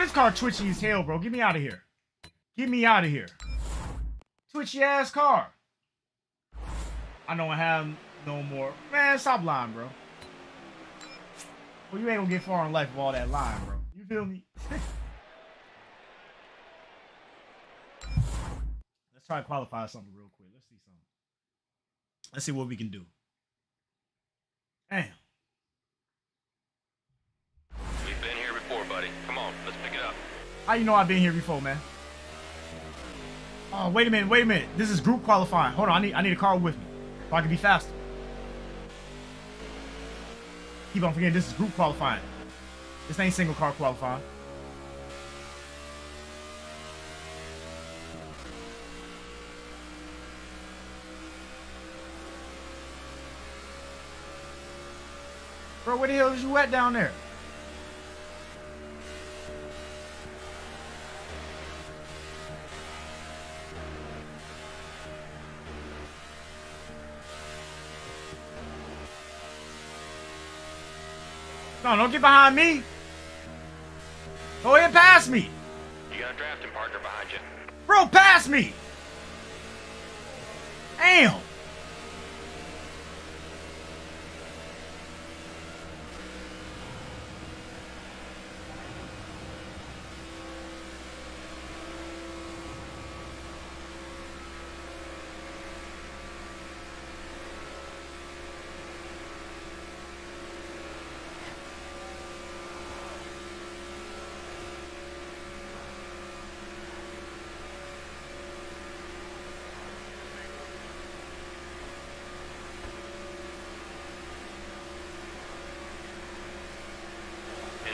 This car twitchy as hell, bro. Get me out of here. Get me out of here. Twitchy ass car. I don't have no more. Man, stop lying, bro. Well, you ain't gonna get far in life with all that lying, bro. You feel me? Let's try to qualify something real quick. Let's see something. Let's see what we can do. Damn. We've been here before, buddy. Come on, let's pick it up. How you know I've been here before, man? Oh, wait a minute, wait a minute. This is group qualifying. Hold on, I need a car with me so I can be faster. Keep on forgetting this is group qualifying. This ain't single car qualifying. Bro, where the hell is you at down there? No, don't get behind me. Go ahead, pass me. You got a drafting partner behind you. Bro, pass me. Damn.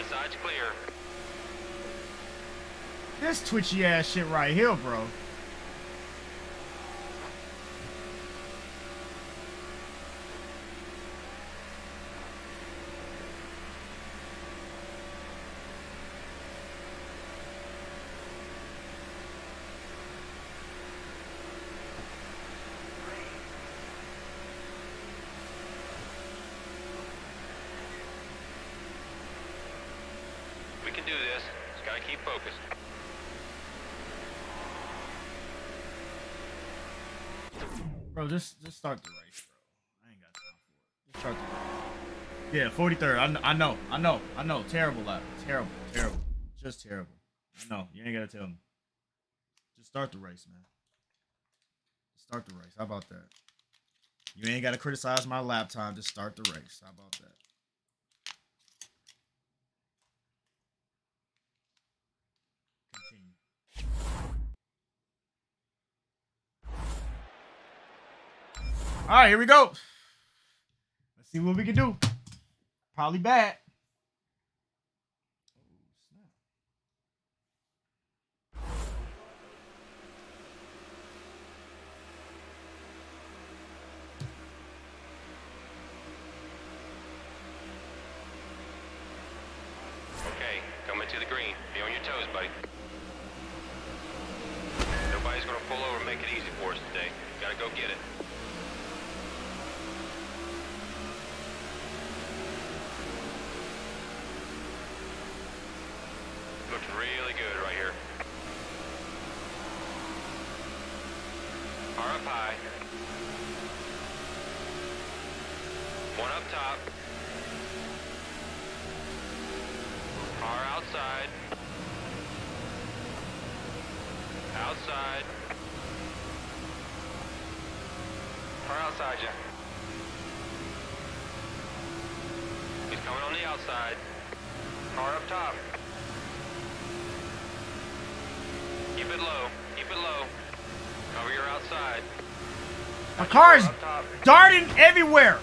Side's clear. This twitchy ass shit right here, bro. Bro, just start the race, bro. I ain't got time for it. Just start the race. Yeah, 43rd. I know. Terrible lap. Terrible. Just terrible. I know. You ain't gotta tell me. Just start the race, man. Just start the race. How about that? You ain't gotta criticize my lap time. Just start the race. How about that? All right, here we go. Let's see what we can do. Probably bad. Okay, coming to the green. Be on your toes, buddy. Nobody's gonna pull over and make it easy for us today. Gotta go get it. Really good right here. Car up high. One up top. Car outside. Outside. Car outside, Jack. He's coming on the outside. Car up top. Keep it low. Keep it low. Cover your outside. My car is darting everywhere.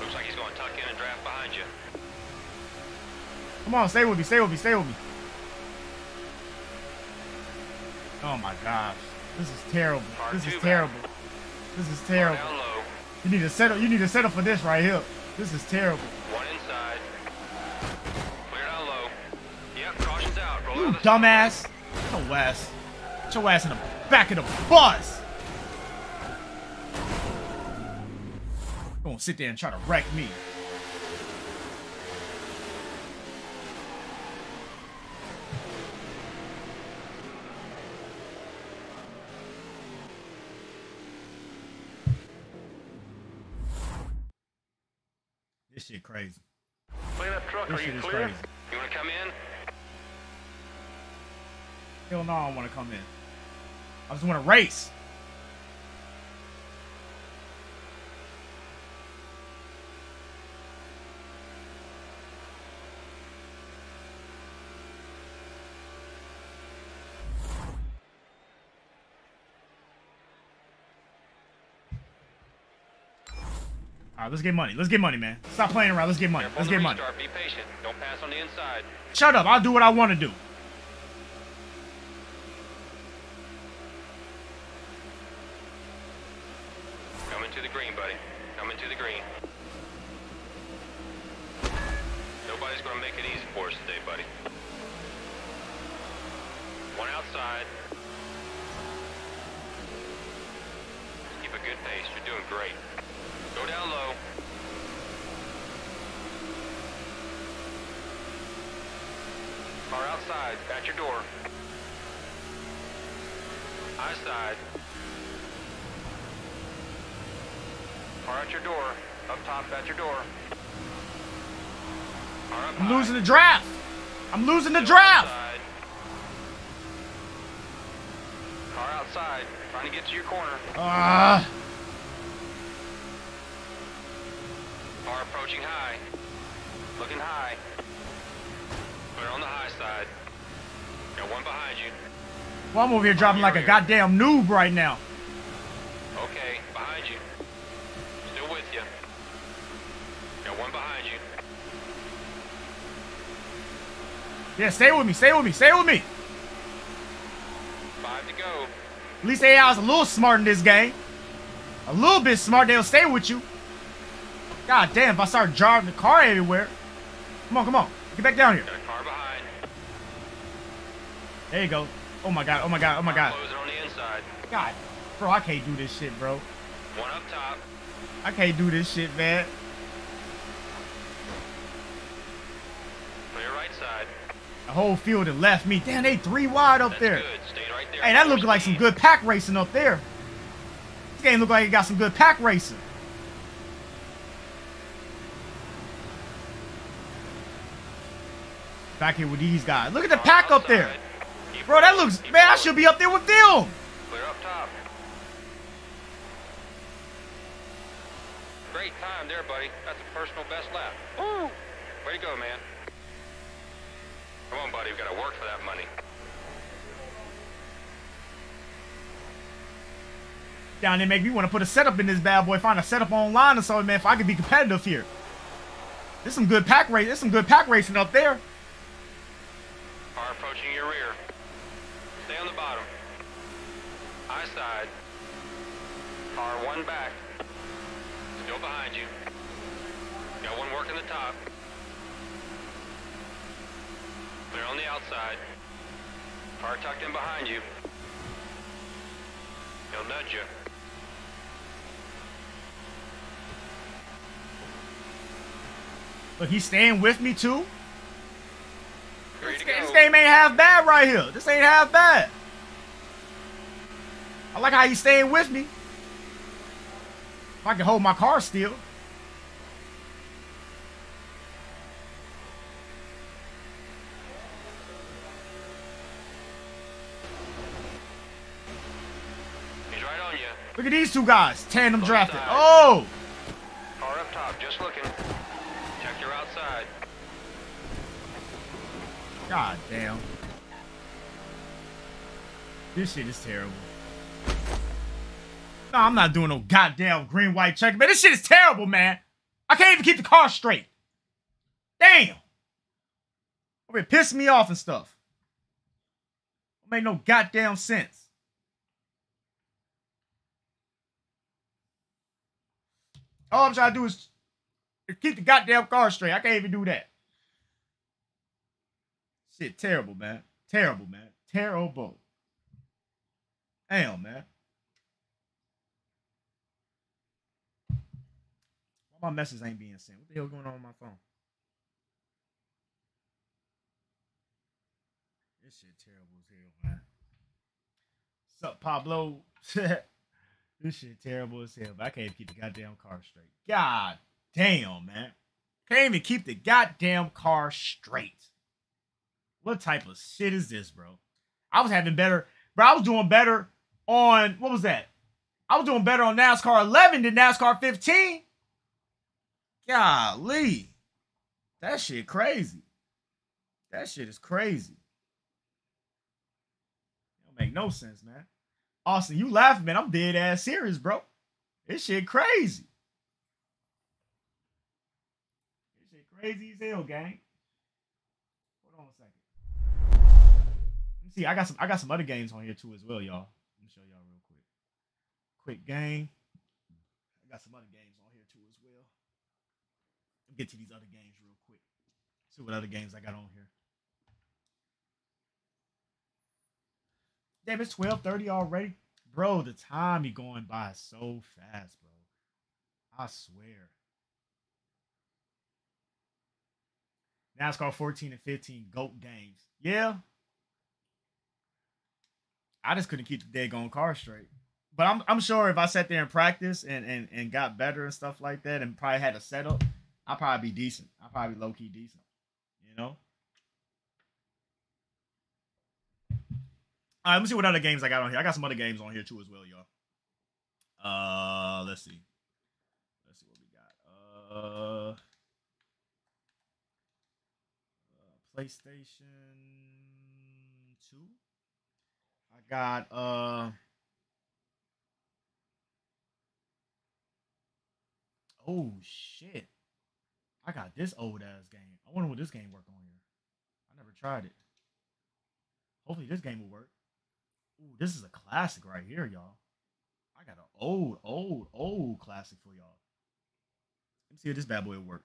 Looks like he's going to tuck in and draft behind you. Come on, stay with me, stay with me, stay with me. Oh my gosh, this is terrible. This is terrible. This is terrible. You need to settle. You need to settle for this right here. This is terrible. One inside. Clear down low. Yep, caution's out. Roll you out dumbass. Get your ass. Get your ass in the back of the bus. Gonna sit there and try to wreck me. This shit crazy. Clean up truck, this shit is clear? Crazy. You wanna come in? Hell no, I don't wanna come in. I just wanna race. All right, let's get money. Let's get money, man. Stop playing around. Let's get money. Let's get money. Be patient. Don't pass on the inside. Shut up. I'll do what I want to do. Coming to the green, buddy. Coming to the green. Nobody's going to make it easy for us today, buddy. One outside. Keep a good pace. You're doing great. Go down low. Car outside, at your door. High side. Car at your door. Up top, at your door. Car up. I'm losing the draft. I'm losing the draft. Outside. Car outside, trying to get to your corner. Ah. Car approaching high. Looking high. We're on the high side. Got one behind you. Well, I'm over here dropping like a goddamn noob right now. Okay, behind you. Still with you. Got one behind you. Yeah, stay with me, stay with me, stay with me. 5 to go. At least AI is a little smart in this game. A little bit smart, they'll stay with you. God damn, if I start driving the car everywhere. Come on, come on. Get back down here. Got a car behind. There you go. Oh my god, oh my god, oh my god. On the inside. God, bro, I can't do this shit, bro. One up top. I can't do this shit, man. Clear right side. The whole field had left me. Damn, they 3 wide up there. Good. Stay right there. Hey, that looked like some good pack racing up there. This game looked like it got some good pack racing. Back here with these guys. Look at the pack up there. Bro, that looks... Man, I should be up there with them. Clear up top. Great time there, buddy. That's a personal best lap. Woo! Way to go, man. Come on, buddy. We've got to work for that money. Down there make me want to put a setup in this bad boy. Find a setup online or something, man, if I could be competitive here. There's some good pack race. There's some good pack racing up there. Car approaching your rear. Stay on the bottom. High side. Car one back. Still behind you. Got one working the top. Clear on the outside. Car tucked in behind you. He'll nudge you. Look, he's staying with me too? This game ain't half bad right here. This ain't half bad. I like how he's staying with me. If I can hold my car still. Look at these two guys, tandem drafted. Oh! Car up top, just looking. Check your outside. God damn. This shit is terrible. No, I'm not doing no goddamn green-white check. Man, this shit is terrible, man. I can't even keep the car straight. Damn. It pissed me off and stuff. It made no goddamn sense. All I'm trying to do is keep the goddamn car straight. I can't even do that. Shit, terrible, man. Terrible, man. Terrible. Damn, man. Why my messages ain't being sent? What the hell going on my phone? This shit terrible as hell, man. What's up, Pablo? This shit terrible as hell, but I can't even keep the goddamn car straight. God damn, man. Can't even keep the goddamn car straight. What type of shit is this, bro? I was having better... Bro, I was doing better on... What was that? I was doing better on NASCAR 11 than NASCAR 15. Golly. That shit crazy. That shit is crazy. It don't make no sense, man. Austin, you laughing, man. I'm dead ass serious, bro. This shit crazy. This shit crazy as hell, gang. Hold on a second. Let me see. I got some other games on here too as well, y'all. Let me show y'all real quick. Quick game. I got some other games on here too as well. Let me get to these other games real quick. See what other games I got on here. Damn, it's 12:30 already. Bro, the time be going by so fast, bro. I swear. NASCAR 14 and 15 GOAT games. Yeah. I just couldn't keep the daggone car straight. But I'm sure if I sat there and practiced and got better and stuff like that and probably had a setup, I'd probably be decent. I'd probably be low-key decent. You know? All right, let me see what other games I got on here. I got some other games on here too as well, y'all. Let's see. Let's see what we got. PlayStation 2. I got oh shit. I got this old ass game. I wonder what this game work on here. I never tried it. Hopefully this game will work. Ooh, this is a classic right here, y'all. I got an old classic for y'all. Let me see if this bad boy will work.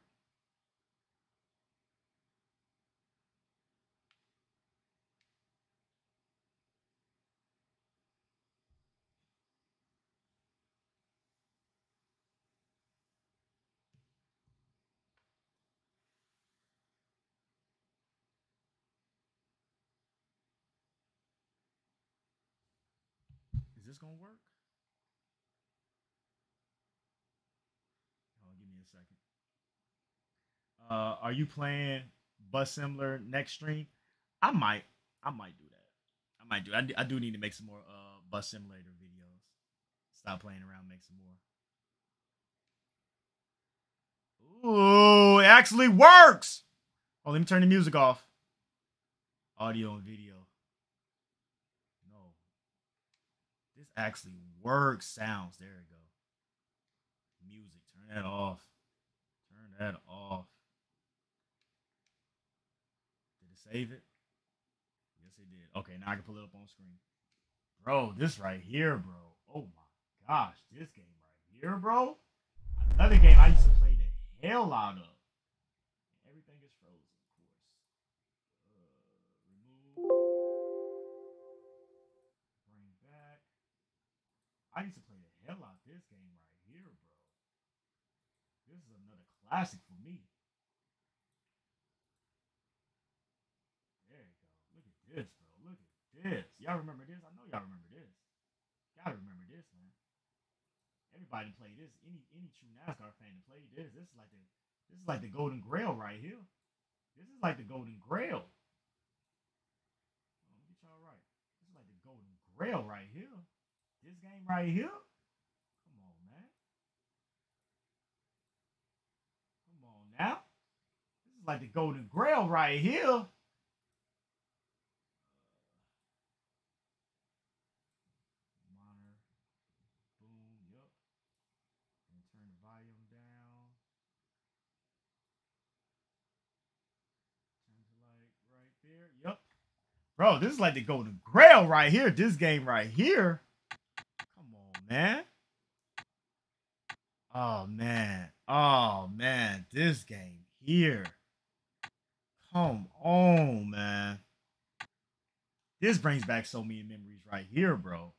Is this gonna work? Oh, give me a second. Are you playing Bus Simulator next stream? I might do that. I do need to make some more Bus Simulator videos. Stop playing around, make some more. Ooh, it actually works. Oh, let me turn the music off. Audio and video. Actually work sounds. There we go. Music. Turn that off. Turn that off. Did it save it? Yes, it did. Okay, now I can pull it up on screen. Bro, this right here, bro. Oh my gosh. This game right here, bro. Another game I used to play the hell out of. Everything is frozen, of course. Remove. I used to play the hell out of this game right here, bro. This is another classic for me. There you go. Look at this, bro. Look at this. Y'all remember this? I know y'all remember this. Gotta remember this, man. everybody play this. Any true NASCAR fan to play this. This is like the Golden Grail right here. This is like the Golden Grail. Let me get y'all right. This is like the Golden Grail right here. This game right here. Come on, man. Come on now. This is like the Golden Grail right here. Bro, this is like the Golden Grail right here. This game right here. Come on, man. Oh, man. Oh, man. This game here. Come on, man. This brings back so many memories right here, bro.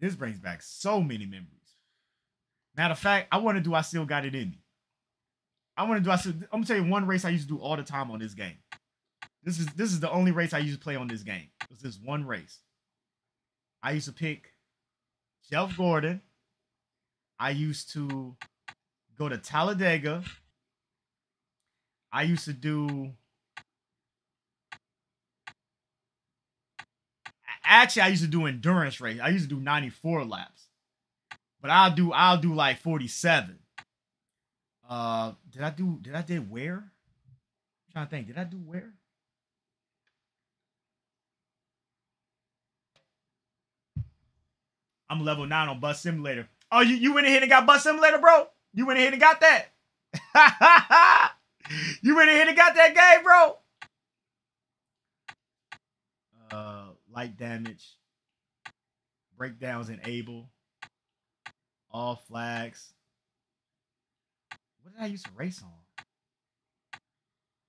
This brings back so many memories. Matter of fact, I want to do I Still Got It In Me. I'm gonna tell you one race I used to do all the time on this game. This is the only race I used to play on this game. It was this one race. I used to pick Jeff Gordon. I used to go to Talladega. I used to do. Actually, I used to do endurance race. I used to do 94 laps, but I'll do like 47. Did I where? I'm trying to think. Did I do where? I'm level 9 on Bus Simulator. Oh, you went in here and got Bus Simulator, bro? You went in here and got that? You went in here and got that game, bro? Light damage. Breakdowns enable. All flags. What did I used to race on?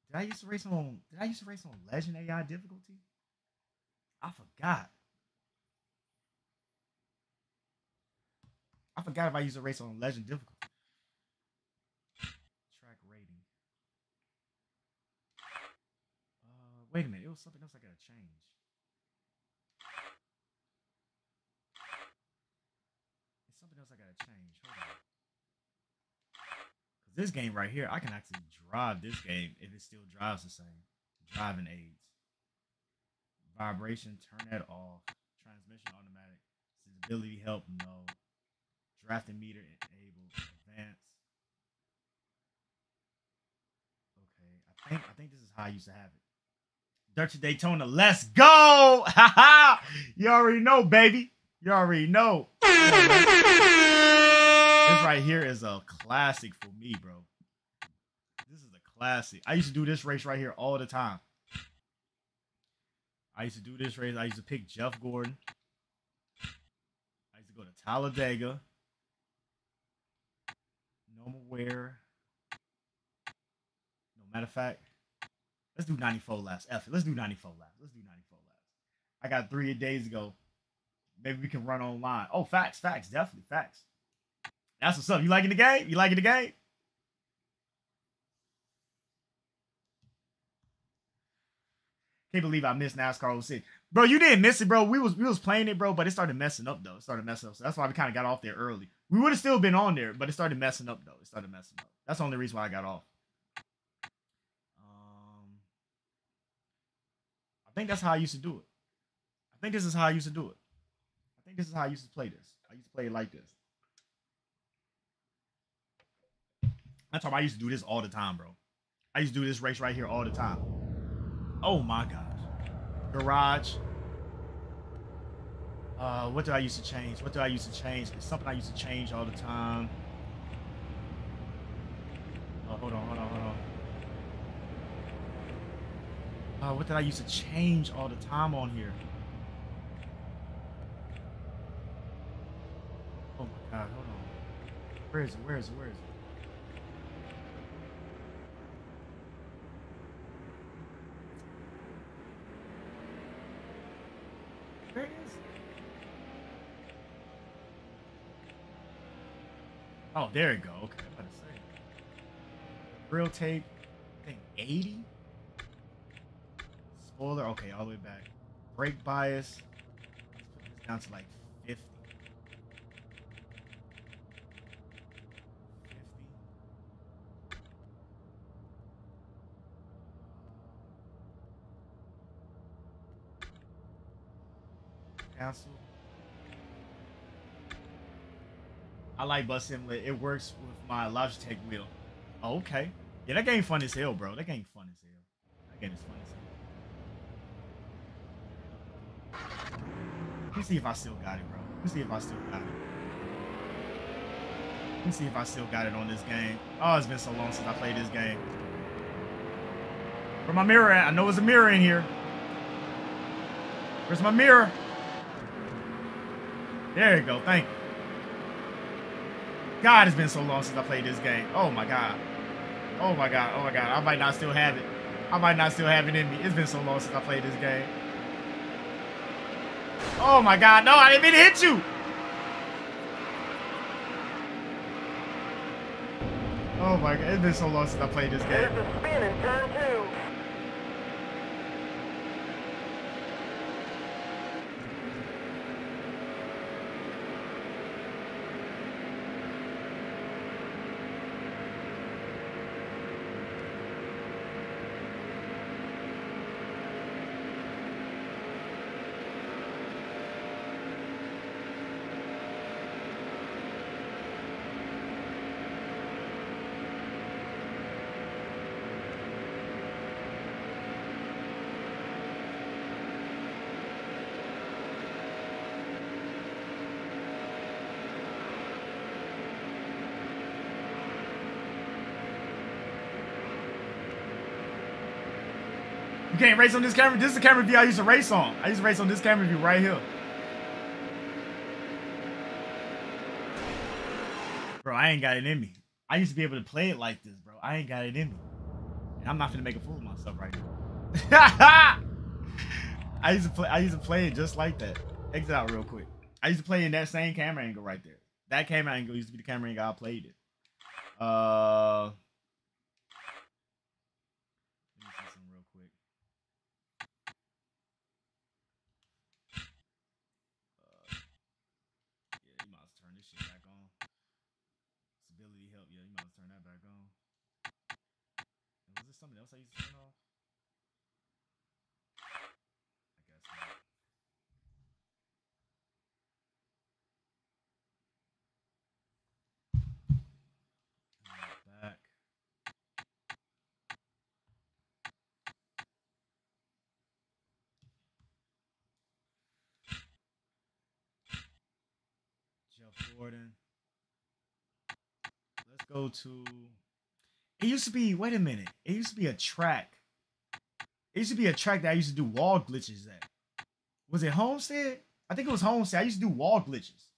Did I used to race on Legend AI difficulty? I forgot if I used to race on Legend difficulty. Track rating. Wait a minute, it was something else I gotta change. Hold on. This game right here, I can actually drive this game if it still drives the same. Driving aids. Vibration, turn that off. Transmission automatic. Visibility help, no. Drafting meter enabled. Advance. Okay, I think this is how I used to have it. Dirty Daytona, let's go! Haha! You already know, baby. You already know. This right here is a classic for me, bro. This is a classic. I used to do this race right here all the time. I used to do this race. I used to pick Jeff Gordon. I used to go to Talladega. No more wear. No, matter of fact, let's do 94 laps. F it. Let's do 94 laps. Let's do 94 laps. I got 3 days to go. Maybe we can run online. Oh, facts. Definitely facts. That's what's up. You liking the game? You liking the game? Can't believe I missed NASCAR 06. Bro, you didn't miss it, bro. We was playing it, bro, but it started messing up, though. It started messing up. So that's why we kind of got off there early. We would have still been on there, but it started messing up, though. It started messing up. That's the only reason why I got off. I think that's how I used to do it. I think this is how I used to do it. I think this is how I used to play this. I used to play it like this. I'm talking about I used to do this all the time, bro. I used to do this race right here all the time. Oh, my gosh. Garage. What did I used to change? It's something I used to change all the time. Oh, hold on. What did I used to change all the time on here? Oh, my God. Hold on. Where is it? There it is. Oh, there it go. Okay, I'm about to say. Real tape, I think 80. Spoiler, okay, all the way back. Brake bias. Let's put this down to like Council. I like Bus Simulator. It works with my Logitech wheel. Oh, okay. Yeah, that game fun as hell, bro. That game fun as hell. That game is fun as hell. Let me see if I still got it, bro. Let me see if I still got it. Let me see if I still got it on this game. Oh, it's been so long since I played this game. Where's my mirror at? I know there's a mirror in here. Where's my mirror? There you go. Thank you. God, it's been so long since I played this game. Oh, my God. Oh, my God. Oh, my God. I might not still have it. I might not still have it in me. It's been so long since I played this game. Oh, my God. No, I didn't mean to hit you. Oh, my God. It's been so long since I played this game. There's a spin in turn two. You can't race on this camera. This is the camera view I used to race on. I used to race on this camera view right here. Bro, I ain't got it in me. I used to be able to play it like this, bro. I ain't got it in me. And I'm not finna make a fool of myself right now. I used to play it just like that. Exit out real quick. I used to play in that same camera angle right there. That camera angle used to be the camera angle I played it. Something else I used to turn off? I guess not. Back. Jeff Gordon. Let's go to... It used to be, wait a minute. It used to be a track. It used to be a track that I used to do wall glitches at. Was it Homestead? I think it was Homestead. I used to do wall glitches.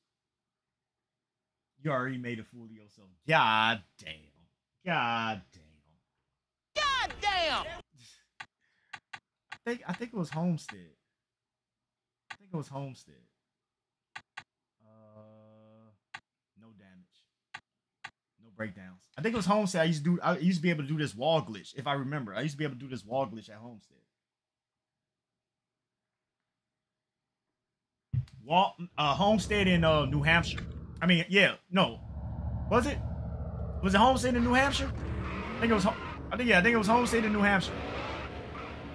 You already made a fool of yourself. God damn. God damn. God damn! I think it was Homestead. I think it was Homestead. No damage. No breakdowns. I think it was Homestead. I used to be able to do this wall glitch, if I remember. I used to be able to do this wall glitch at Homestead. Homestead in New Hampshire. I mean, yeah, no. Was it? Was it Homestead in New Hampshire? I think it was Homestead in New Hampshire.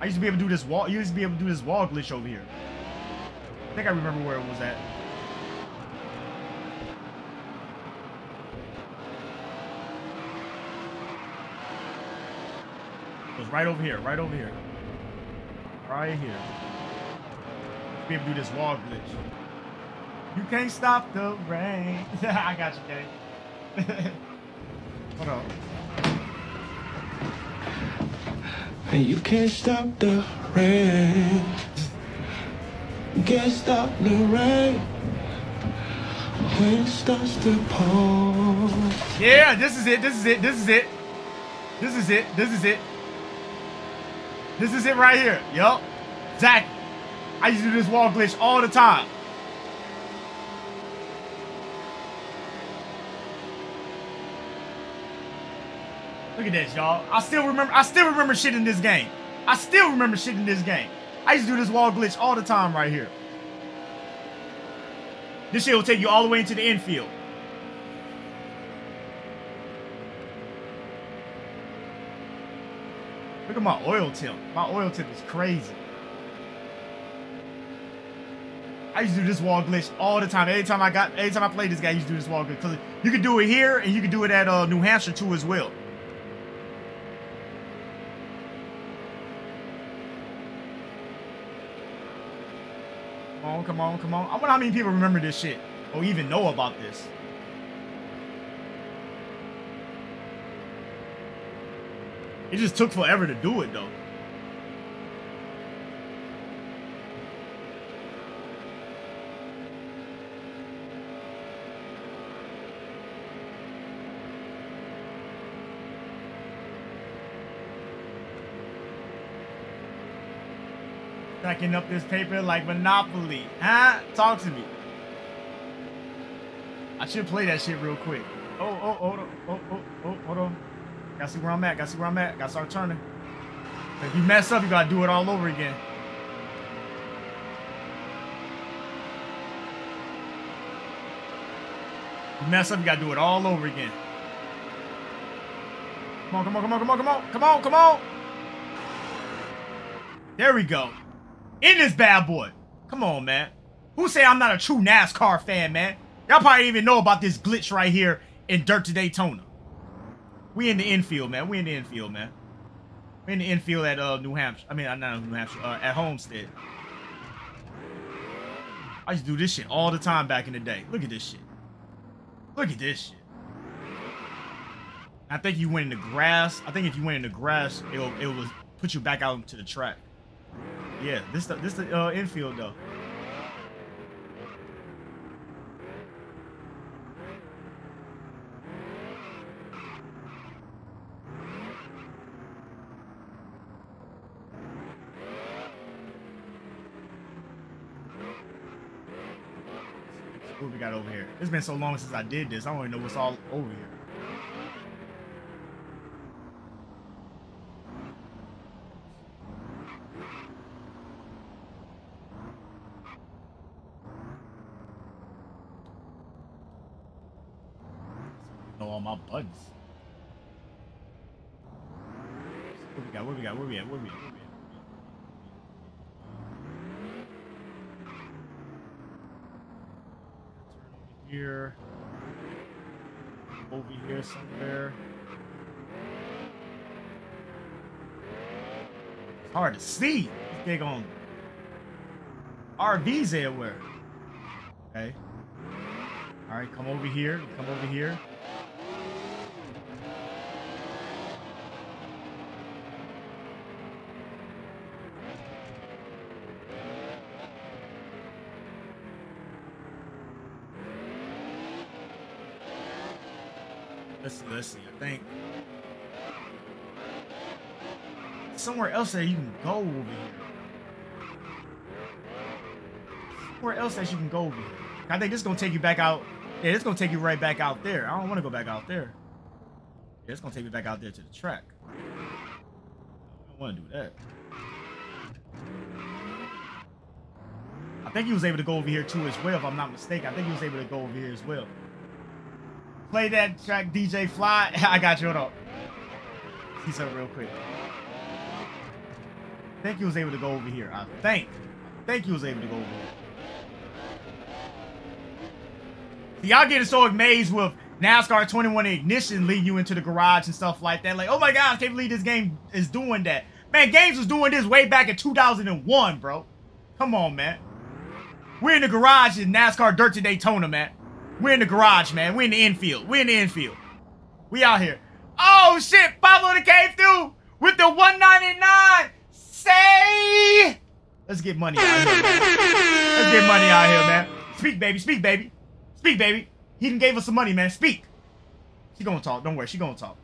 I used to be able to do this wall. You used to be able to do this wall glitch over here. I think I remember where it was at. Right over here, right over here. Right here. Be able to do this wall glitch. You can't stop the rain. I got you, Kay. Hold on. Hey, you can't stop the rain. You can't stop the rain. When it starts to pour. Yeah, this is it, this is it, this is it. This is it, this is it. This is it right here. Yup. Zach. I used to do this wall glitch all the time. Look at this, y'all. I still remember shit in this game. I still remember shit in this game. I used to do this wall glitch all the time right here. This shit will take you all the way into the infield. Look at my oil tip. My oil tip is crazy. I used to do this wall glitch all the time. Anytime I played this guy, I used to do this wall glitch. Cause you could do it here, and you could do it at New Hampshire too as well. Come on, come on, come on. I wonder how many people remember this shit or even know about this. It just took forever to do it though. Packing up this paper like Monopoly, huh? Talk to me. I should play that shit real quick. Hold on. Gotta see where I'm at. Gotta start turning. If you mess up, you gotta do it all over again. Come on, come on. There we go. In this bad boy. Come on, man. Who say I'm not a true NASCAR fan, man? Y'all probably even know about this glitch right here in Dirt to Daytona. We in the infield, man. We're in the infield at New Hampshire. I mean, not New Hampshire. At Homestead. I used to do this shit all the time back in the day. Look at this shit. I think you went in the grass. I think if you went in the grass, it will put you back out to the track. Yeah, this the infield though. What we got over here? It's been so long since I did this. I don't even know what's all over here. Buttons. What we got? Where we at? Turn over here. Over here somewhere. It's hard to see. These big on RVs everywhere. Okay. All right, come over here. Let's see, I think somewhere else that you can go over here. I think this is gonna take you back out. Yeah, it's gonna take you right back out there. I don't wanna go back out there. Yeah, it's gonna take me back out there to the track. I don't wanna do that. I think he was able to go over here too as well, if I'm not mistaken. Play that track, DJ Fly. I got you. Hold up. See something real quick. I think he was able to go over here. I think he was able to go over here. See, y'all getting so amazed with NASCAR 21 Ignition leading you into the garage and stuff like that. Like, oh my God, I can't believe this game is doing that. Man, games was doing this way back in 2001, bro. Come on, man. We're in the garage in NASCAR Dirt to Daytona, man. We're in the garage, man. We're in the infield. We out here. Oh, shit. Pablo the came through with the 199. Say. Let's get money out here. Man. Speak, baby. He done gave us some money, man. Speak. She gonna talk. Don't worry. She gonna talk.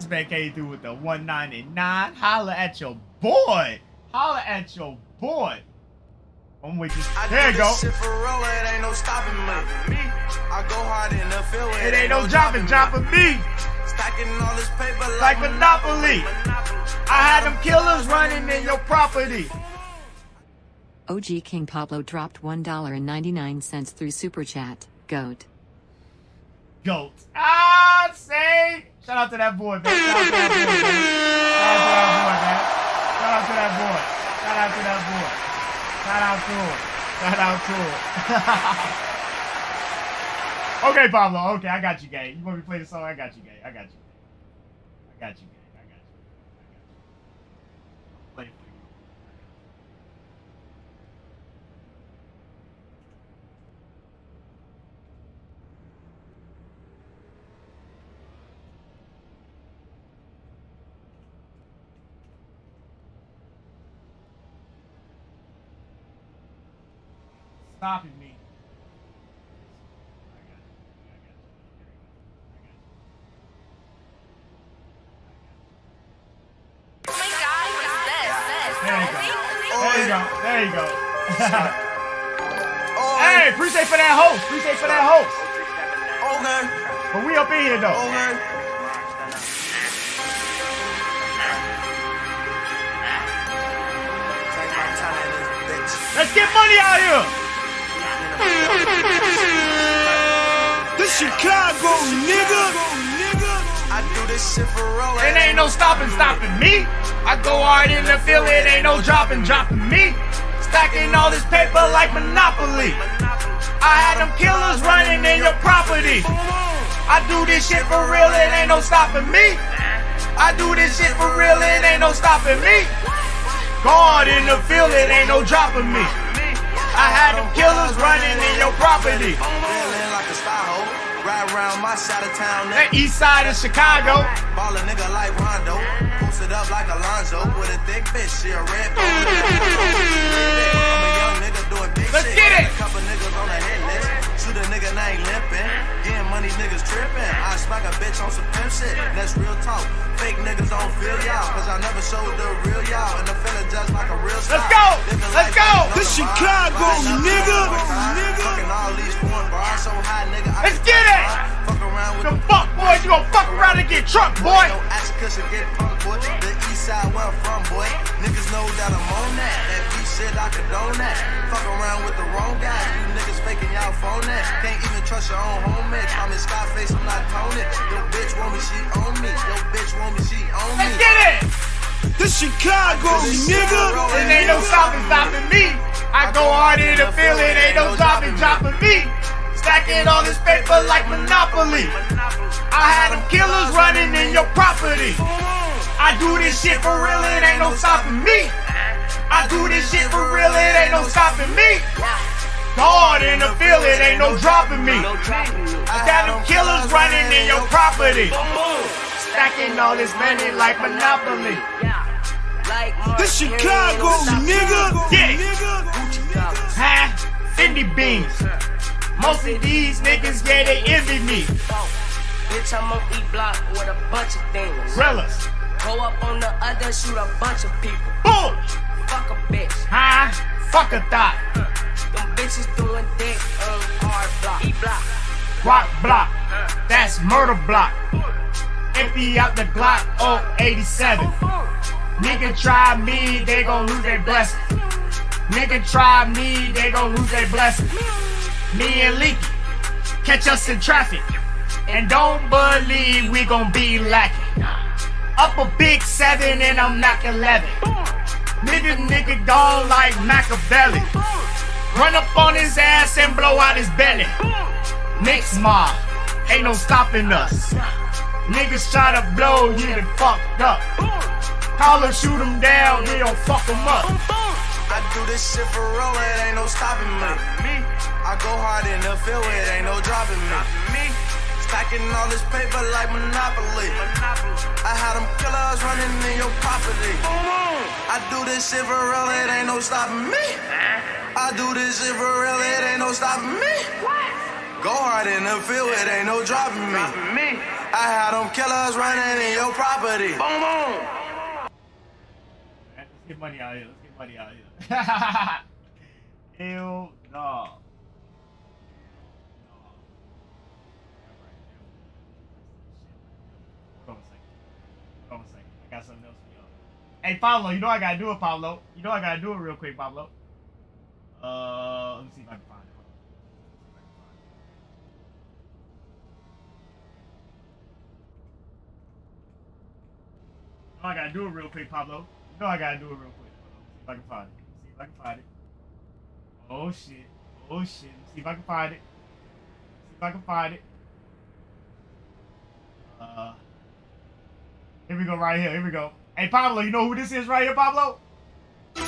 This man came through with the 199. Holla at your boy. I'm with you. There you go. It ain't no stopping me. I go hard in the field. It ain't no dropping me. Stacking all this paper like Monopoly. I had them killers running in your property. OG King Pablo dropped $1.99 through Super Chat. Goat. Ah, say. Shout out to that boy, man. Shout out to that boy. Shout out to him. Okay, Pablo. Okay, I got you, gang. You want me to play the song? I got you, gang. Play it for you. Stopping me. There you go. Hey, appreciate for that host. Okay. But we up in here, though. Okay. Let's get money out here. This Chicago, nigga. I do this shit for real. It ain't no stopping me. I go hard in the field. It ain't no dropping me. Stacking all this paper like Monopoly. I had them killers running in your property. I do this shit for real, it ain't no stopping me. I do this shit for real, it ain't no stopping me. Guard in the field, it ain't no dropping me. I had them killers running in your property. Right around my side of town, that east side of Chicago. Ball a nigga like Rondo. Post it up like Alonzo. With a thick bitch, she a red. I'm a young nigga doing big shit. Let's get it. A couple niggas on the hit list. Shoot a nigga now ain't limping. Getting money niggas tripping. I smack a bitch on some pimp shit. That's real talk. Fake niggas don't feel y'all. Cause I never showed the real y'all. And the feeling just like a real star. Let's go. This Chicago, nigga. Fucking all these foreign bars so high, nigga. Let's get it! Fuck around with the fuck boys, you gon' fuck around and get drunk, boy! No ass cushion, get punk, boy. The east side where I'm from, boy. Niggas know that I'm on that. That beat shit, I condone that. Fuck around with the wrong guy. You niggas faking y'all phone that. Can't even trust your own homage. I'm in Skyface, I'm not toning. Yo bitch want me, she on me. Yo bitch want me, she on me. Let's get it! This Chicago, nigga! It ain't no stopping me. I go hard in the field, it ain't no dropping me. Stacking all this paper like Monopoly. I had them killers running in your property. I do this shit for real, it ain't no stopping me. I do this shit for real, it ain't no stopping me. Guard in the field, it ain't no dropping me. I got them killers running in your property. Stacking all this money like Monopoly. This Chicago, nigga. Yeah. Huh? Fendi beans. Most of these niggas, yeah, they envy me. Bitch, I'm up E-block with a bunch of things. Rellas. Go up on the other, shoot a bunch of people. Boom! Fuck a bitch. Huh? Fuck a thot. Them bitches doing dick on hard block. E-block. Rock block. That's murder block. Empty out the Glock on 87. Nigga try me, they gon' lose their blessing. Me and Leaky, catch us in traffic, and don't believe we gon' be lacking. Up a big 7 and I'm knock 11. Nigga gone like Machiavelli. Run up on his ass and blow out his belly. Mixed mob, ain't no stopping us. Niggas try to blow, you done fucked up. Call him, shoot him down, we don't fuck him up. I do this shit for real, it ain't no stopping me. I go hard in the field, it ain't no dropping me. Stacking all this paper like Monopoly. I had them killers running in your property. I do this shit for real, it ain't no stopping me. I do this shit for real, it ain't no stopping me. Go hard in the field, it ain't no dropping me. I had them killers running in your property. Let's get money out here. Hell no. Hold on a second. I got something else for y'all. Hey, Pablo, you know I gotta do it, Pablo. Real quick, Pablo. Let me see if I can find it. You know I gotta do it real quick, Pablo. If I can find it. Oh shit. Oh shit. See if I can find it. See if I can find it. Here we go right here. Here we go. Hey Pablo, you know who this is right here, Pablo? You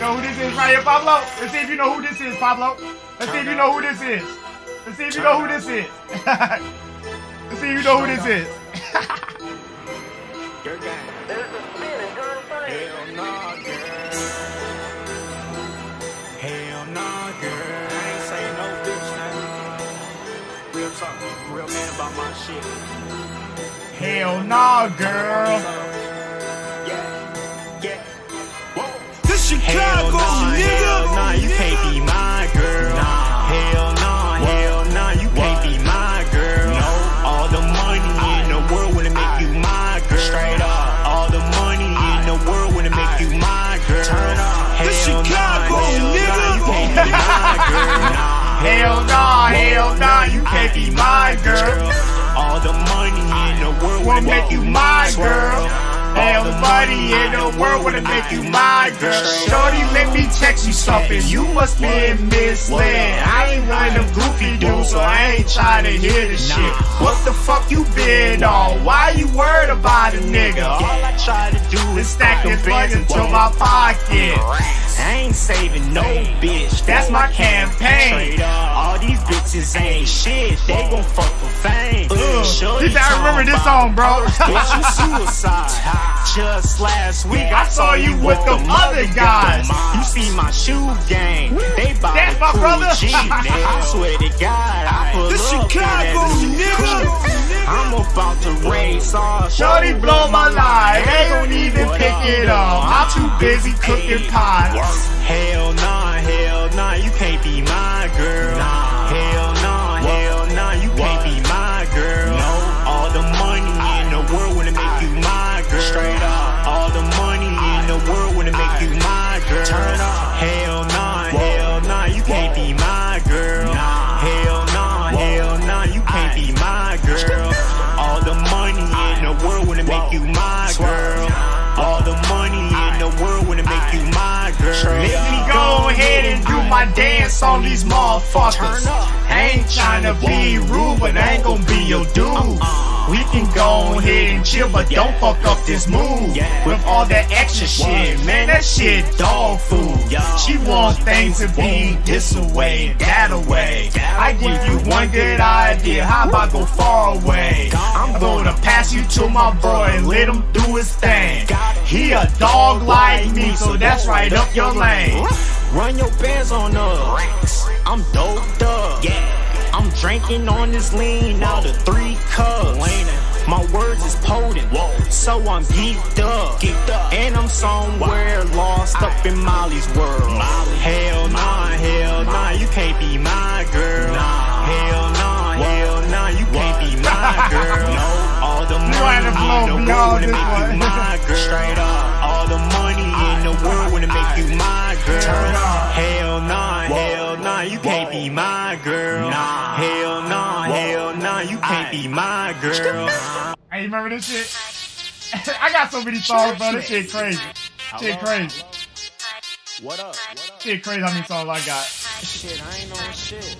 know who this is right here, Pablo? Let's see if you know who this is, Pablo. Let's see if you know who this is. Let's see if you know who this is. Let's see if you know who this is. Good guy. There's a spin and turn five. Hell nah, girl. Hell nah, girl. I ain't saying no bitch now. Real talk, real man about my shit. Hell nah, girl. Yeah, yeah. Whoa. This Chicago, nah, nigga. Hell nah, you can't be my girl. Nah. Hell nah, what? Hell nah, you can't be my girl. No. All the money in the world wouldn't make you my girl. Straight up. All the money in the world wouldn't make you my girl. Turn up. Hell this Chicago, nah, nigga. Nah, you can't be my girl. Nah. Hell nah, you can't be my girl. All the money in the world will make you my girl. All the money in the world will make you my girl. Shorty, let me text you something. You must be misled. I ain't one of them goofy dudes, so I ain't trying to hear this shit. What the fuck you been on? Why you worried about a nigga? All I try to do is stack the bucks into my pocket. I ain't saving no bitch. That's my campaign. All these bitches ain't shit. They gon' fuck for fame. Did I remember this song, bro? Bitch, you suicide. Just last week I saw you with them other guys. You see my shoe gang. They buy that's my brother. G, I swear to God, I pull this up Chicago, nigga. I'm about to race all shorty blow my line. They don't even pick it up. I'm too busy cooking pies. Hell nah, you can't be my girl. Hell nah, you can't be my girl. No, all the money in the world wouldn't make you my girl. Straight up, all the money in the world wouldn't make you my girl. Turn up. Hell nah, you can't be my girl. Hell nah, you can't be my girl. All the money in the world wouldn't make you my girl. All the money in the world wouldn't make you my girl. Let me go ahead and do my dance on these motherfuckers. I ain't tryna be rude, but I ain't gon' be your dude. We can go ahead and chill, but don't fuck up this move. With all that extra shit, man, that shit dog food. She wants things to be this way, that way. I give you one good idea, how about go far away? I'm gonna pass you to my bro and let him do his thing. He a dog like me, so that's right up your lane. Run your bands on us, I'm doped up. I'm drinking on this lean out of 3 cups. My words is potent, so I'm geeked up. And I'm somewhere lost up in Molly's world. Hell nah, you can't be my girl. Hell nah, you can't be my girl. No, all the money in the world wouldn't make you my girl. Straight up, all the money in the world wouldn't make you my girl. Hell nah, you can't be my girl. Hell nah, you can't be my girl. Hey, remember this shit? I got so many songs, bro. This shit crazy. Shit crazy. What up? Shit crazy how many songs I got. Shit, I ain't on shit.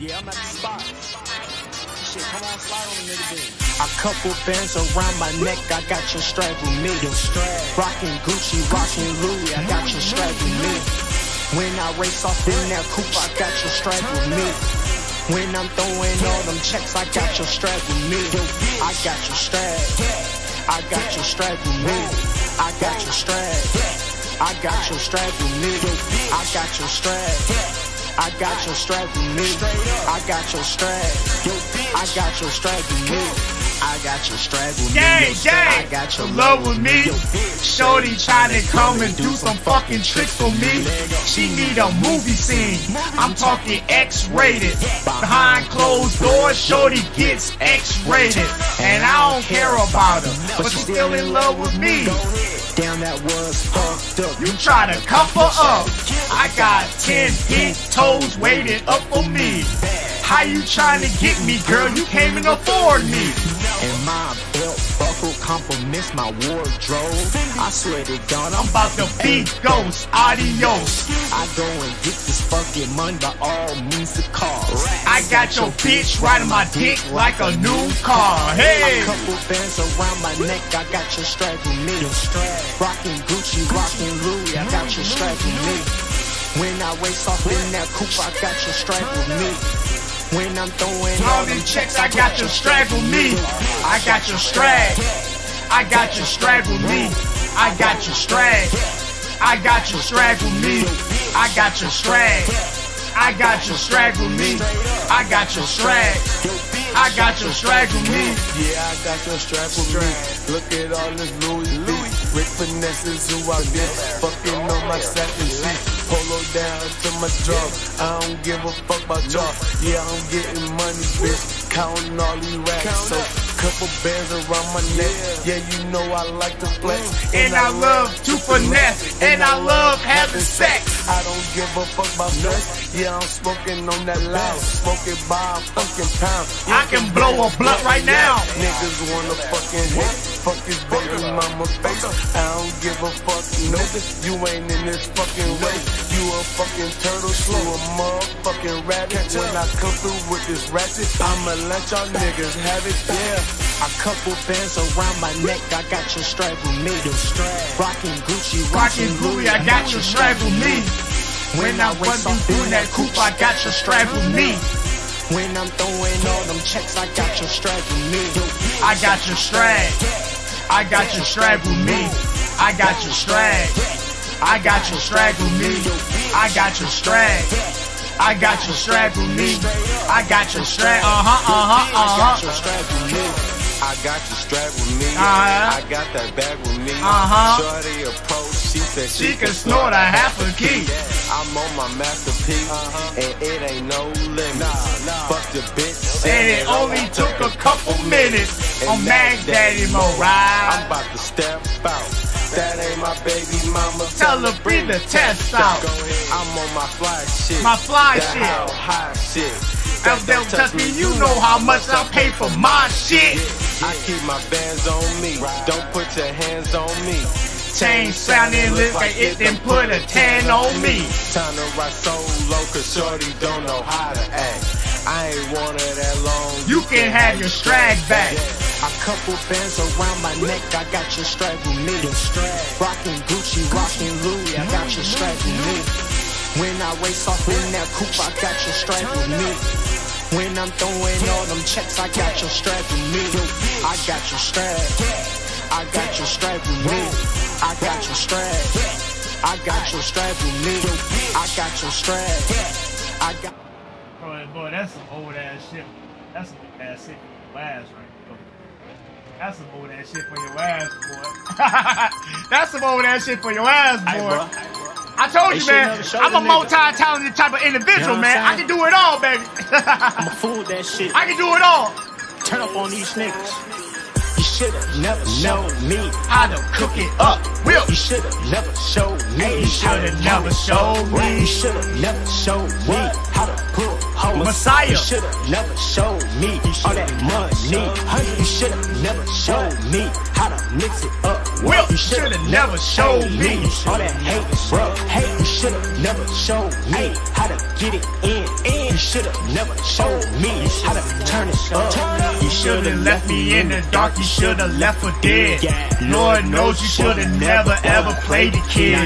Yeah, I'm at the spot. Shit, come on, slide on the nigga, dude. A couple bands around my neck, I got your strap with me. Rockin' Gucci, rockin' Louis, I got your strap with me. When I race off in that coupe, I got your strap with me. When I'm throwing all them checks, I got your strap with me. I got your strap. I got your strap with me. I got your strap. I got your strap with me. I got your strap. I got your strap with me. I got your strap. I got your strap with me. I got your strap with me. I got your love with me. Shorty trying to come and do some fucking tricks for me. She need a movie scene. I'm talking X-rated. Behind closed doors, shorty gets X-rated. And I don't care about her, but she's still in love with me. Damn, that was fucked up. You try to cuff her up. I got 10 big toes waiting up for me. How you trying to get me, girl? You can't even afford me. And my belt uncle compliments my wardrobe. I swear to God, I'm about to be ghost. Adios. I go and get this fucking money by all means of cars. I got your bitch riding my dick like a new car. Hey, a couple bands around my neck. I got your strap with me. Rockin' Gucci, rockin' Louis. I got your strap with me. When I race off in that coupe, I got your strap with me. When I'm throwing all these checks, I got your strap with me. I got your strap. I got your strap with me. I got your strap. I got your strap with me. I got your strap. I got your strap with me. I got your strap. I got your strap with me. Yeah, I got your strap with me. Look at all this Louis. Rick Finesse is who I get. Fucking on my satin sheets. Polo down to my drum. I don't give a fuck about y'all. Yeah, I'm getting money, bitch. Counting all these racks. So, couple bands around my neck. Yeah, you know I like to flex. And I love to finesse. And I love having sex. I don't give a fuck about stress. Yeah, I'm smoking on that loud. Smoking by a fucking pound. I can blow a blunt right now. Niggas wanna fucking hit. Fuck his baby mama face. I don't give a fuck, no. You ain't in this fucking race. You a fucking turtle, slow a motherfucking rabbit. When I come through with this ratchet, I'ma let y'all niggas have it, yeah. A couple bands around my neck, I got your strap with me. Rockin' Gucci, rockin' Louis, I got your strap with me. When I wasn't doing that coupe, I got your strap with me. When I'm throwing all them checks, I got your strap with me. I got your strap. I got your strap with me. I got your strap. I got your strap with me. I got your strap. I got your strap with me. I got your strap. I got your strap with me. I got your strap with me. I got that bag with me. Shorty approach, she said she can snort a half a key. I'm on my masterpiece, and it ain't no limit. Fuck the bitch. And it only took a couple minutes. On Mag Daddy Morale, I'm about to step out. That ain't my baby mama. Tell her bring the test out. I'm on my fly shit. My fly shit. That high shit. If they'll touch me, you know how much I pay for my shit. I keep my bands on me. Don't put your hands on me. Chain sounding lit like it then put a tan on me. Time to ride solo, cause shorty don't know how to act. I ain't wanted that long. You can have your strag back. A couple bands around my neck, I got your strap with me. Rockin' Gucci, rockin' Louis, I got your strap with me. When I race off in that coupe, I got your strap with me. When I'm throwing all them checks, I got your strap with me. I got your strap. I got your strap with me. I got your strap. I got your strap with me. I got your strap. I got. Boy, that's some old ass shit. That's some old ass shit for your ass right there. That's some old ass shit for your ass, boy. That's some old ass shit for your ass, boy. I told you, man, I'm a multi-talented type of individual, man. I can do it all, baby. I'm a fool with that shit. I can do it all. Turn up on these niggas. You should've never shown me how to cook it up. You should've never showed me. You should've never showed me. You should've never showed me how to pull home. Messiah. You should've never showed me all that money. You should've never showed me how to mix it up. You should've never showed me all that hate, bro. Hate. You should've never showed me how to get it in. You should've never showed me how to turn it up. You should've left me in the dark. You should've left for dead. Lord knows you should've never ever played the kid.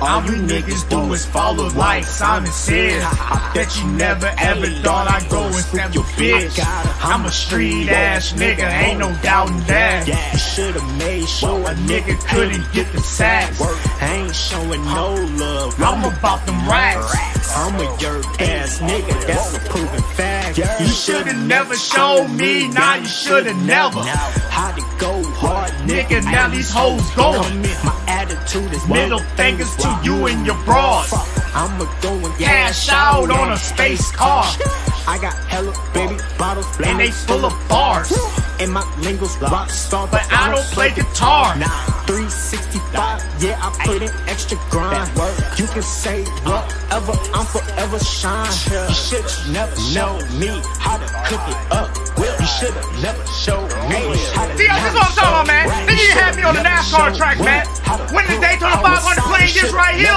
All you niggas do is follow like Simon says. I bet you never ever thought I'd go and snap your bitch. I'm a street ass nigga, ain't no doubting that. You should've made sure a nigga couldn't get the sacks. I ain't showing no love, I'm about them racks. I'm a yerk ass nigga, that's a proven fact. You should've never shown me, nah you should've never. How to go hard, nigga, now these hoes going. My attitude is middle fingers to you and your bras. I'ma go and cash out on a space car. I got hella baby bottles and they full of bars. And my lingo's rock star, but I don't play guitar. 365, yeah, I put in extra grind. You can say whatever, I'm forever shine. You should've never known me how to cook it up. You should have never showed me. See, this is what I'm talking about, man. Nigga, you had me on the NASCAR track, man. Winning the Daytona 500 playing this right here.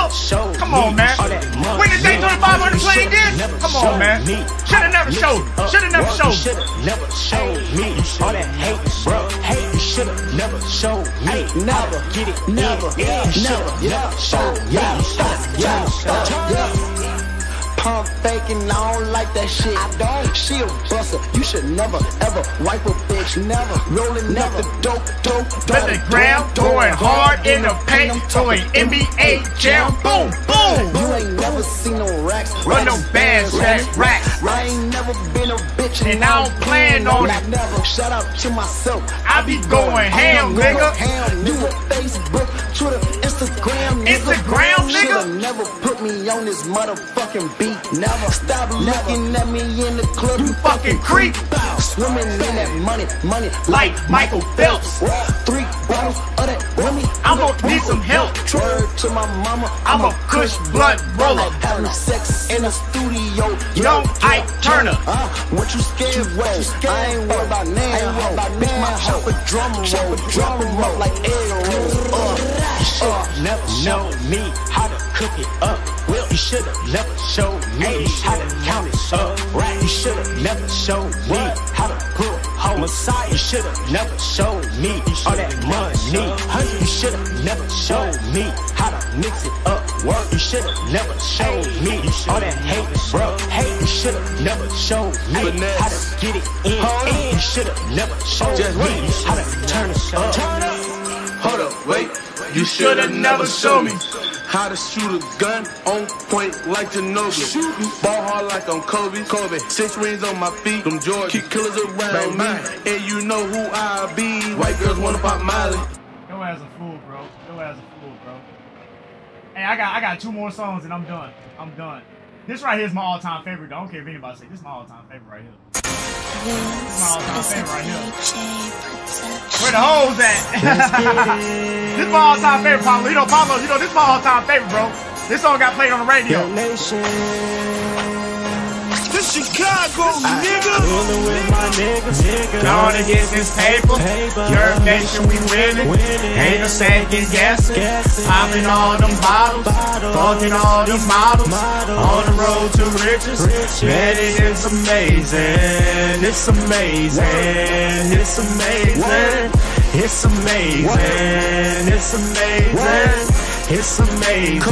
Come on, man. Winning the Daytona 500 playing this. Come on, man. Should have never showed me. Should have never showed me. Should have never showed me. All that hate, bro. Hate, you should have never showed me. Never get it. Never. Never. Never showed me. Pump faking, I don't like that shit. I don't. She a buster. You should never, ever wipe a bitch. Never. Rolling up the dope. The ground going hard in the paint to an NBA jam. Boom, boom. You ain't never seen no racks. Run no bands, racks. I ain't never been a bitch. And I don't plan on it. Never. Shout out to myself. I be going ham, nigga. You a Facebook, Twitter, Instagram, nigga. Instagram, nigga. Should've never put me on this motherfucking beat. Never stop looking at me in the club. You fucking creep. Swimming in that money like Michael Phelps. 3 bottles of that Remy. I'm gonna need some help. Word to my mama, I'm a Kush blunt roller. Having sex in a studio. Yo, Ike Turner. What you scared of? I ain't worried about now. Bitch, my chopper drum roll up like arrows. Never show me how to cook it up. Well, you should have never showed me how to count it up. Right? You should have never showed me how to pull home. Messiah, you should have never showed me all that money. You should have never showed me how to mix it up. Work, you should have never showed me all that hate, bro. Hate, you should have never showed me how to get it in. You should have never showed me how to turn it up. Hold up, wait. You should have never showed me how to shoot a gun on point like Ginobili. Ball hard like I'm Kobe. 6 rings on my feet, them Jordan. Keep killers around me, and you know who I be. White girls wanna pop Miley. Yo as a fool, bro. Hey, I got 2 more songs and I'm done. This right here is my all-time favorite, though. I don't care if anybody says this is my all-time favorite right here. This is my all-time favorite right here. Where the hoes at? This is my all-time favorite, Pablo. You know, Pablo, you know, this is my all-time favorite, bro. This song got played on the radio. This Chicago, nigga. Rolling with my niggas. Gonna get this paper. Your nation, we winning. Ain't no second guessing. Popping all them bottles. Fucking all them models. On the road to riches. Man, it is amazing. It's amazing. It's amazing. It's amazing, it's amazing, it's amazing, it's amazing,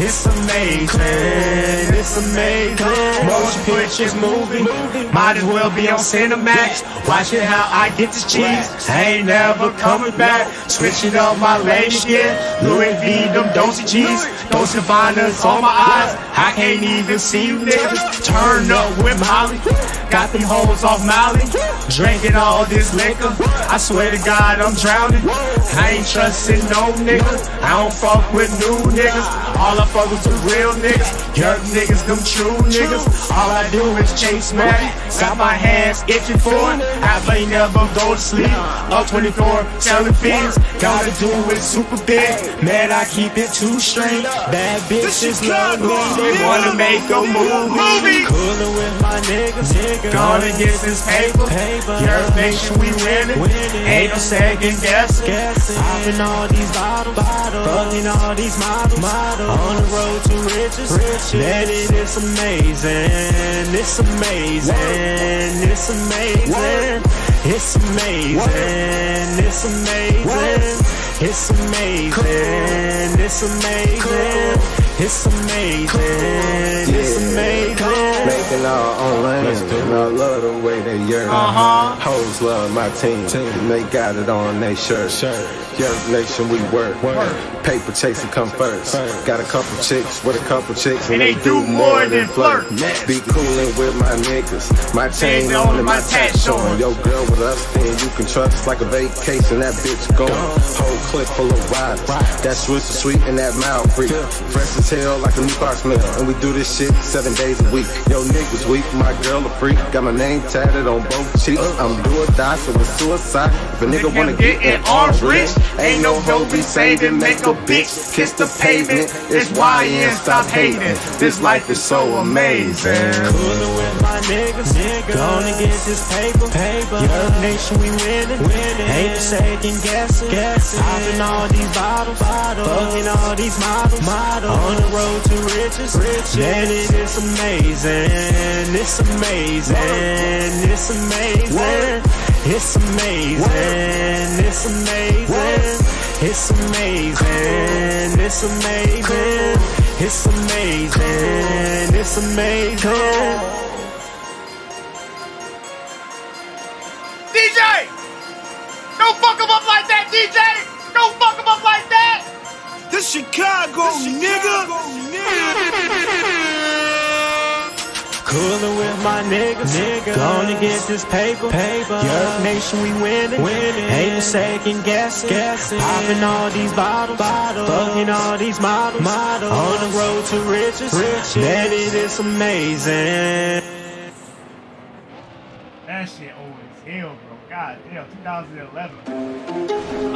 it's amazing, it's amazing. Motion pictures movie, might as well be on Cinemax. Watch it how I get the cheese, I ain't never coming back. Switching up my ladies, yeah, Louis V, them Dosey cheese. Those diviners on my eyes, I can't even see you niggas. Turn up with Molly, got them hoes off Molly. Drinking all this liquor, I swear to God I'm drowning. I ain't trusting no niggas, I don't fuck with new niggas. All I fuck with the real niggas, young niggas, them true niggas. All I do is chase money, got my hands itching for it. I ain't never go to sleep, up 24, selling fiends. Gotta do it super big, man I keep it too straight. Bad bitches love me, they wanna make a movie. Coolin' with my niggas, gonna get this paper. Your nation, we winning. Ain't no second guessing. Popping all these bottles, fucking all these models. On the road to riches, let it, it's amazing. It's amazing, it's amazing. It's amazing, it's amazing. It's amazing, it's amazing, it's amazing, it's amazing. Making all online, and I love the way they yearn. Hoes love my team, and they got it on their shirt. Young nation, we work. Paper chasing come first. Got a couple chicks with a couple chicks, and they do more than flirt. Be coolin' with my niggas, my chain on and my tats on. Yo girl with us, then you can trust. It's like a vacation, that bitch gone. Clip full of wine, that Swiss is sweet and that mild freak. Fresh as hell like a new box milk, and we do this shit 7 days a week. Yo niggas weak, my girl a freak. Got my name tatted on both cheeks. I'm do or die, so it's suicide. If a nigga wanna get in arms rich, ain't no go be saving. Make a bitch kiss the pavement. It's YN, stop hating. This life is so amazing. Coolin' with my niggas. Gonna get this paper. Young nation, we winning. Ain't shaking, gassing. Popping all these bottles. Fucking all these models. On the road to riches. Man, it is amazing. It's amazing. It's amazing. It's amazing. It's amazing. It's amazing. It's amazing. It's amazing. It's amazing. DJ, don't fuck him up like that. DJ, don't fuck him up like that. This Chicago nigga. Coolin' with my niggas. Gonna get this paper. Young nation, we winning. Ain't shaking, gassing. Popping all these bottles. Fucking all these models. On the road to riches. That it is amazing. That shit old as hell, bro. God damn, 2011.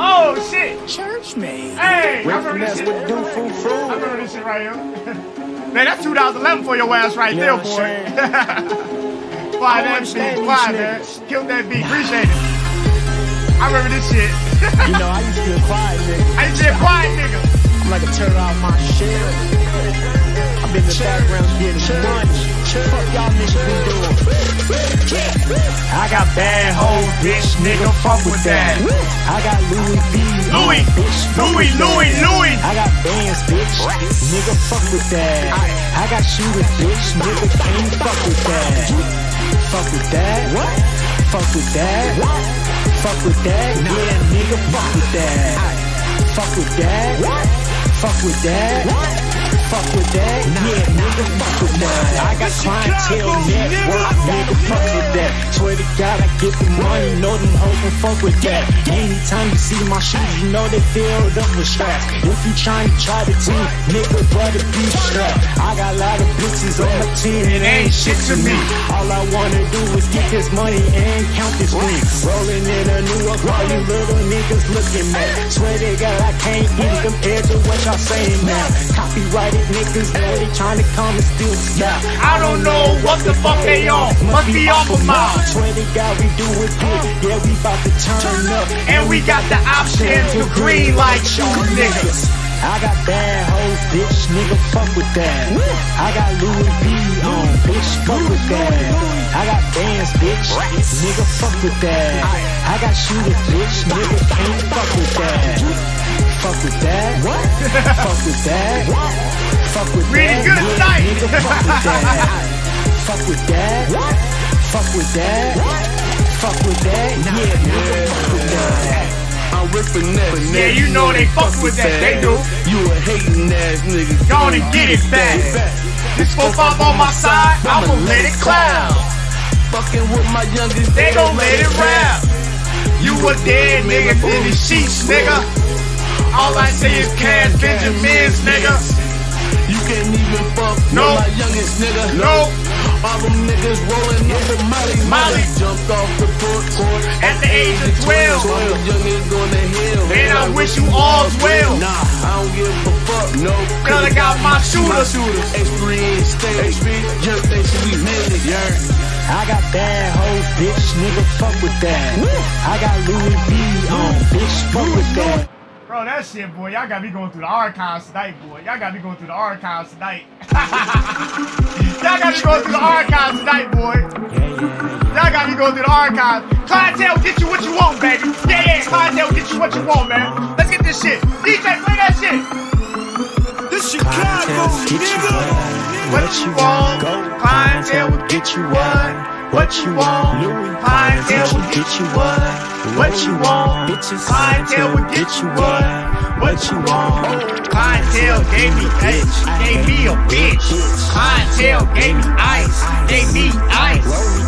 Oh shit. Church me. Hey, I remember this shit. I remember this shit right here. Man, that's 2011 for your ass right there, boy. Fly that beat, fly man. Killed that beat, appreciate it. I remember this shit. You know, I used to be a quiet nigga. I used to be a quiet nigga. I'm like a tear out my shit. I've been in the background being lunch. Fuck y'all niggas been doing. I got bad hoe, bitch, nigga, fuck with that. I got Louis V. Louis. I got bands, bitch. Nigga, fuck with that. I got shooters, bitch. Nigga, can't fuck with that. Fuck with that. What? Fuck with that. What? Fuck with that. Yeah, nigga, fuck with that. Fuck with that. What? Fuck with that. What? Fuck with that. Yeah, nigga, fuck with that. I got clientele network, nigga, fuck with that. Swear to God, I get the money, know them hoes don't fuck with that. Anytime you see my shoes, you know they filled up with straps. If you tryna try to team, nigga, brother, be strapped. I got a lot of bitches on my team, it ain't shit to me. All I wanna do is get this money and count this week. Rolling in a new up, all you little niggas looking at. Swear to God, I can't get it compared to what y'all saying now. Copyright. Niggas know they tryna come and still stop. I don't know what the fuck they on. Must be off of mine. Swear to God, we do it good. Yeah, we about to turn up. And we got the option to green like you niggas. I got bad hoes, bitch, nigga, fuck with that. I got Louis V on, bitch, fuck with that. I got bands, bitch, nigga, fuck with that. I got shooters, bitch, nigga, can't fuck with that. Fuck with that. What? Fuck with that. What? Fuck with really that. Really good tonight. Nigga, fuck with that. Fuck with that. What? Fuck with that. What? Fuck with that. Yeah, nigga, fuck with that. I'm ripping that. Yeah, you know they fuck with that. They do. You a hating ass nigga. Go on and get it back. This 4-5 on my side. I'ma let it clown. Fucking with my youngest. They gon' let it rap. You a dead nigga in these sheets, nigga. All I see is Cash Benjamins, nigga. You can't even fuck with my youngest, nigga. Nope. All them niggas rolling up the Molly. Jumped off the court at the age of 12. Youngest on the hill. And I wish you all's well. Nah, I don't give a fuck. No. Cause I got my shooters. X3 and stage. Jump, they should be millions. I got bad hoes, bitch. Nigga, fuck with that. I got Louis V on, bitch. Fuck with that. Bro, that shit, boy, y'all got me going through the archives tonight, boy. Y'all got me going through the archives tonight. Y'all got me going through the archives tonight, boy. Y'all got me going through the archives. Clientele, get you what you want, baby. Yeah, clientele, get you what you want, man. Let's get this shit. DJ, play that shit. This Chicago, nigga. What you want? Clientele will get you what? What you want? Clientele will get you what? What you want? Clientele will get you what? What you want? Clientele gave me ice, gave me a bitch. Clientele gave me ice, gave me ice.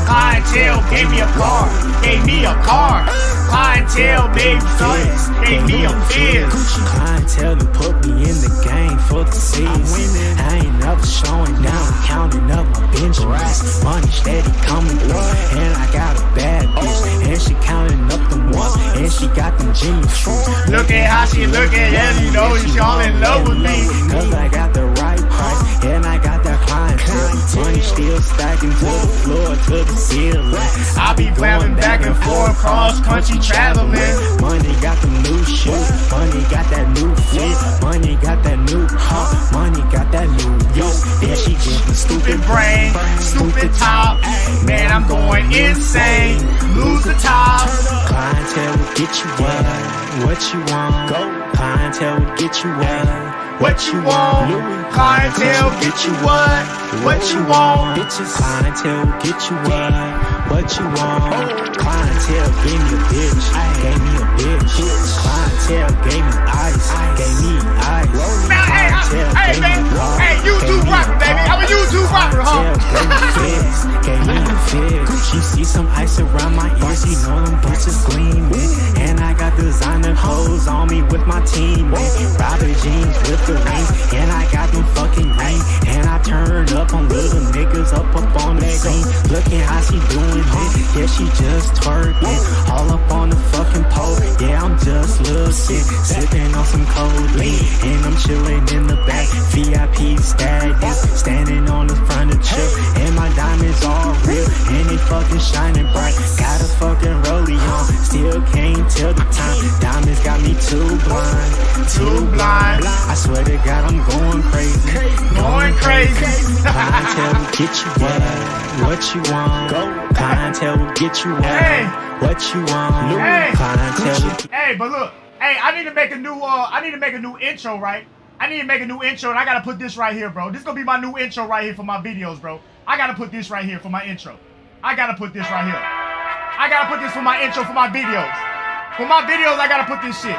Clientele gave me a car, gave me a car. Clientele, baby, sons, gave me a fizz. Clientele and put me in the game for the season. I ain't up showing, now I'm counting up my Benjamins. Money steady coming through, and I got a bad bitch. And she counting up them ones, and she got them Jimmy shoes. Look at how she looking, and you know she all in love with me. Cause I got the right price, and I got that clientele. Money still stacking to the floor, to the ceiling. I be going back and forth, cross country traveling. Money got the new shoes, money got that new fit, money got that new car, money got that new yo. Yeah, she get the stupid brain, stupid top. Man, I'm going insane, lose the top. Clientele will get you what you want. Go. Clientele will get you what you want. Clientele will get you what you want. Clientele will get you what you want. Clientele gave me a bitch, gave me a bitch. Clientele gave me ice, gave me ice. Now, hey, man, hey, YouTube rapper, baby, I'm a YouTube rapper, huh? Gave me a fist, she see some ice around my ears, you know them bushes gleaming, and I got designer clothes on me with my team, Robert James with the ring, and I got them fucking ring, and I turned up on little niggas up on the scene, looking how she doing it, yeah, she just twerking, all up on the fucking pole, yeah, I'm just little shit, sipping on some cold lean, and I'm chilling in the back, VIP status, standing on the front of the trip, and my diamonds all real, and they fucking shining bright, got a fucking rollie on, still can't tell the time, diamonds got me too blind, I swear to God I'm going crazy, clientele will get you what you want, go, clientele will get you what you want, clientele. Hey, but look, hey, I need to make a new intro, right? I need to make a new intro, and I gotta put this right here, bro. This is gonna be my new intro right here for my videos, bro. I gotta put this right here for my intro. I gotta put this right here. I gotta put this for my intro for my videos. For my videos, I gotta put this shit.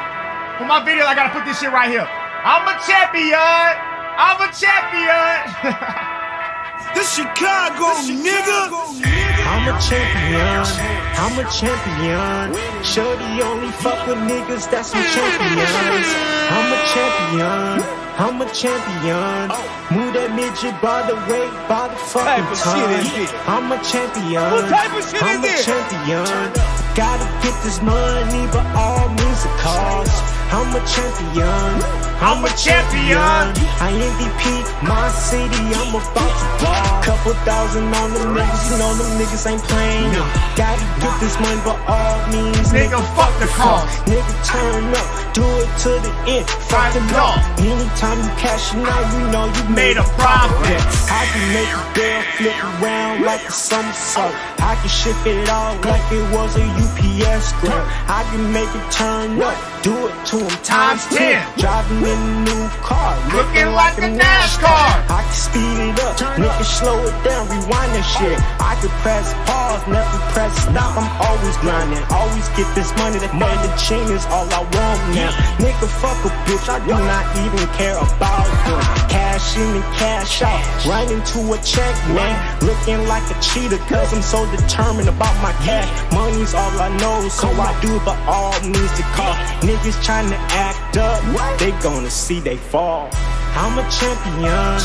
For my videos, I gotta put this shit right here. I'm a champion. I'm a champion. This Chicago, nigga. I'm a champion. I'm a champion. Shorty only fuck with niggas that's some champions. I'm a champion. I'm a champion. Move that midget by the way, by the fucking time. I'm a champion. What type of shit I'm is a champion. Gotta get this money, but all music costs. I'm a champion. I'm a champion. I MVP my city. I'm about to block. Couple thousand on them niggas. You know them niggas ain't playing. Gotta get this money, but all means nigga fuck the cost. Nigga turn up, do it to the end. Fuck the law. Anytime you cash out, you know you made a profit. I can make a bell flip around like a somersault. I can ship it all like it was a UPS grab. I can make it turn up, do it to him times 10. Driving in a new car, looking like a NASCAR. I can speed it up, nigga slow it down, rewind that shit. I can press pause, never press stop. I'm always grinding, always get this money. That money, the chain is all I want now. Nigga fuck a bitch, I do not even care about them. Cash in and cash out, right into a check, man. Looking like a cheater, cause I'm so determined about my cash. Money's all I know, so I do but all needs to cost. Niggas trying to act up, they gonna see they fall. I'm a champion,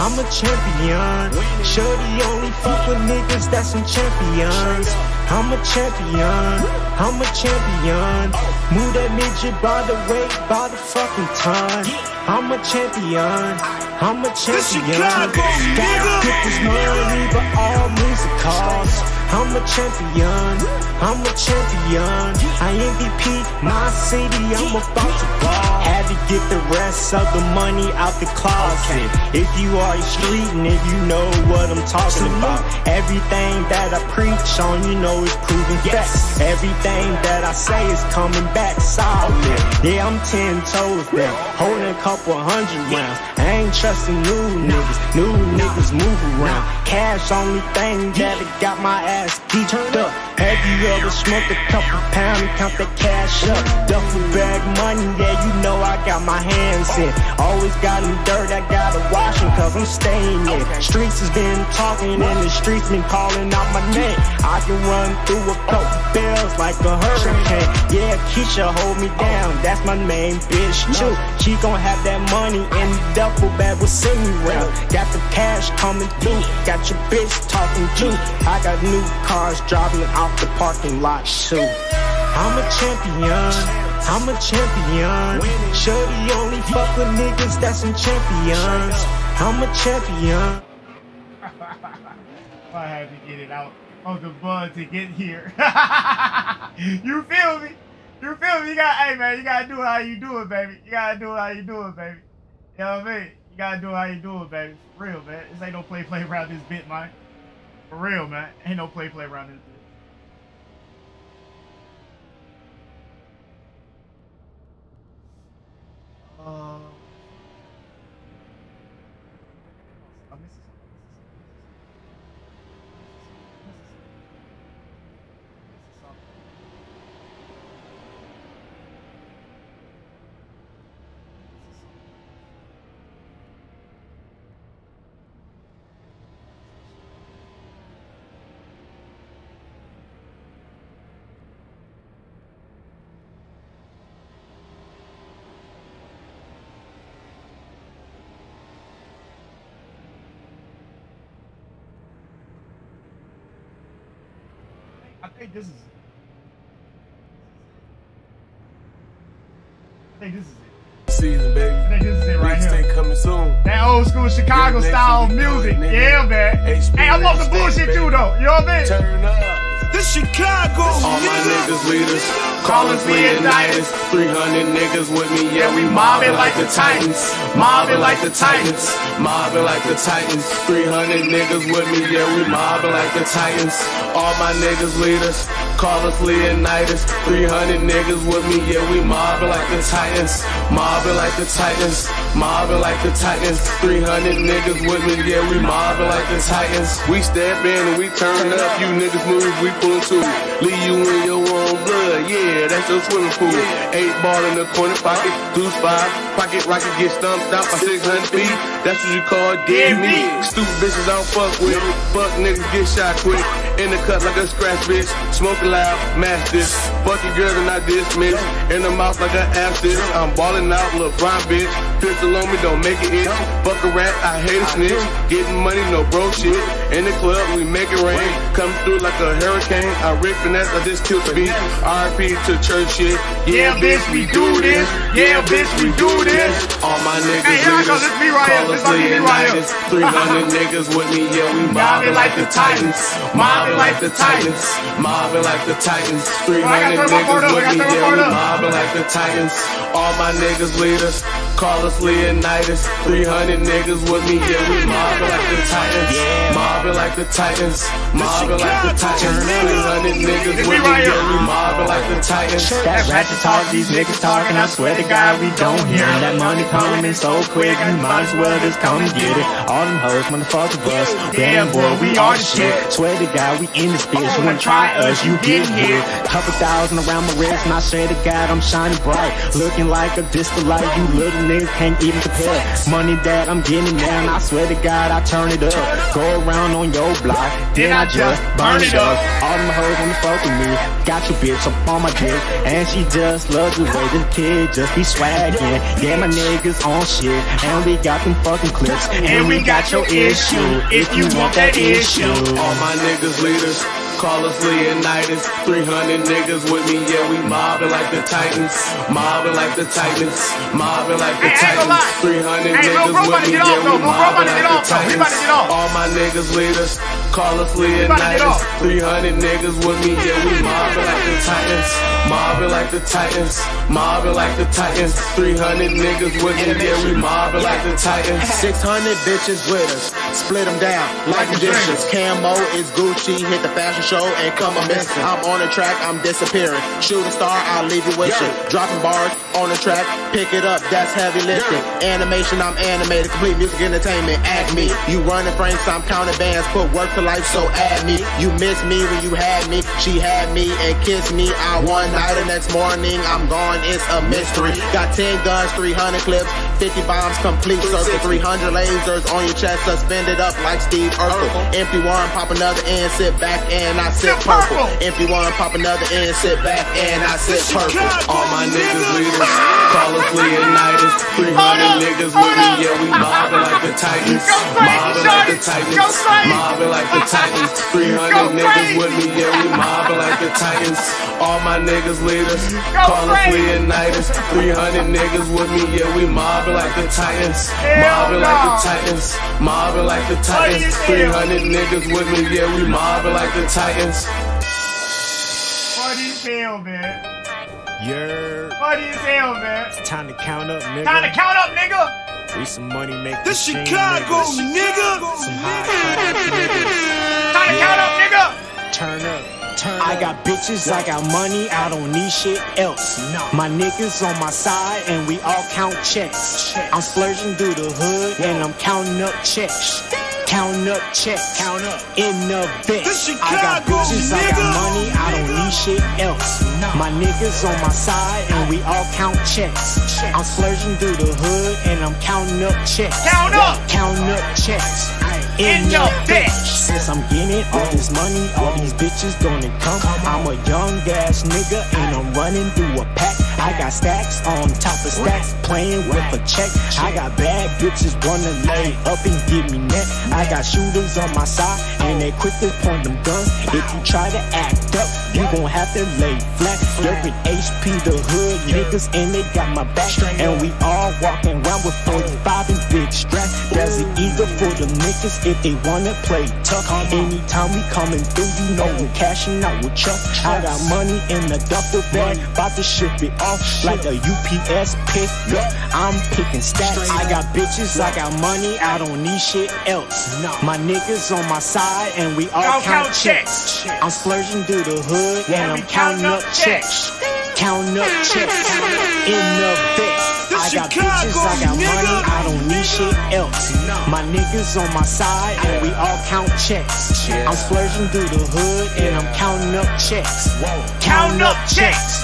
I'm a champion. Shorty only fuck with niggas that's some champions. I'm a champion, I'm a champion. Move that midget by the way, by the fucking time. I'm a champion, I'm a champion. Gotta get this money, but all music costs. I'm a champion, I'm a champion. I MVP my city, I'm about to ball. Had to get the rest of the money out the closet. If you are a street nigga, you know what I'm talking about. Everything that I preach on, you know it's proven facts. Everything that I say is coming back solid. Yeah, I'm 10 toes down, holding a couple 100 rounds. I ain't trusting new niggas move around. Cash only thing that it got my ass geeked up. Have you ever smoked a couple pounds and count that cash up? Duffel bag money, yeah, you know I got my hands in. Always got them dirt, I gotta wash them cause I'm staying in. Streets has been talking and the streets been calling out my name. I can run through a couple bells like a hurricane. Yeah, Keisha hold me down, that's my main bitch too. She gon' have that money and the duffel bag will send me round. Got the cash coming through, got your bitch talking too. I got new cars driving out the parking lot soon. I'm a champion, I'm a champion. Shorty only fuck with niggas that's some champions. I'm a champion. I had to get it out. of the bud to get here. You feel me? You feel me? You got, hey man, you gotta do it how you do it, baby. You gotta do it how you do it, baby. You know what I mean? You gotta do it how you do it, baby. For real, man. This ain't no play around this bit, man. For real, man. Ain't no play around this bit. I think this is it. Season, baby. I think this is it right here. Coming soon. That old school Chicago style music. Yeah, man. Hey, I'm off the bullshit too, though. You know what I mean? Turn up. This Chicago. All my niggas leaders. Call us leonidas. 300 niggas with me. Yeah, we mobbing like the Titans. Mobbing like the Titans. Mobbing like the Titans. 300 niggas with me. Yeah, we mobbing like the Titans. All my niggas leaders. Call us leonidas. 300 niggas with me. Yeah, we mobbing like the Titans. Mobbing like the Titans. Mobbing like the Titans. 300 niggas with me. Yeah, we mobbing like the Titans. We step in and we turn up. You niggas move, we pull to. Leave you in your own blood. Yeah, that's your swimming pool. 8 ball in the corner pocket. Deuce 5. Pocket rocket get stumped out by 600 feet. That's what you call dead meat. Stupid bitches I don't fuck with. Fuck niggas get shot quick. In the cut like a scratch bitch, smoking loud, mash this. Fuck your girl and I dismiss. In the mouth like an abscess. I'm balling out, LeBron bitch. Pistol on me, don't make it itch. Fuck a rat, I hate a snitch. Getting money, no bro shit. In the club, we make it rain. Come through like a hurricane. I rip finesse, I just killed the beat. RP to church shit. Yeah, bitch, we do this. Yeah, bitch, we do this. All my niggas, hey, here I go. This me right here. This me right here. 300 niggas with me, yeah, we mobbing like the Titans. Mobbing like the Titans, mobbing like the Titans. 300 niggas with me, yeah, we mobbing like the Titans. All my niggas leaders, call us leonidas. 300 niggas with me, yeah, we mobbing like the Titans. Mobbing like the Titans, mobbing like the Titans. 300 niggas with me, yeah, we mobbing like the Titans. That ratchet talk, these niggas talking, I swear to God we don't hear it. That money calling in so quick, you might as well just come and get it. All them hoes, motherfucker bust, damn boy, we are the shit. Swear to God we in this bitch, you wanna try us, you get hit. Couple thousand around my wrist, and I swear to God I'm shining bright. Looking like a disco light, you little niggas can't even compare. Money that I'm getting now, and I swear to God I turn it up. Go around on your block, then I just burn it up. All them hoes wanna fuck with me, got your bitch up on my dick. And she just loves the way this kid just be swagging. Yeah, my niggas on shit, and we got them fucking clips. And we got your issue, if you want that issue. All my niggas leaders, call us leonidas. 300 niggas with me, yeah, we mobbing like the Titans. Mobbing like the Titans. Mobbing like the Titans. 300 niggas with me, yeah, we mobbing like the Titans. All my niggas leaders, call us leonidas. 300 niggas with me, yeah, we mobbing like the Titans. Mobbing like the Titans. Mobbing like the Titans. 300 niggas with me, yeah, we mobbing like the Titans. 600 bitches with us, split them down like magicians. Camo is Gucci, hit the fashion show and come a missing. I'm on the track, I'm disappearing. Shooting star, I'll leave you with you. Dropping bars on the track, pick it up, that's heavy lifting. Animation, I'm animated, complete music entertainment, act me. You running frames, I'm counting bands, put work to life, so add me. You missed me when you had me, she had me and kissed me. I one night, the next morning, I'm gone, it's a mystery. Got 10 guns, 300 clips, 50 bombs complete circle, 300 lasers on your chest, suspended up like Steve Urkel. Empty one, pop another in, sit back and I sip purple. Empty one, pop another in, sit back and I sip purple. All my niggas leaders, call us leonidas. 300 niggas with me, yeah, we mobbing like the Titans. Mobbing like the Titans. Mobbing like the Titans. 300 niggas with me, yeah, we mobbing like the Titans. All my niggas leaders, call us leonidas. 300 niggas with me, yeah, we mobbing like the Titans. Mobbing like the Titans. Mobbing like the Titans. 300 niggas with me, yeah, we mobbing like the Titans. Titans. Funny as hell, man. Yeah. Funny as hell, man. It's time to count up, nigga. Time to count up, nigga. We some money making. This Chicago, nigga. Some high. Time to count up, nigga. Turn up. I got bitches, I got money, I don't need shit else. My niggas on my side and we all count checks. I'm splurging through the hood and I'm counting up checks. Counting up checks, count up in the bed. I got bitches, I got money, I don't need shit else. My niggas on my side and we all count checks. I'm splurging through the hood and I'm counting up checks. Counting up checks. In your bitch. Since I'm getting all this money, all these bitches gonna come. I'm a young ass nigga and I'm running through a pack. I got stacks on top of stacks, playing with a check. I got bad bitches wanna lay up and give me neck. I got shooters on my side and they quick to point them guns. If you try to act up, you gon' have to lay flat. Dirty HP the hood niggas and they got my back. And we all walking around with 45 and big straps. That's an eagle for the niggas if they wanna play tough. Anytime we coming through, you know we cashing out with Chuck. I got money in the duffel bag, about to ship it off like a UPS pickup. I'm picking stacks. I got bitches, I got money, I don't need shit else. My niggas on my side and we all count checks. I'm splurging through the hood and I'm counting up checks. Counting up checks in the bed. I got bitches, I got money, I don't need shit else. My niggas on my side and we all count checks. I'm splurging through the hood and I'm counting up checks. Counting up checks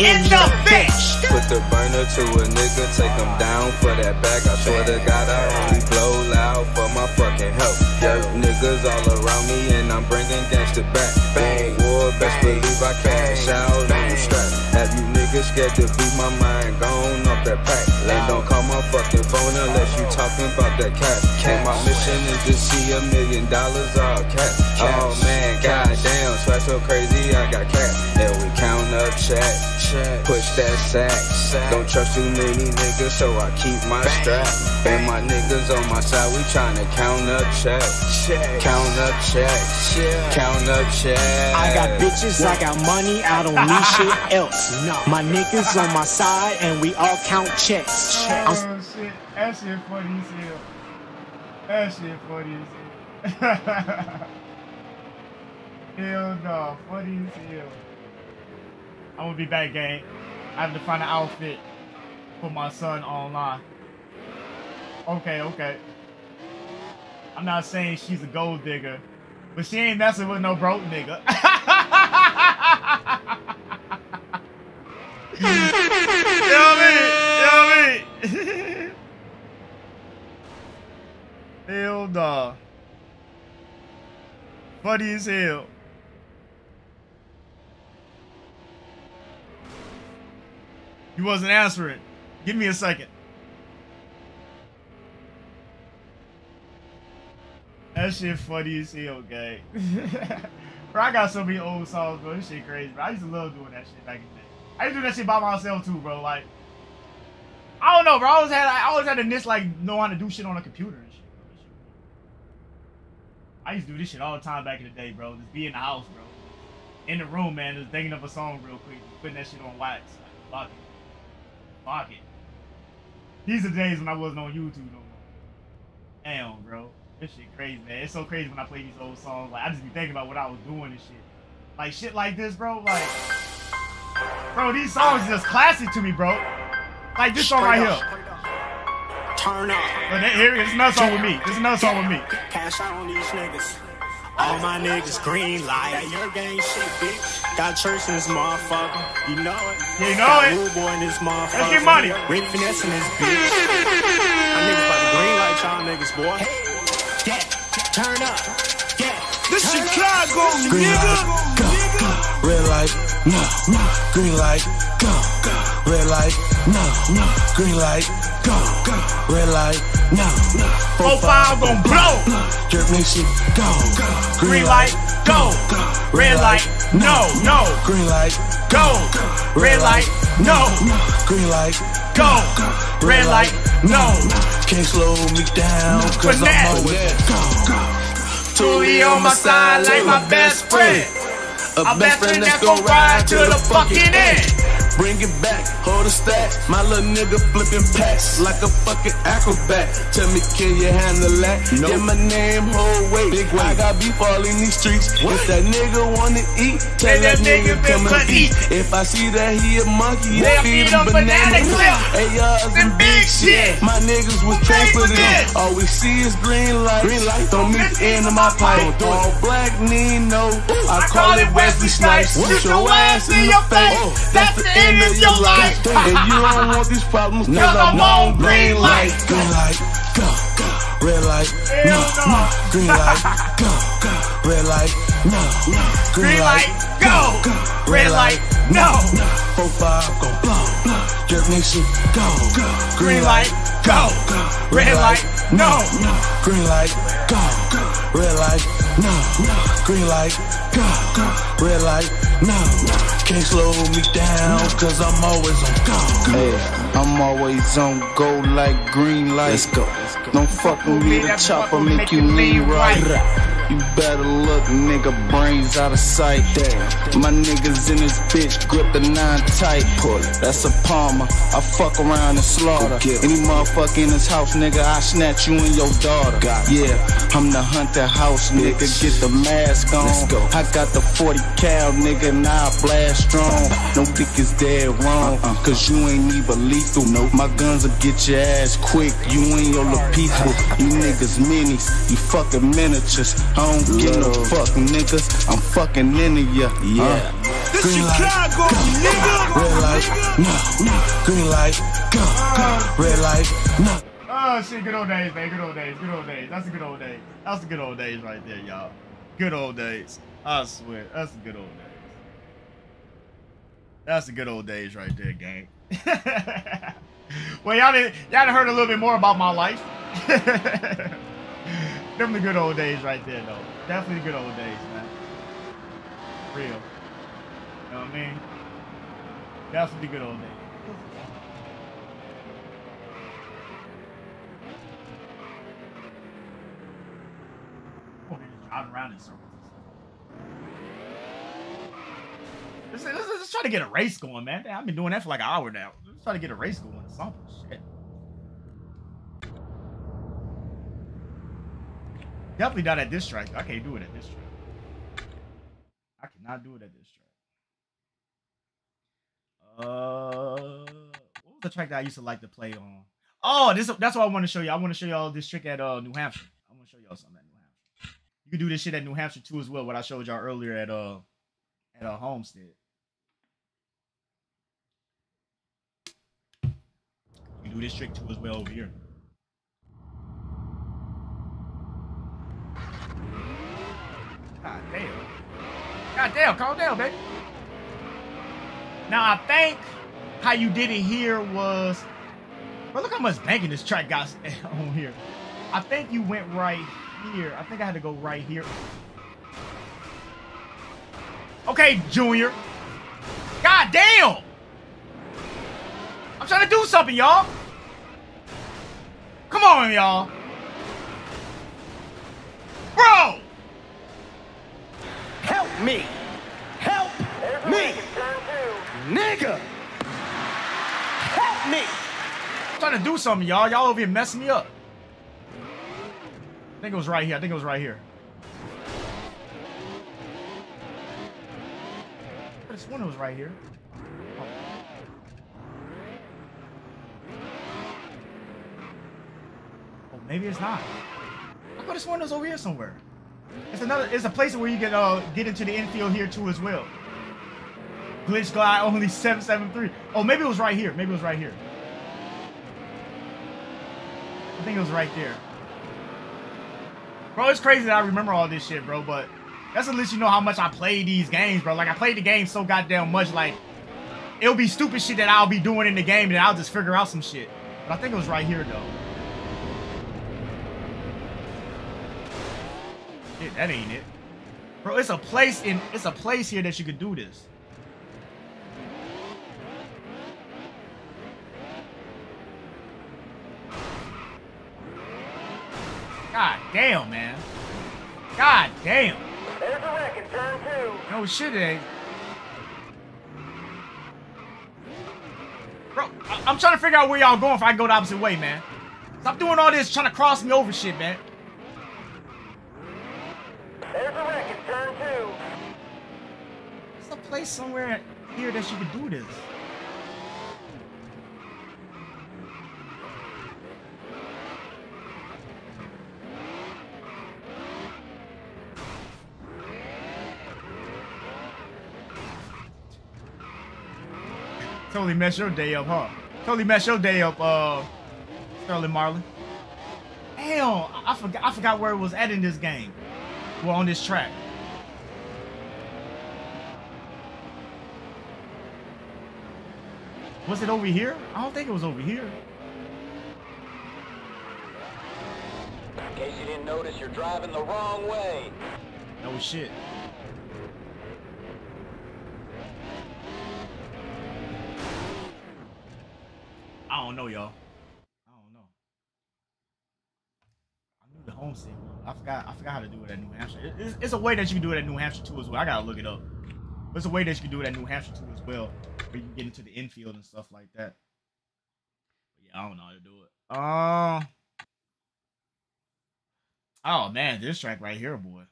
in the bitch. Put the burner to a nigga, take him down for that bag. I swear to God I only blow loud for my fucking help. Dirt niggas all around me and I'm bringing gangsta back. Bang war, best believe I cash out on the strap. Have you niggas scared to beat my mind gone off that pack? They don't call my fucking phone unless you talking about that cat. And my mission is to see $1 million all cat. Oh man, goddamn, swag so crazy I got cat. And we count up check, push that sack. Don't trust too many niggas so I keep my strap. And my niggas on my side, we tryna count up check. Count up check, count up check. I got bitches, I got money, I don't need shit else. My niggas on my side and we all count checks. Oh shit, that shit funny as hell. That shit funny as hell. Hell no, funny as hell. I'm gonna be back, gang. I have to find an outfit for my son online. Okay, okay. I'm not saying she's a gold digger, but she ain't messing with no broke nigga. You know what I mean? You know what I mean? Hell nah. Funny as hell. You wasn't answering. Give me a second. That shit funny as hell, gang. Bro, I got so many old songs, bro. This shit crazy, bro. I used to love doing that shit back in the day. I used to do that shit by myself too, bro. Like, I don't know, bro. I always had a niche, like, know how to do shit on a computer and shit, bro. I used to do this shit all the time back in the day, bro. Just be in the house, bro. In the room, man. Just thinking of a song real quick. Just putting that shit on wax. Like, fuck it. Fuck it. These are days when I wasn't on YouTube no more. Damn, bro. This shit crazy, man. It's so crazy when I play these old songs. Like, I just be thinking about what I was doing and shit. Like, shit like this, bro. Like... Bro, these songs are just classic to me, bro. Like this song right here. Turn up. Here, there's another song with me. There's another song with me. Cash out on these niggas. All my niggas green light. Your gang shit, bitch. Got church in this motherfucker. You know it. You know it. Rude boy in this motherfucker. Let's get money. Rent finesse in this bitch. My niggas about to green light y'all niggas, boy. Yeah, turn up. Yeah. This Chicago, nigga. Red light. No, no, green light, go, go, red light, no, no, green light, go, go, red light, no, no, profile gon' blow, jerk nation, go, go, green light, go, go, red light, no, no, green light, go, go, red light, no, no, green light, go, go, red light, no, can't slow me down, cause I'm always go, go. two, he on my side like my best friend. A best friend that's gon' ride to the fucking end. Bring it back, hold the stats. My little nigga flipping packs like a fucking acrobat. Tell me, can you handle that? Nope. Yeah, my name, whole weight. Big weight. I got beef all in these streets. What? If that nigga wanna eat, tell that nigga come and eat. If I see that he a monkey, I feed him banana clip. ARs and big shit. My niggas was transferred in. All we see is green light. Green light. Don't mix into my pipe. All black Nino. I call it Wesley Snipes. Shoot your ass in your face. That's the is your life. And you don't want these problems, cause I'm on green light. Green light, go, go. Red light, no, no. Green light, go, go. Red light, no, no. Green light, go, go. Red light, no, no. 4-5, go, blow, blow. Jerk Nation, go, go. Green light, go, go. Red light, no, no. Green light, go, go. Red light, no, no. Green light, go, go. Red light, no, no. Can't slow me down, cause I'm always on go. Hey, I'm always on go like green light. Let's go. Let's go. Don't fuck with me, the chopper make you lean right. You better look, nigga, brains out of sight. Damn. My niggas in this bitch, grip the 9 tight. Pull it. That's a Palmer. I fuck around and slaughter. Any motherfucker in this house, nigga, I snatch you and your daughter. Got yeah, I'm the hunter house, nigga. Bitch. Get the mask on. Let's go. I got the 40 cal, nigga, and I blast strong. No dick is dead wrong, cause you ain't even lethal. Nope. My guns will get your ass quick. You ain't your little people. You niggas minis. You fucking miniatures. I don't get no fuck, niggas. I'm fucking into ya. Yeah. This Chicago, nigga. Red light, no, no. Green light, go, go. Red light, no. Oh shit, good old days, man. Good old days, good old days. That's a good old days. That's the good old days right there, y'all. Good old days. I swear, that's the good old days. That's the good old days right there, gang. Well, y'all done heard a little bit more about my life. Definitely good old days right there, though. Definitely good old days, man. Real. You know what I mean? Definitely good old days. Oh, they just driving around in circles. Let's try to get a race going, man. I've been doing that for like an hour now. Let's try to get a race going or something. Shit. Definitely not at this track. I can't do it at this track. I cannot do it at this track. What was the track that I used to like to play on? Oh, that's what I want to show you. I want to show y'all this trick at New Hampshire. I want to show y'all something at New Hampshire. You can do this shit at New Hampshire too as well, what I showed y'all earlier at Homestead. You can do this trick too as well over here. God damn. God damn, calm down, baby. Now, I think how you did it here was... But look how much banging this track got on here. I think you went right here. I think I had to go right here. Okay, Junior. God damn! I'm trying to do something, y'all. Come on, y'all. Bro! Help me! Help me! Nigga! Help me! I'm trying to do something, y'all. Y'all over here messing me up. I think it was right here. I think it was right here. I just wonder it was right here. Oh. Oh, maybe it's not. I thought this one was over here somewhere. It's another. It's a place where you can get into the infield here too as well. Glitch glide only 773. Oh, maybe it was right here. Maybe it was right here. I think it was right there. Bro, it's crazy that I remember all this shit, bro. But that's to let you know how much I play these games, bro. Like I played the game so goddamn much. Like it'll be stupid shit that I'll be doing in the game, and I'll just figure out some shit. But I think it was right here though. Shit, that ain't it. Bro, it's a place here that you could do this. God damn, man. God damn. There's a wreck at turn two. No shit, it ain't. Bro, I'm trying to figure out where y'all going if I go the opposite way, man. Stop doing all this trying to cross me over shit, man. There's a wreck at turn two. There's a place somewhere here that you could do this. Totally messed your day up, huh? Totally messed your day up, Sterling Marlin. Damn, I forgot where it was at in this game. Well, on this track. Was it over here? I don't think it was over here. In case you didn't notice, you're driving the wrong way. No shit. I don't know, y'all. I don't know. I knew the homestead. I forgot how to do it at New Hampshire. It's a way that you can do it at New Hampshire too as well. I gotta look it up. There's a way that you can do it at New Hampshire too as well, where you can get into the infield and stuff like that. But yeah, I don't know how to do it. Oh man, this track right here, boy.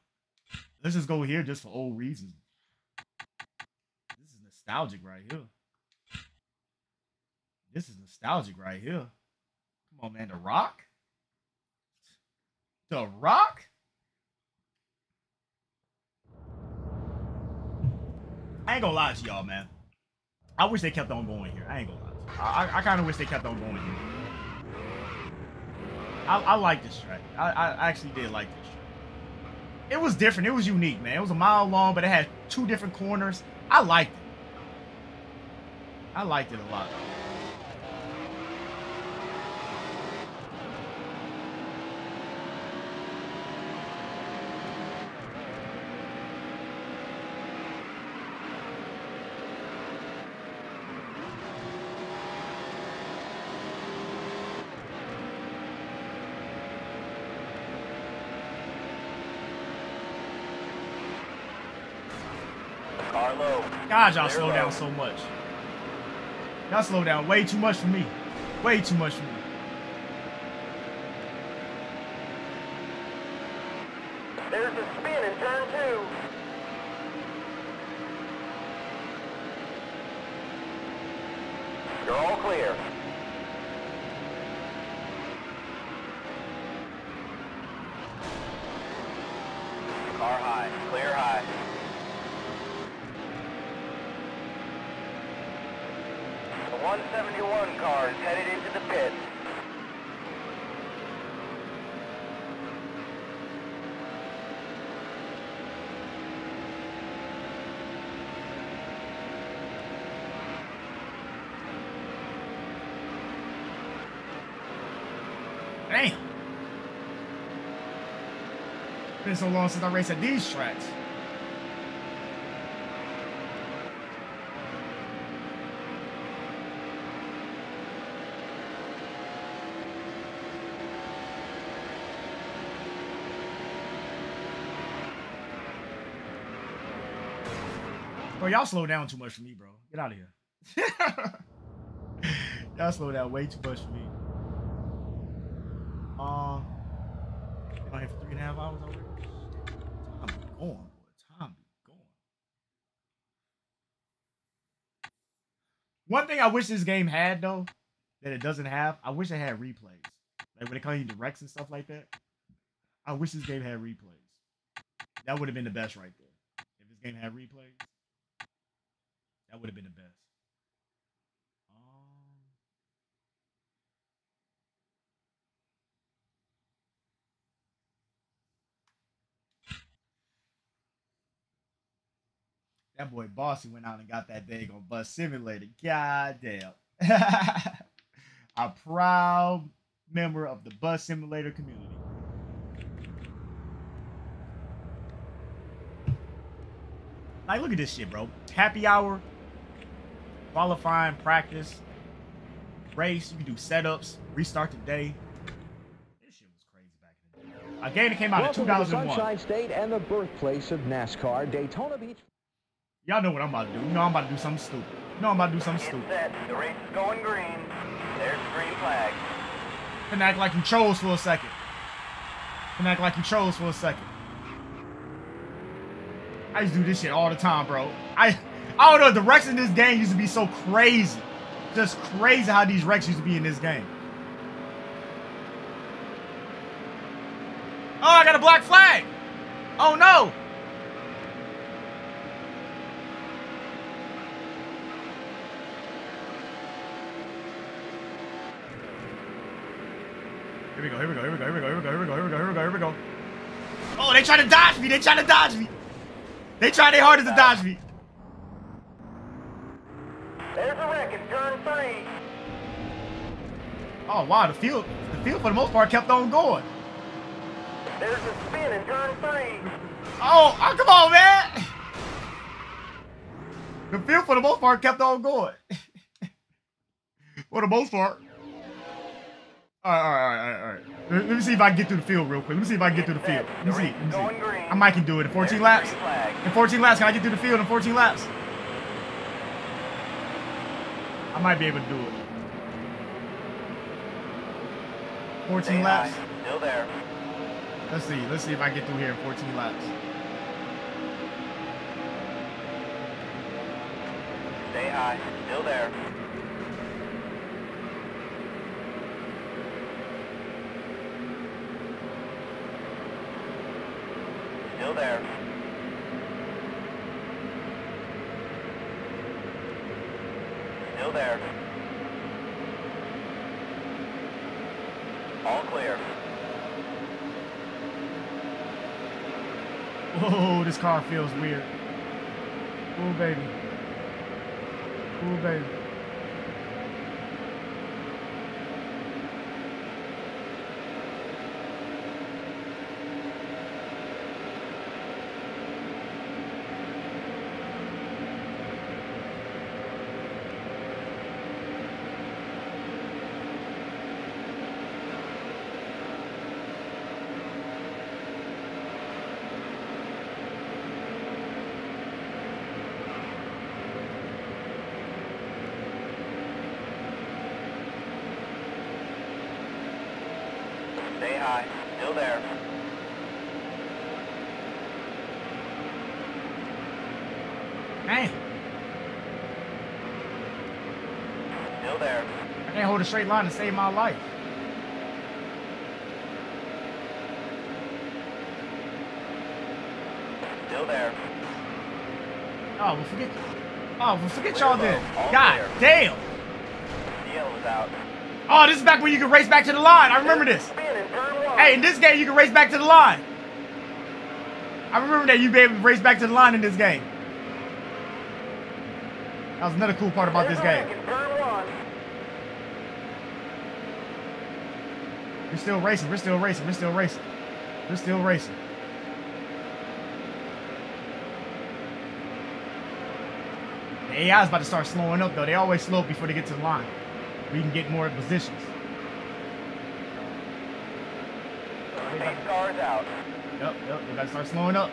Let's just go here just for old reasons. This is nostalgic right here. This is nostalgic right here. Come on, man. The Rock? The Rock? I ain't gonna lie to y'all, man. I wish they kept on going here. I ain't gonna lie to you. I kind of wish they kept on going here. I like this track. I actually did like this track. It was different. It was unique, man. It was a mile long, but it had two different corners. I liked it. I liked it a lot. God, y'all slow down so much. Y'all slow down way too much for me. Way too much for me. There's a spin in turn two. You're all clear. Car high, clear high. The 171 car is headed into the pit. Damn. Been so long since I raced at these tracks. Bro, y'all slow down too much for me, bro. Get out of here. Y'all slow down way too much for me. Been out here for 3.5 hours already. Time be going, boy. Time be going. One thing I wish this game had, though, that it doesn't have, I wish it had replays. Like when it comes to directs and stuff like that, I wish this game had replays. That would have been the best right there. If this game had replays. That would have been the best. That boy Bossy went out and got that daggone Bus Simulator. God damn. A proud member of the Bus Simulator community. Like, look at this shit, bro. Happy hour. Qualifying, practice, race. You can do setups, restart the day. This shit was crazy back in the day. A game that came out in 2001. Sunshine State and the birthplace of NASCAR, Daytona Beach. Y'all know what I'm about to do. You know I'm about to do something stupid. The race is going green. There's the green flag. Can act like you chose for a second. I used to do this shit all the time, bro. I don't know. The wrecks in this game used to be so crazy. Just crazy how these wrecks used to be in this game. Oh, I got a black flag. Oh, no. Here we go, here we go. Oh, they trying to dodge me, They try their hardest to dodge me. There's a wreck in turn 3. Oh wow, the field for the most part kept on going. There's a spin in turn 3. Oh, come on, man. The field for the most part kept on going. For the most part. All right. Let me see if I can get through the field real quick. Let me see. I might can do it in 14 laps. Can I get through the field in 14 laps? I might be able to do it. 14 laps. Still there. Let's see if I can get through here in 14 laps. Stay high. Still there. Still there. All clear. Whoa, this car feels weird. Ooh, baby. Still there. Hey. Still there. I can't hold a straight line to save my life. Still there. Oh, well, forget. Y'all then. God damn. The yellow's out. Oh, this is back when you could race back to the line. I remember this. Hey, in this game, you can race back to the line. I remember that you'd be able to race back to the line in this game. That was another cool part about this game. We're still racing. The AI's about to start slowing up, though. They always slow up before they get to the line. We can get more positions. Cars out. Yep. They gotta start slowing up.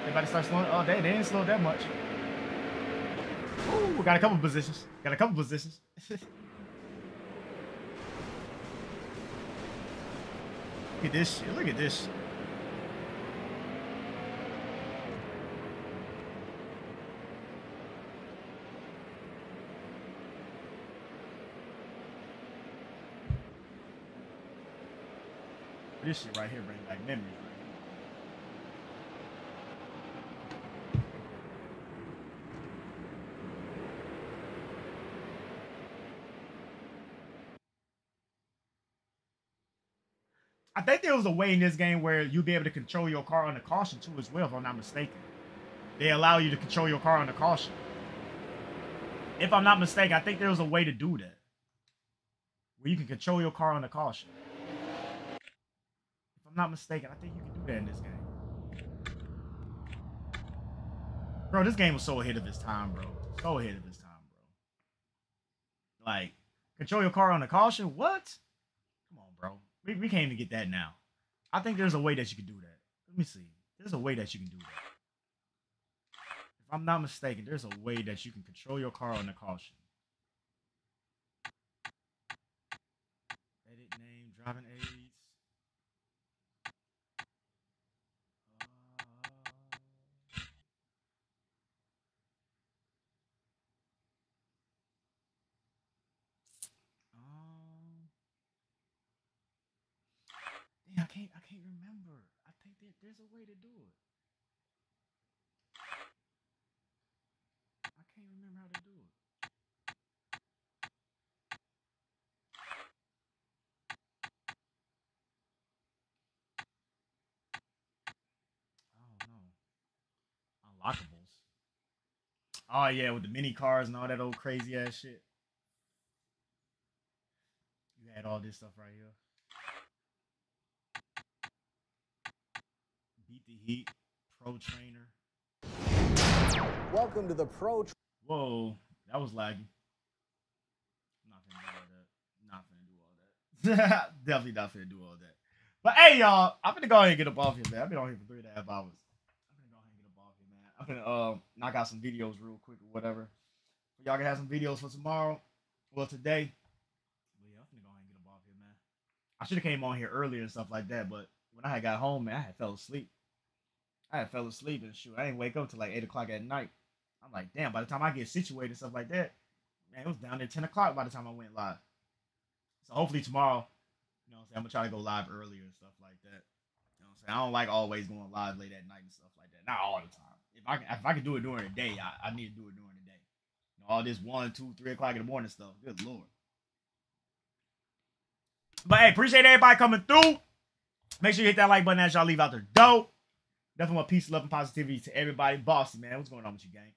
Oh, they didn't slow that much. Ooh, got a couple positions. Look at this shit. This shit right here brings back memories. I think there was a way in this game where you'd be able to control your car on the caution too as well, if I'm not mistaken. They allow you to control your car on the caution. If I'm not mistaken, I think there was a way to do that. Where you can control your car on the caution. I'm not mistaken, I think you can do that in this game. Bro, this game was so ahead of its time, bro. Like, control your car on the caution? What? Come on, bro. We can't even get that now. I think there's a way that you can do that. Let me see. There's a way that you can do that. If I'm not mistaken, there's a way that you can control your car on the caution. Edit name, driving aids. I can't remember. I think there's a way to do it. I can't remember how to do it. Oh no. Unlockables. Oh yeah, with the mini cars and all that old crazy ass shit. You had all this stuff right here. The Heat, Pro Trainer. Welcome to the Pro. Whoa, that was laggy. I'm not gonna do all that. Not gonna do all that. Definitely not gonna do all that. But hey, y'all, I'm gonna go ahead and get up off here, man. I've been on here for 3.5 hours. I'm gonna go ahead and get up off here, man. I'm gonna knock out some videos real quick or whatever. Y'all can have some videos for tomorrow. Well, today. Well, yeah, I'm gonna go ahead and get up off here, man. I should have came on here earlier and stuff like that, but when I had got home, man, I had fell asleep. And shoot, I didn't wake up till like 8 o'clock at night. I'm like, damn, by the time I get situated and stuff like that, man, it was down at 10 o'clock by the time I went live. So hopefully tomorrow, you know what I'm saying, I'm going to try to go live earlier and stuff like that. You know what I'm saying? I don't like always going live late at night and stuff like that. Not all the time. If I can do it during the day, I need to do it during the day. You know, all this 1, 2, 3 o'clock in the morning stuff. Good Lord. But hey, appreciate everybody coming through. Make sure you hit that like button as y'all leave out the dope. Nothing but peace, love, and positivity to everybody. Bossy, man. What's going on with you, gang?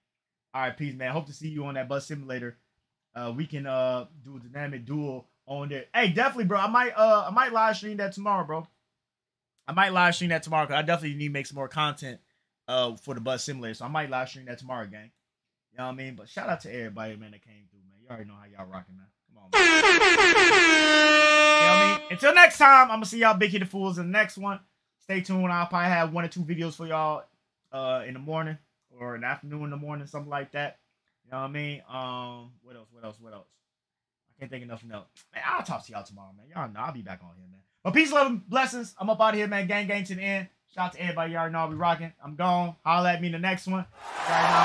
All right, peace, man. Hope to see you on that bus simulator. We can do a dynamic duel on there. Hey, definitely, bro. I might live stream that tomorrow, bro. I might live stream that tomorrow because I definitely need to make some more content for the bus simulator. So I might live stream that tomorrow, gang. You know what I mean? But shout out to everybody, man, that came through, man. You already know how y'all rocking, man. Come on, man. You know what I mean? Until next time, I'm gonna see y'all big hit the fools in the next one. Stay tuned. I'll probably have 1 or 2 videos for y'all in the morning or in the afternoon, something like that. You know what I mean? What else? I can't think of nothing else. Man, I'll talk to y'all tomorrow, man. Y'all know I'll be back on here, man. But peace, love, and blessings. I'm up out of here, man. Gang, gang to the end. Shout out to everybody. Y'all know I'll be rocking. I'm gone. Holla at me in the next one. Right now.